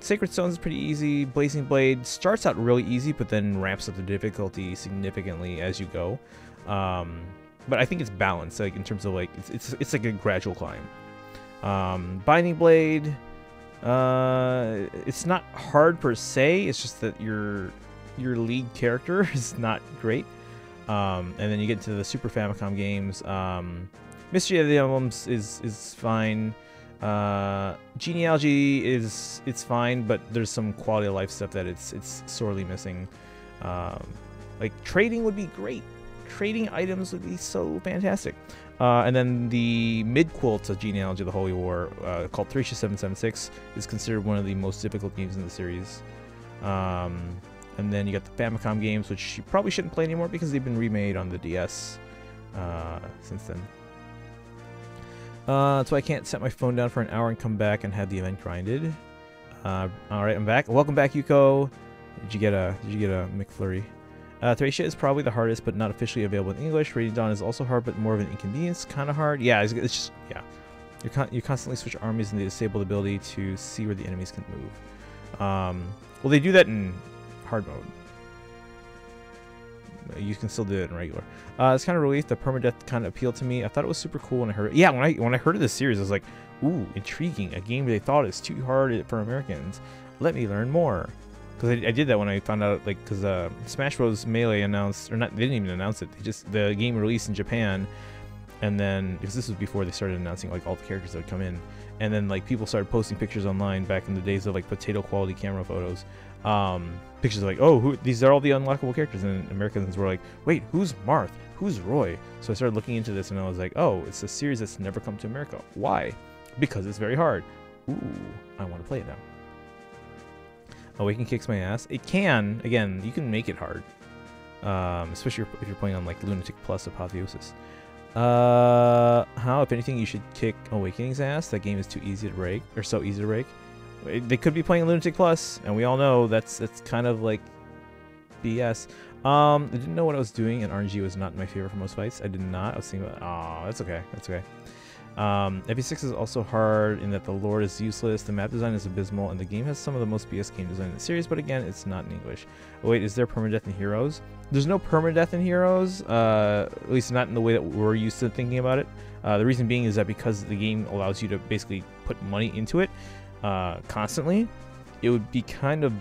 Sacred Stones is pretty easy. Blazing Blade starts out really easy, but then ramps up the difficulty significantly as you go. But I think it's balanced, like in terms of like it's like a gradual climb. Binding Blade. It's not hard per se, it's just that your lead character is not great. And then you get to the Super Famicom games. Mystery of the Emblems is fine. Genealogy it's fine, but there's some quality of life stuff that it's sorely missing. Like trading would be great. Trading items would be so fantastic. And then the mid-quilt of Genealogy of the Holy War, called Thracia 776, is considered one of the most difficult games in the series. And then you got the Famicom games, which you probably shouldn't play anymore because they've been remade on the DS since then. So I can't set my phone down for an hour and come back and have the event grinded. All right, I'm back. Welcome back, Yuko. Did you get a McFlurry? Thracia is probably the hardest, but not officially available in English. Radiant Dawn is also hard, but more of an inconvenience. Kind of hard. Yeah, it's just, yeah. You constantly switch armies and they disable the ability to see where the enemies can move. Well, they do that in hard mode. You can still do it in regular. It's kind of relief. The permadeath kind of appealed to me. I thought it was super cool when I heard it. Yeah, when I heard of this series, I was like, ooh, intriguing. A game they thought is too hard for Americans. Let me learn more. Because I did that when I found out, like, because Smash Bros. Melee announced, or not, they didn't even announce it. They just, the game released in Japan, and then, because this was before they started announcing, like, all the characters that would come in. And then, like, people started posting pictures online back in the days of, like, potato-quality camera photos. Pictures of, like, oh, these are all the unlockable characters. And Americans were like, wait, who's Marth? Who's Roy? So I started looking into this, and I was like, oh, it's a series that's never come to America. Why? Because it's very hard. Ooh, I want to play it now. Awaken kicks my ass. It can. Again, you can make it hard. Especially if you're playing on, like, Lunatic Plus Apotheosis. How, if anything, you should kick Awakening's ass? That game is too easy to break. Or so easy to break. They could be playing Lunatic Plus, and we all know that's kind of, like, BS. I didn't know what I was doing, and RNG was not my favorite for most fights. I did not. I was thinking about, oh, that's okay. That's okay. FE6 is also hard in that the lore is useless, the map design is abysmal, and the game has some of the most BS game design in the series, but again, it's not in English. Oh wait, is there permadeath in Heroes? There's no permadeath in Heroes, at least not in the way that we're used to thinking about it. The reason being is that because the game allows you to basically put money into it constantly, it would be kind of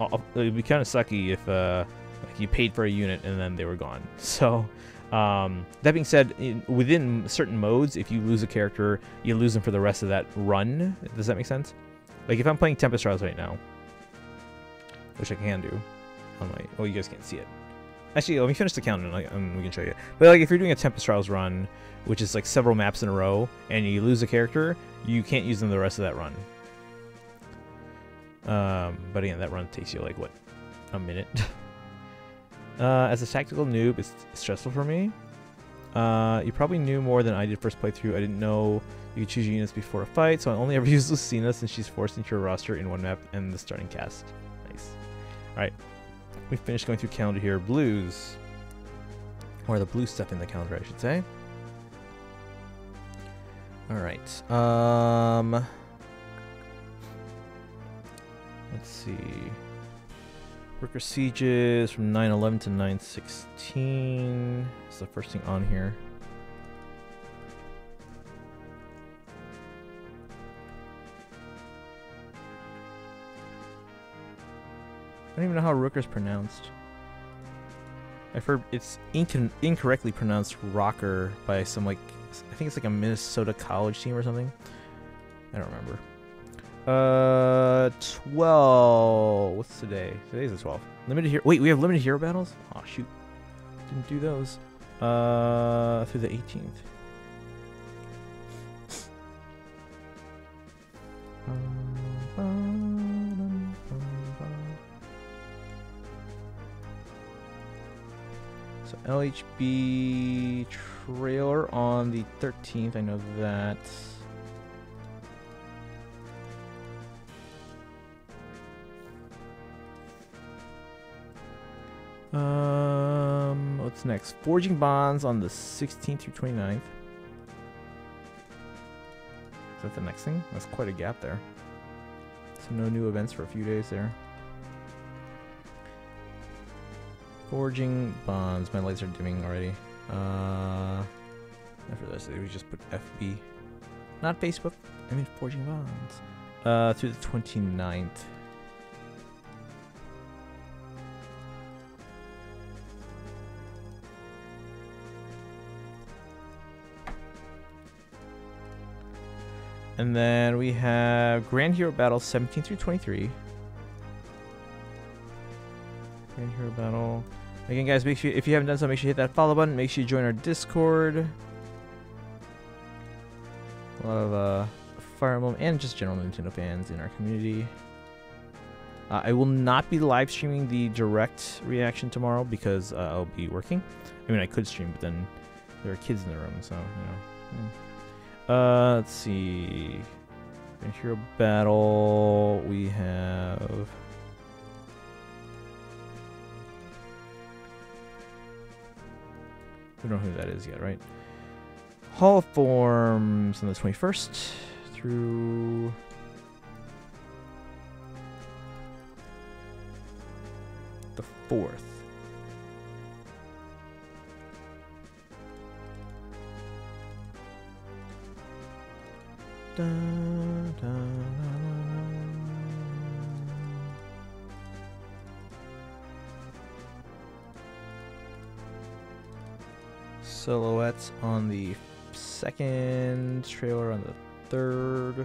sucky if like you paid for a unit and then they were gone. So That being said, within certain modes, if you lose a character, you lose them for the rest of that run. Does that make sense? Like if I'm playing Tempest Trials right now, which I can do. On my, oh, you guys can't see it. Actually, let me finish the count and we can show you. But like if you're doing a Tempest Trials run, which is like several maps in a row, and you lose a character, you can't use them the rest of that run. But again, that run takes you like, what, a minute? As a tactical noob, it's stressful for me. You probably knew more than I did first playthrough. I didn't know you could choose your units before a fight, so I only ever used Lucina since she's forced into your roster in one map and the starting cast. Nice. Alright, we finished going through calendar here. Blues. Or the blue stuff in the calendar, I should say. Alright, let's see. Worker Sieges from 9/11 to 9/16. It's the first thing on here. I don't even know how Rooker's pronounced. I've heard it's incorrectly pronounced Rocker by some, like, I think it's like a Minnesota college team or something. I don't remember. 12. What's today? Today's the 12th. Limited hero. Wait, we have limited hero battles? Oh shoot, didn't do those. Through the 18th. So LHB trailer on the 13th. I know that. What's next? Forging Bonds on the 16th through 29th. Is that the next thing? That's quite a gap there. So no new events for a few days there. Forging Bonds. My lights are dimming already. After this, we just put FB. Not Facebook. I mean Forging Bonds. Through the 29th. And then we have Grand Hero Battle 17 through 23. Grand Hero Battle. Again, guys, make sure, if you haven't done so, make sure you hit that follow button. Make sure you join our Discord. A lot of Fire Emblem and just general Nintendo fans in our community. I will not be live streaming the direct reaction tomorrow because I'll be working. I mean, I could stream, but then there are kids in the room, so, you know. Let's see. Grand Hero Battle. We have. We don't know who that is yet, right? Hall of Forms on the 21st through. The 4th. Da, da, da, da, da. Silhouettes on the 2nd, trailer on the 3rd.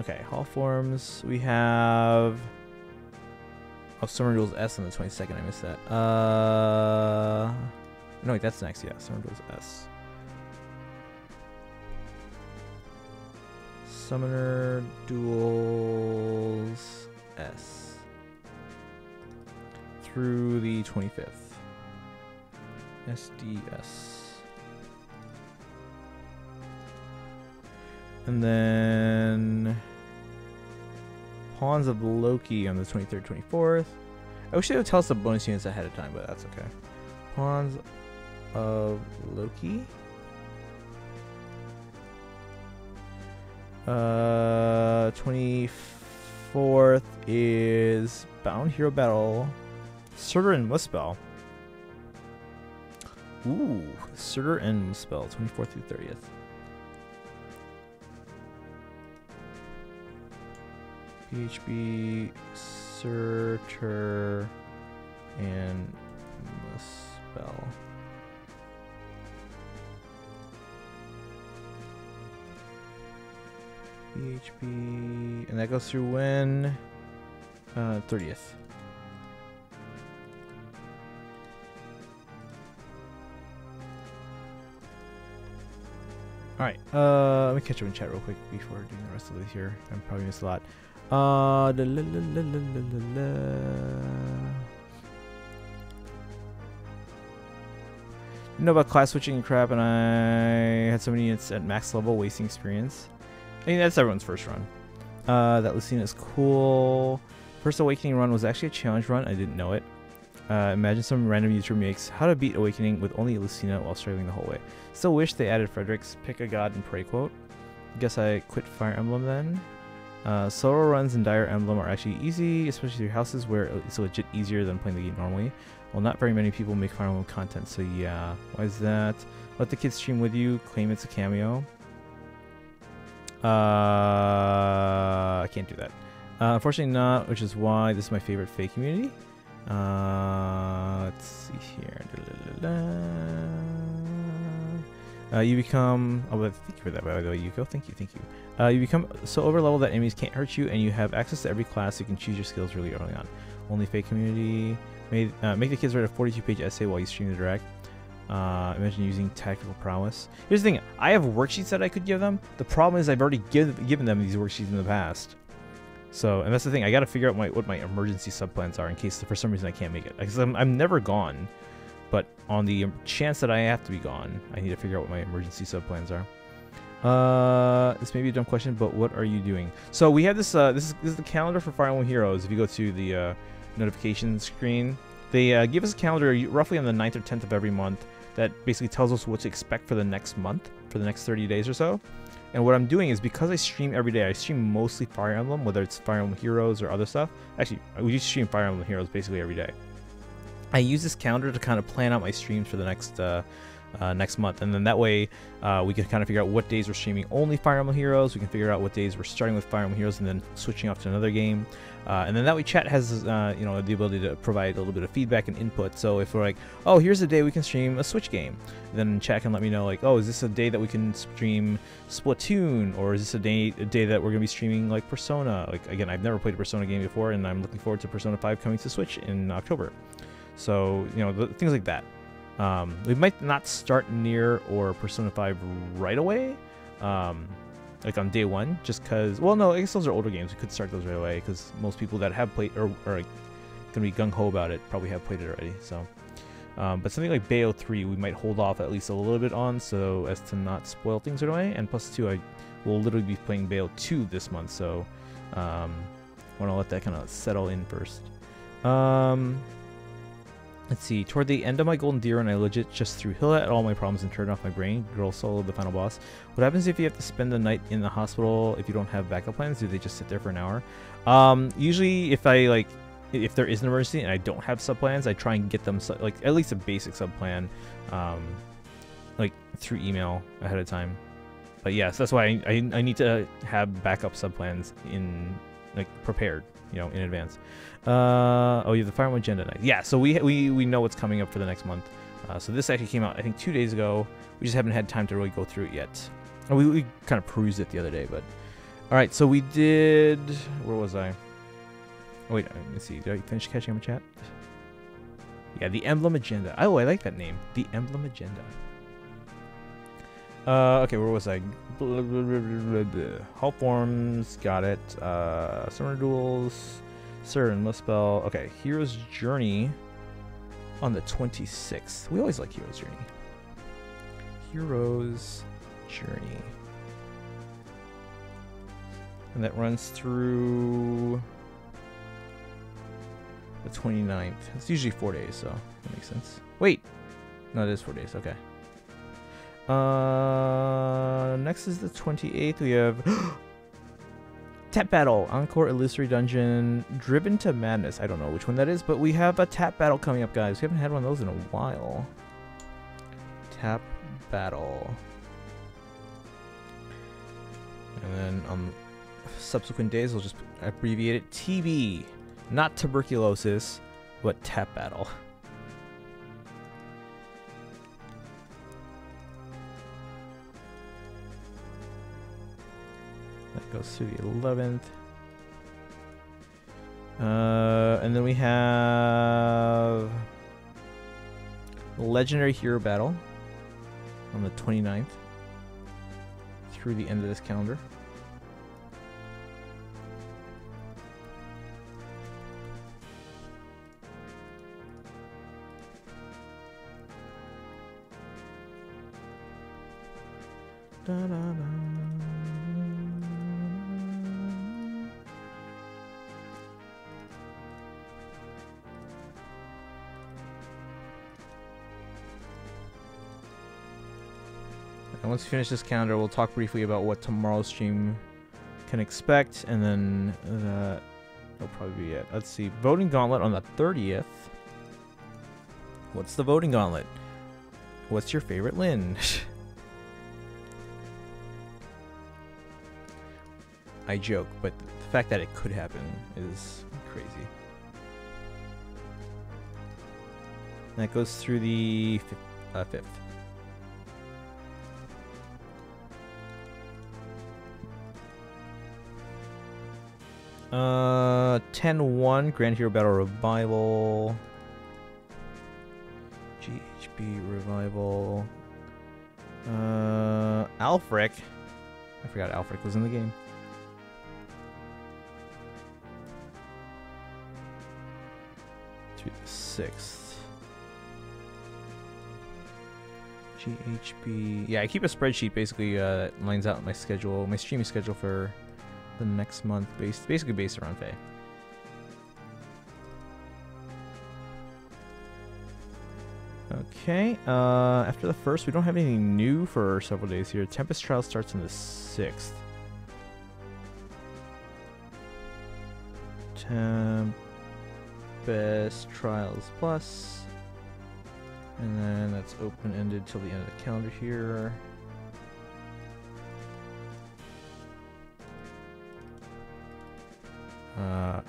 Okay, Hall Forms. We have. Oh, Summer Duels S on the 22nd. I missed that. No, wait, that's next. Yeah, Summer Duels S. Summoner Duels S through the 25th. SDS. And then Pawns of Loki on the 23rd, 24th. I wish they would tell us the bonus units ahead of time, but that's okay. Pawns of Loki. Uh, 24th is Bound Hero Battle Surtur and Muspel. Ooh, Surtur and Muspel, 24th through 30th. PHB Surtur and the spell. BHB, and that goes through when? 30th. Alright, let me catch up in chat real quick before doing the rest of this here. I'm probably missed a lot. You know about class switching and crap, and I had so many units at max level, wasting experience. I mean, that's everyone's first run. That Lucina is cool. First Awakening run was actually a challenge run. I didn't know it. Imagine some random YouTuber makes how to beat Awakening with only Lucina while struggling the whole way. Still wish they added Frederick's pick a god and pray quote. Guess I quit Fire Emblem then. Solo runs in Dire Emblem are actually easy, especially through houses where it's legit easier than playing the game normally. Well, not very many people make Fire Emblem content, so yeah. Why is that? Let the kids stream with you. Claim it's a cameo. I can't do that. Unfortunately not, which is why this is my favorite Fae community. Let's see here. You become... Oh, thank you for that, by the way, Yuko. Thank you, thank you. You become so overleveled that enemies can't hurt you, and you have access to every class, so you can choose your skills really early on. Only Fae community. Make the kids write a 42-page essay while you stream the direct. Imagine using tactical prowess. Here's the thing, I have worksheets that I could give them. The problem is I've already given them these worksheets in the past. So, and that's the thing, I gotta figure out what my emergency subplans are in case for some reason I can't make it. Because I'm never gone, but on the chance that I have to be gone, I need to figure out what my emergency subplans are. This may be a dumb question, but what are you doing? So we have this, this is the calendar for Fire Emblem Heroes. If you go to the notification screen, they give us a calendar roughly on the 9th or 10th of every month. That basically tells us what to expect for the next month, for the next 30 days or so. And what I'm doing is, because I stream every day, I stream mostly Fire Emblem, whether it's Fire Emblem Heroes or other stuff. Actually, we just stream Fire Emblem Heroes basically every day. I use this calendar to kind of plan out my streams for the next month, and then that way we can kind of figure out what days we're streaming only Fire Emblem Heroes. We can figure out what days we're starting with Fire Emblem Heroes and then switching off to another game, and then that way chat has you know, the ability to provide a little bit of feedback and input. So if we're like, oh, here's a day we can stream a Switch game, then chat can let me know, like, oh, is this a day that we can stream Splatoon, or is this a day that we're gonna be streaming like Persona? Like, again, I've never played a Persona game before, and I'm looking forward to Persona 5 coming to Switch in October. So, you know, things like that. We might not start Nier or Persona 5 right away, like on day one, just because, well, no, I guess those are older games. We could start those right away, because most people that have played or are going to be gung-ho about it probably have played it already. So, but something like Bayo 3, we might hold off at least a little bit on, so as to not spoil things right away. And plus two, I will literally be playing Bayo 2 this month, so want to let that kind of settle in first. Let's see, toward the end of my Golden Deer, and I legit just threw Hilda at all my problems and turned off my brain. Girl soloed the final boss. What happens if you have to spend the night in the hospital if you don't have backup plans? Do they just sit there for an hour? Usually, if there is an emergency and I don't have subplans, I try and get them, like, at least a basic subplan, like, through email ahead of time. But yeah, so that's why I need to have backup subplans in, like, prepared, you know, in advance. Oh, you have the Fire Emblem agenda night. Yeah, so we know what's coming up for the next month. So this actually came out, I think, 2 days ago. We just haven't had time to really go through it yet. And we kind of perused it the other day, but... Alright, so we did... Where was I? Oh, wait, let me see. Did I finish catching up in chat? Yeah, the Emblem Agenda. Oh, I like that name. The Emblem Agenda. Okay, where was I? Help forms, got it. Summoner duels, Siren must spell. Okay, Hero's Journey on the 26th. We always like Hero's Journey. Hero's Journey, and that runs through the 29th. It's usually 4 days, so that makes sense. Wait, no, it is 4 days. Okay. Next is the 28th. We have Tap Battle, Encore Illusory Dungeon, Driven to Madness. I don't know which one that is, but we have a Tap Battle coming up, guys. We haven't had one of those in a while. Tap Battle. And then on subsequent days, we'll just abbreviate it TB. Not tuberculosis, but Tap Battle. That goes through the 11th. And then we have Legendary Hero Battle on the 29th through the end of this calendar. And once we finish this calendar, we'll talk briefly about what tomorrow's stream can expect, and then that'll probably be it. Let's see. Voting Gauntlet on the 30th. What's the Voting Gauntlet? What's your favorite Lin? I joke, but the fact that it could happen is crazy. And that goes through the 5th. Ten-1 Grand Hero Battle Revival, GHB Revival, Alfric. I forgot Alfric was in the game. Through the 6th. GHB. Yeah, I keep a spreadsheet basically that lines out my schedule, my streaming schedule for the next month, basically based around Fae. Okay, after the 1st, we don't have anything new for several days here. Tempest Trial starts on the 6th. Tempest Trials Plus. And then that's open-ended till the end of the calendar here.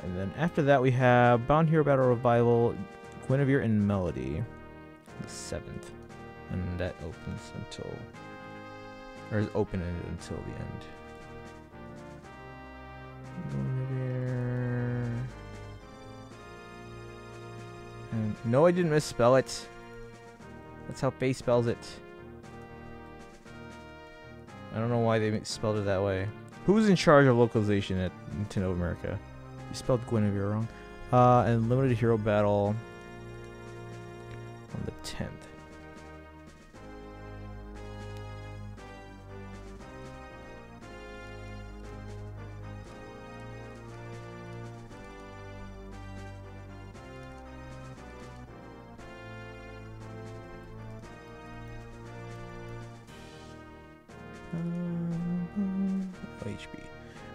And then after that we have Bound Hero Battle Revival, Guinevere and Melody, the 7th, and that opens until, or is open-ended until the end. Guinevere, and no, I didn't misspell it. That's how Fae spells it. I don't know why they spelled it that way. Who's in charge of localization at Nintendo America? You spelled Guinevere wrong. And Limited Hero Battle on the 10th.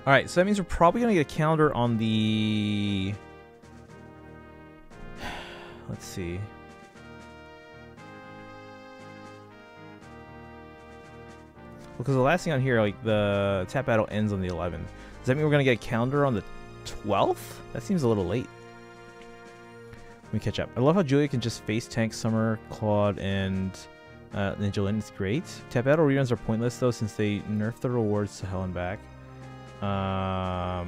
Alright, so that means we're probably going to get a calendar on the... Let's see. Because the last thing on here, like, the tap battle ends on the 11th. Does that mean we're going to get a calendar on the 12th? That seems a little late. Let me catch up. I love how Julia can just face tank Summer, Claude, and Ninja Lin. It's great. Tap battle reruns are pointless, though, since they nerfed the rewards to hell and back. That's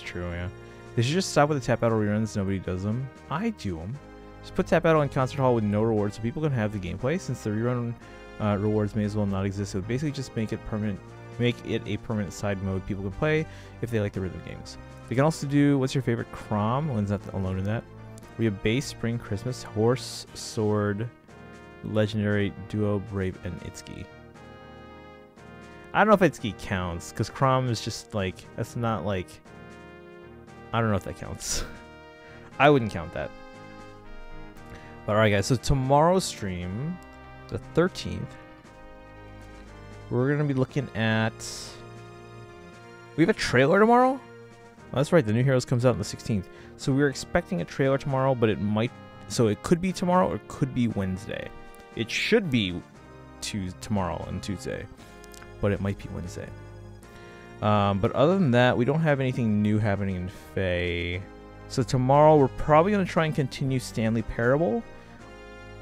true, yeah. They should just stop with the tap battle reruns. Nobody does them. I do them. Just put tap battle in concert hall with no rewards so people can have the gameplay. Since the rerun rewards may as well not exist, it would basically just make it permanent. Make it a permanent side mode people can play if they like the rhythm games. They can also do what's your favorite Crom? Lynn's not alone in that. We have base, spring, Christmas, horse, sword, legendary, duo, brave, and Itsuki. I don't know if Itsuki counts, because Crom is just like, that's not like, I don't know if that counts. I wouldn't count that. But alright guys, so tomorrow's stream, the 13th, we're going to be looking at, we have a trailer tomorrow? Oh, that's right, the New Heroes comes out on the 16th. So we're expecting a trailer tomorrow, but it might, so it could be tomorrow or it could be Wednesday. It should be tomorrow and Tuesday. But it might be Wednesday. But other than that, we don't have anything new happening in Fae. So tomorrow we're probably going to try and continue Stanley Parable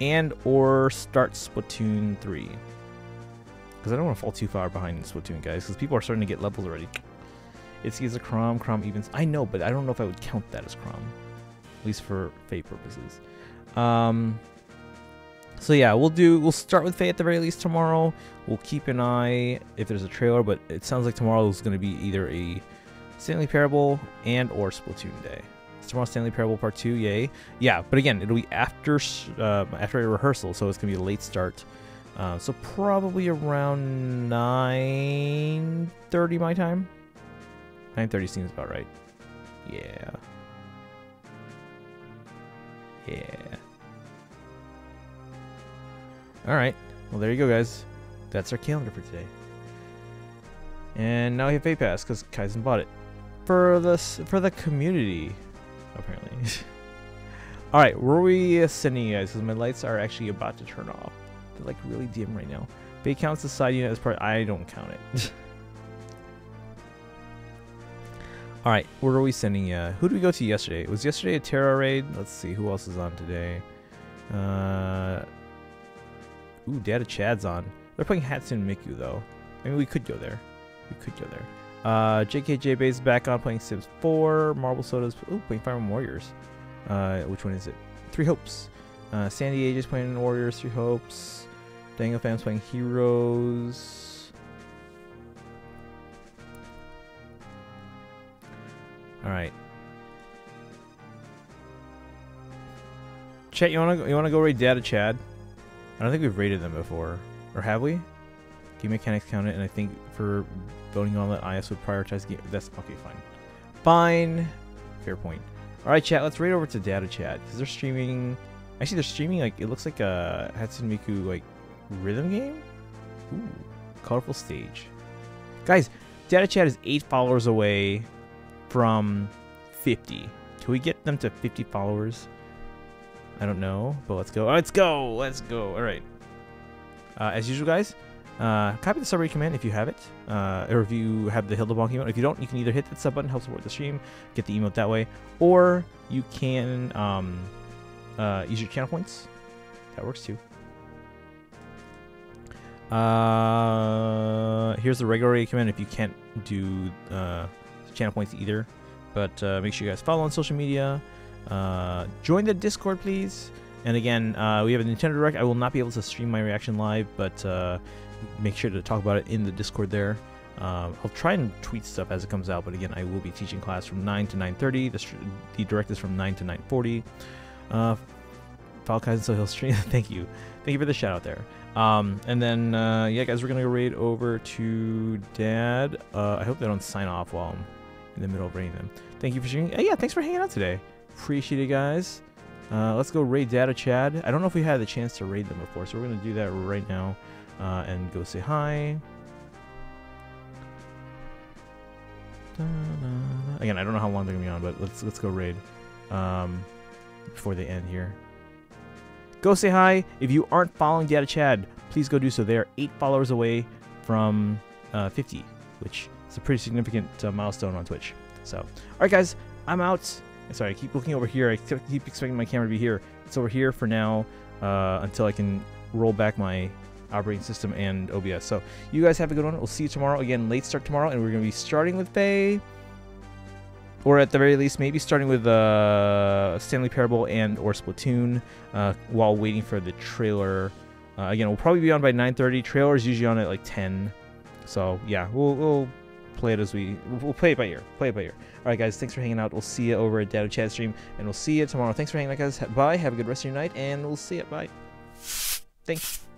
and or start Splatoon 3. Because I don't want to fall too far behind in Splatoon, guys, because people are starting to get levels already. It's a Crom, Crom evens. I know, but I don't know if I would count that as Crom. At least for Fae purposes. So yeah, we'll start with Fae at the very least tomorrow. We'll keep an eye if there's a trailer, but it sounds like tomorrow is going to be either a Stanley Parable and or Splatoon Day. It's tomorrow Stanley Parable Part 2, yay. Yeah, but again, it'll be after a rehearsal, so it's going to be a late start. So probably around 9:30 my time. 9:30 seems about right. Yeah. Yeah. Alright. Well, there you go, guys. That's our calendar for today. And now we have Fae Pass, because Kaizen bought it. For the community, apparently. Alright, where are we sending you guys? Because my lights are actually about to turn off. They're, like, really dim right now. Fae counts the side unit as part... I don't count it. Alright, where are we sending you? Who did we go to yesterday? Was yesterday a Terra raid? Let's see, who else is on today? Ooh, Dad of Chad's on. They're playing Hatsune Miku, though. I mean, we could go there. We could go there. JKJ Bay's back on playing Sims 4. Marble Soda's... Ooh, playing Fire Emblem Warriors. Which one is it? Three Hopes. San Diego's playing Warriors, Three Hopes. Dango Fam's playing Heroes. All right. Chat, you wanna go raid Dad of Chad? I don't think we've raided them before, or have we? Game mechanics count it, and I think for voting on that, IS would prioritize game. That's okay, fine. Fine, fair point. All right, chat, let's raid over to Dad of Chad because they're streaming. Actually, they're streaming like it looks like a Hatsune Miku like rhythm game. Ooh, colorful stage. Guys, Dad of Chad is 8 followers away from 50. Can we get them to 50 followers? I don't know, but let's go. Let's go! Let's go! Alright. As usual, guys, copy the sub raid command if you have it, or if you have the Hilda bonk emote. If you don't, you can either hit that sub button, help support the stream, get the emote that way, or you can use your channel points. That works too. Here's the regular raid command if you can't do... channel points either, but make sure you guys follow on social media, join the Discord please, and again we have a Nintendo Direct. I will not be able to stream my reaction live, but make sure to talk about it in the Discord there. I'll try and tweet stuff as it comes out, but again I will be teaching class from 9 to 9:30. The Direct is from 9 to 9:40. File Kaizen so he'll stream. thank you for the shout out there. And then yeah guys, we're gonna go raid over to Dad. I hope they don't sign off while I'm in the middle of raiding them. Thank you for streaming. Yeah, thanks for hanging out today. Appreciate it, guys. Let's go raid Dad of Chad. I don't know if we had the chance to raid them before, so we're going to do that right now and go say hi. Again, I don't know how long they're going to be on, but let's go raid before they end here. Go say hi. If you aren't following Dad of Chad, please go do so. They are 8 followers away from 50, which... It's a pretty significant milestone on Twitch. So, all right, guys, I'm out. Sorry, I keep looking over here. I keep expecting my camera to be here. It's over here for now until I can roll back my operating system and OBS. So, you guys have a good one. We'll see you tomorrow. Again, late start tomorrow, and we're going to be starting with Fae, or at the very least, maybe starting with Stanley Parable and or Splatoon while waiting for the trailer. Again, we'll probably be on by 9:30. Trailer is usually on at like 10. So, yeah, we'll play it as we'll play it by ear. All right, guys, thanks for hanging out. We'll see you over at Dad of Chad stream, and we'll see you tomorrow. Thanks for hanging out, guys. Bye. Have a good rest of your night, and we'll see you. Bye. Thanks.